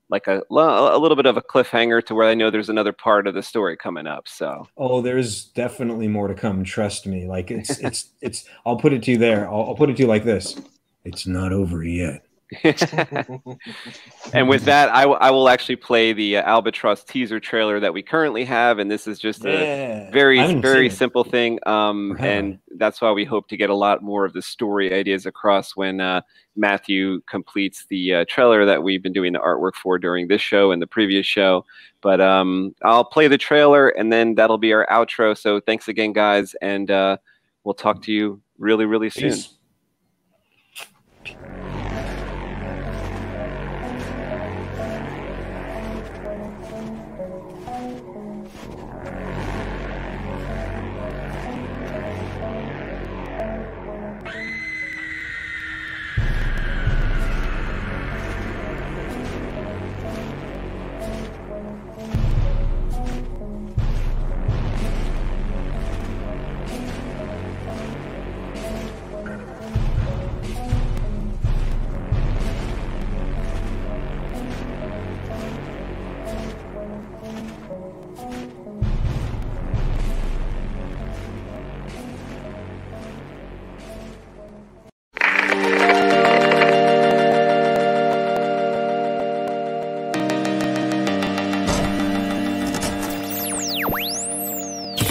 like a little bit of a cliffhanger, to where I know there's another part of the story coming up. So, oh, there's definitely more to come. Trust me. Like, it's I'll put it to you there. I'll put it to you like this. It's not over yet. And with that, I will actually play the Albatross teaser trailer that we currently have. And this is just a very simple thing. And that's why we hope to get a lot more of the story ideas across when Matthew completes the trailer that we've been doing the artwork for during this show and the previous show. But I'll play the trailer, and then that'll be our outro. So thanks again, guys. And we'll talk to you really, really soon. Peace.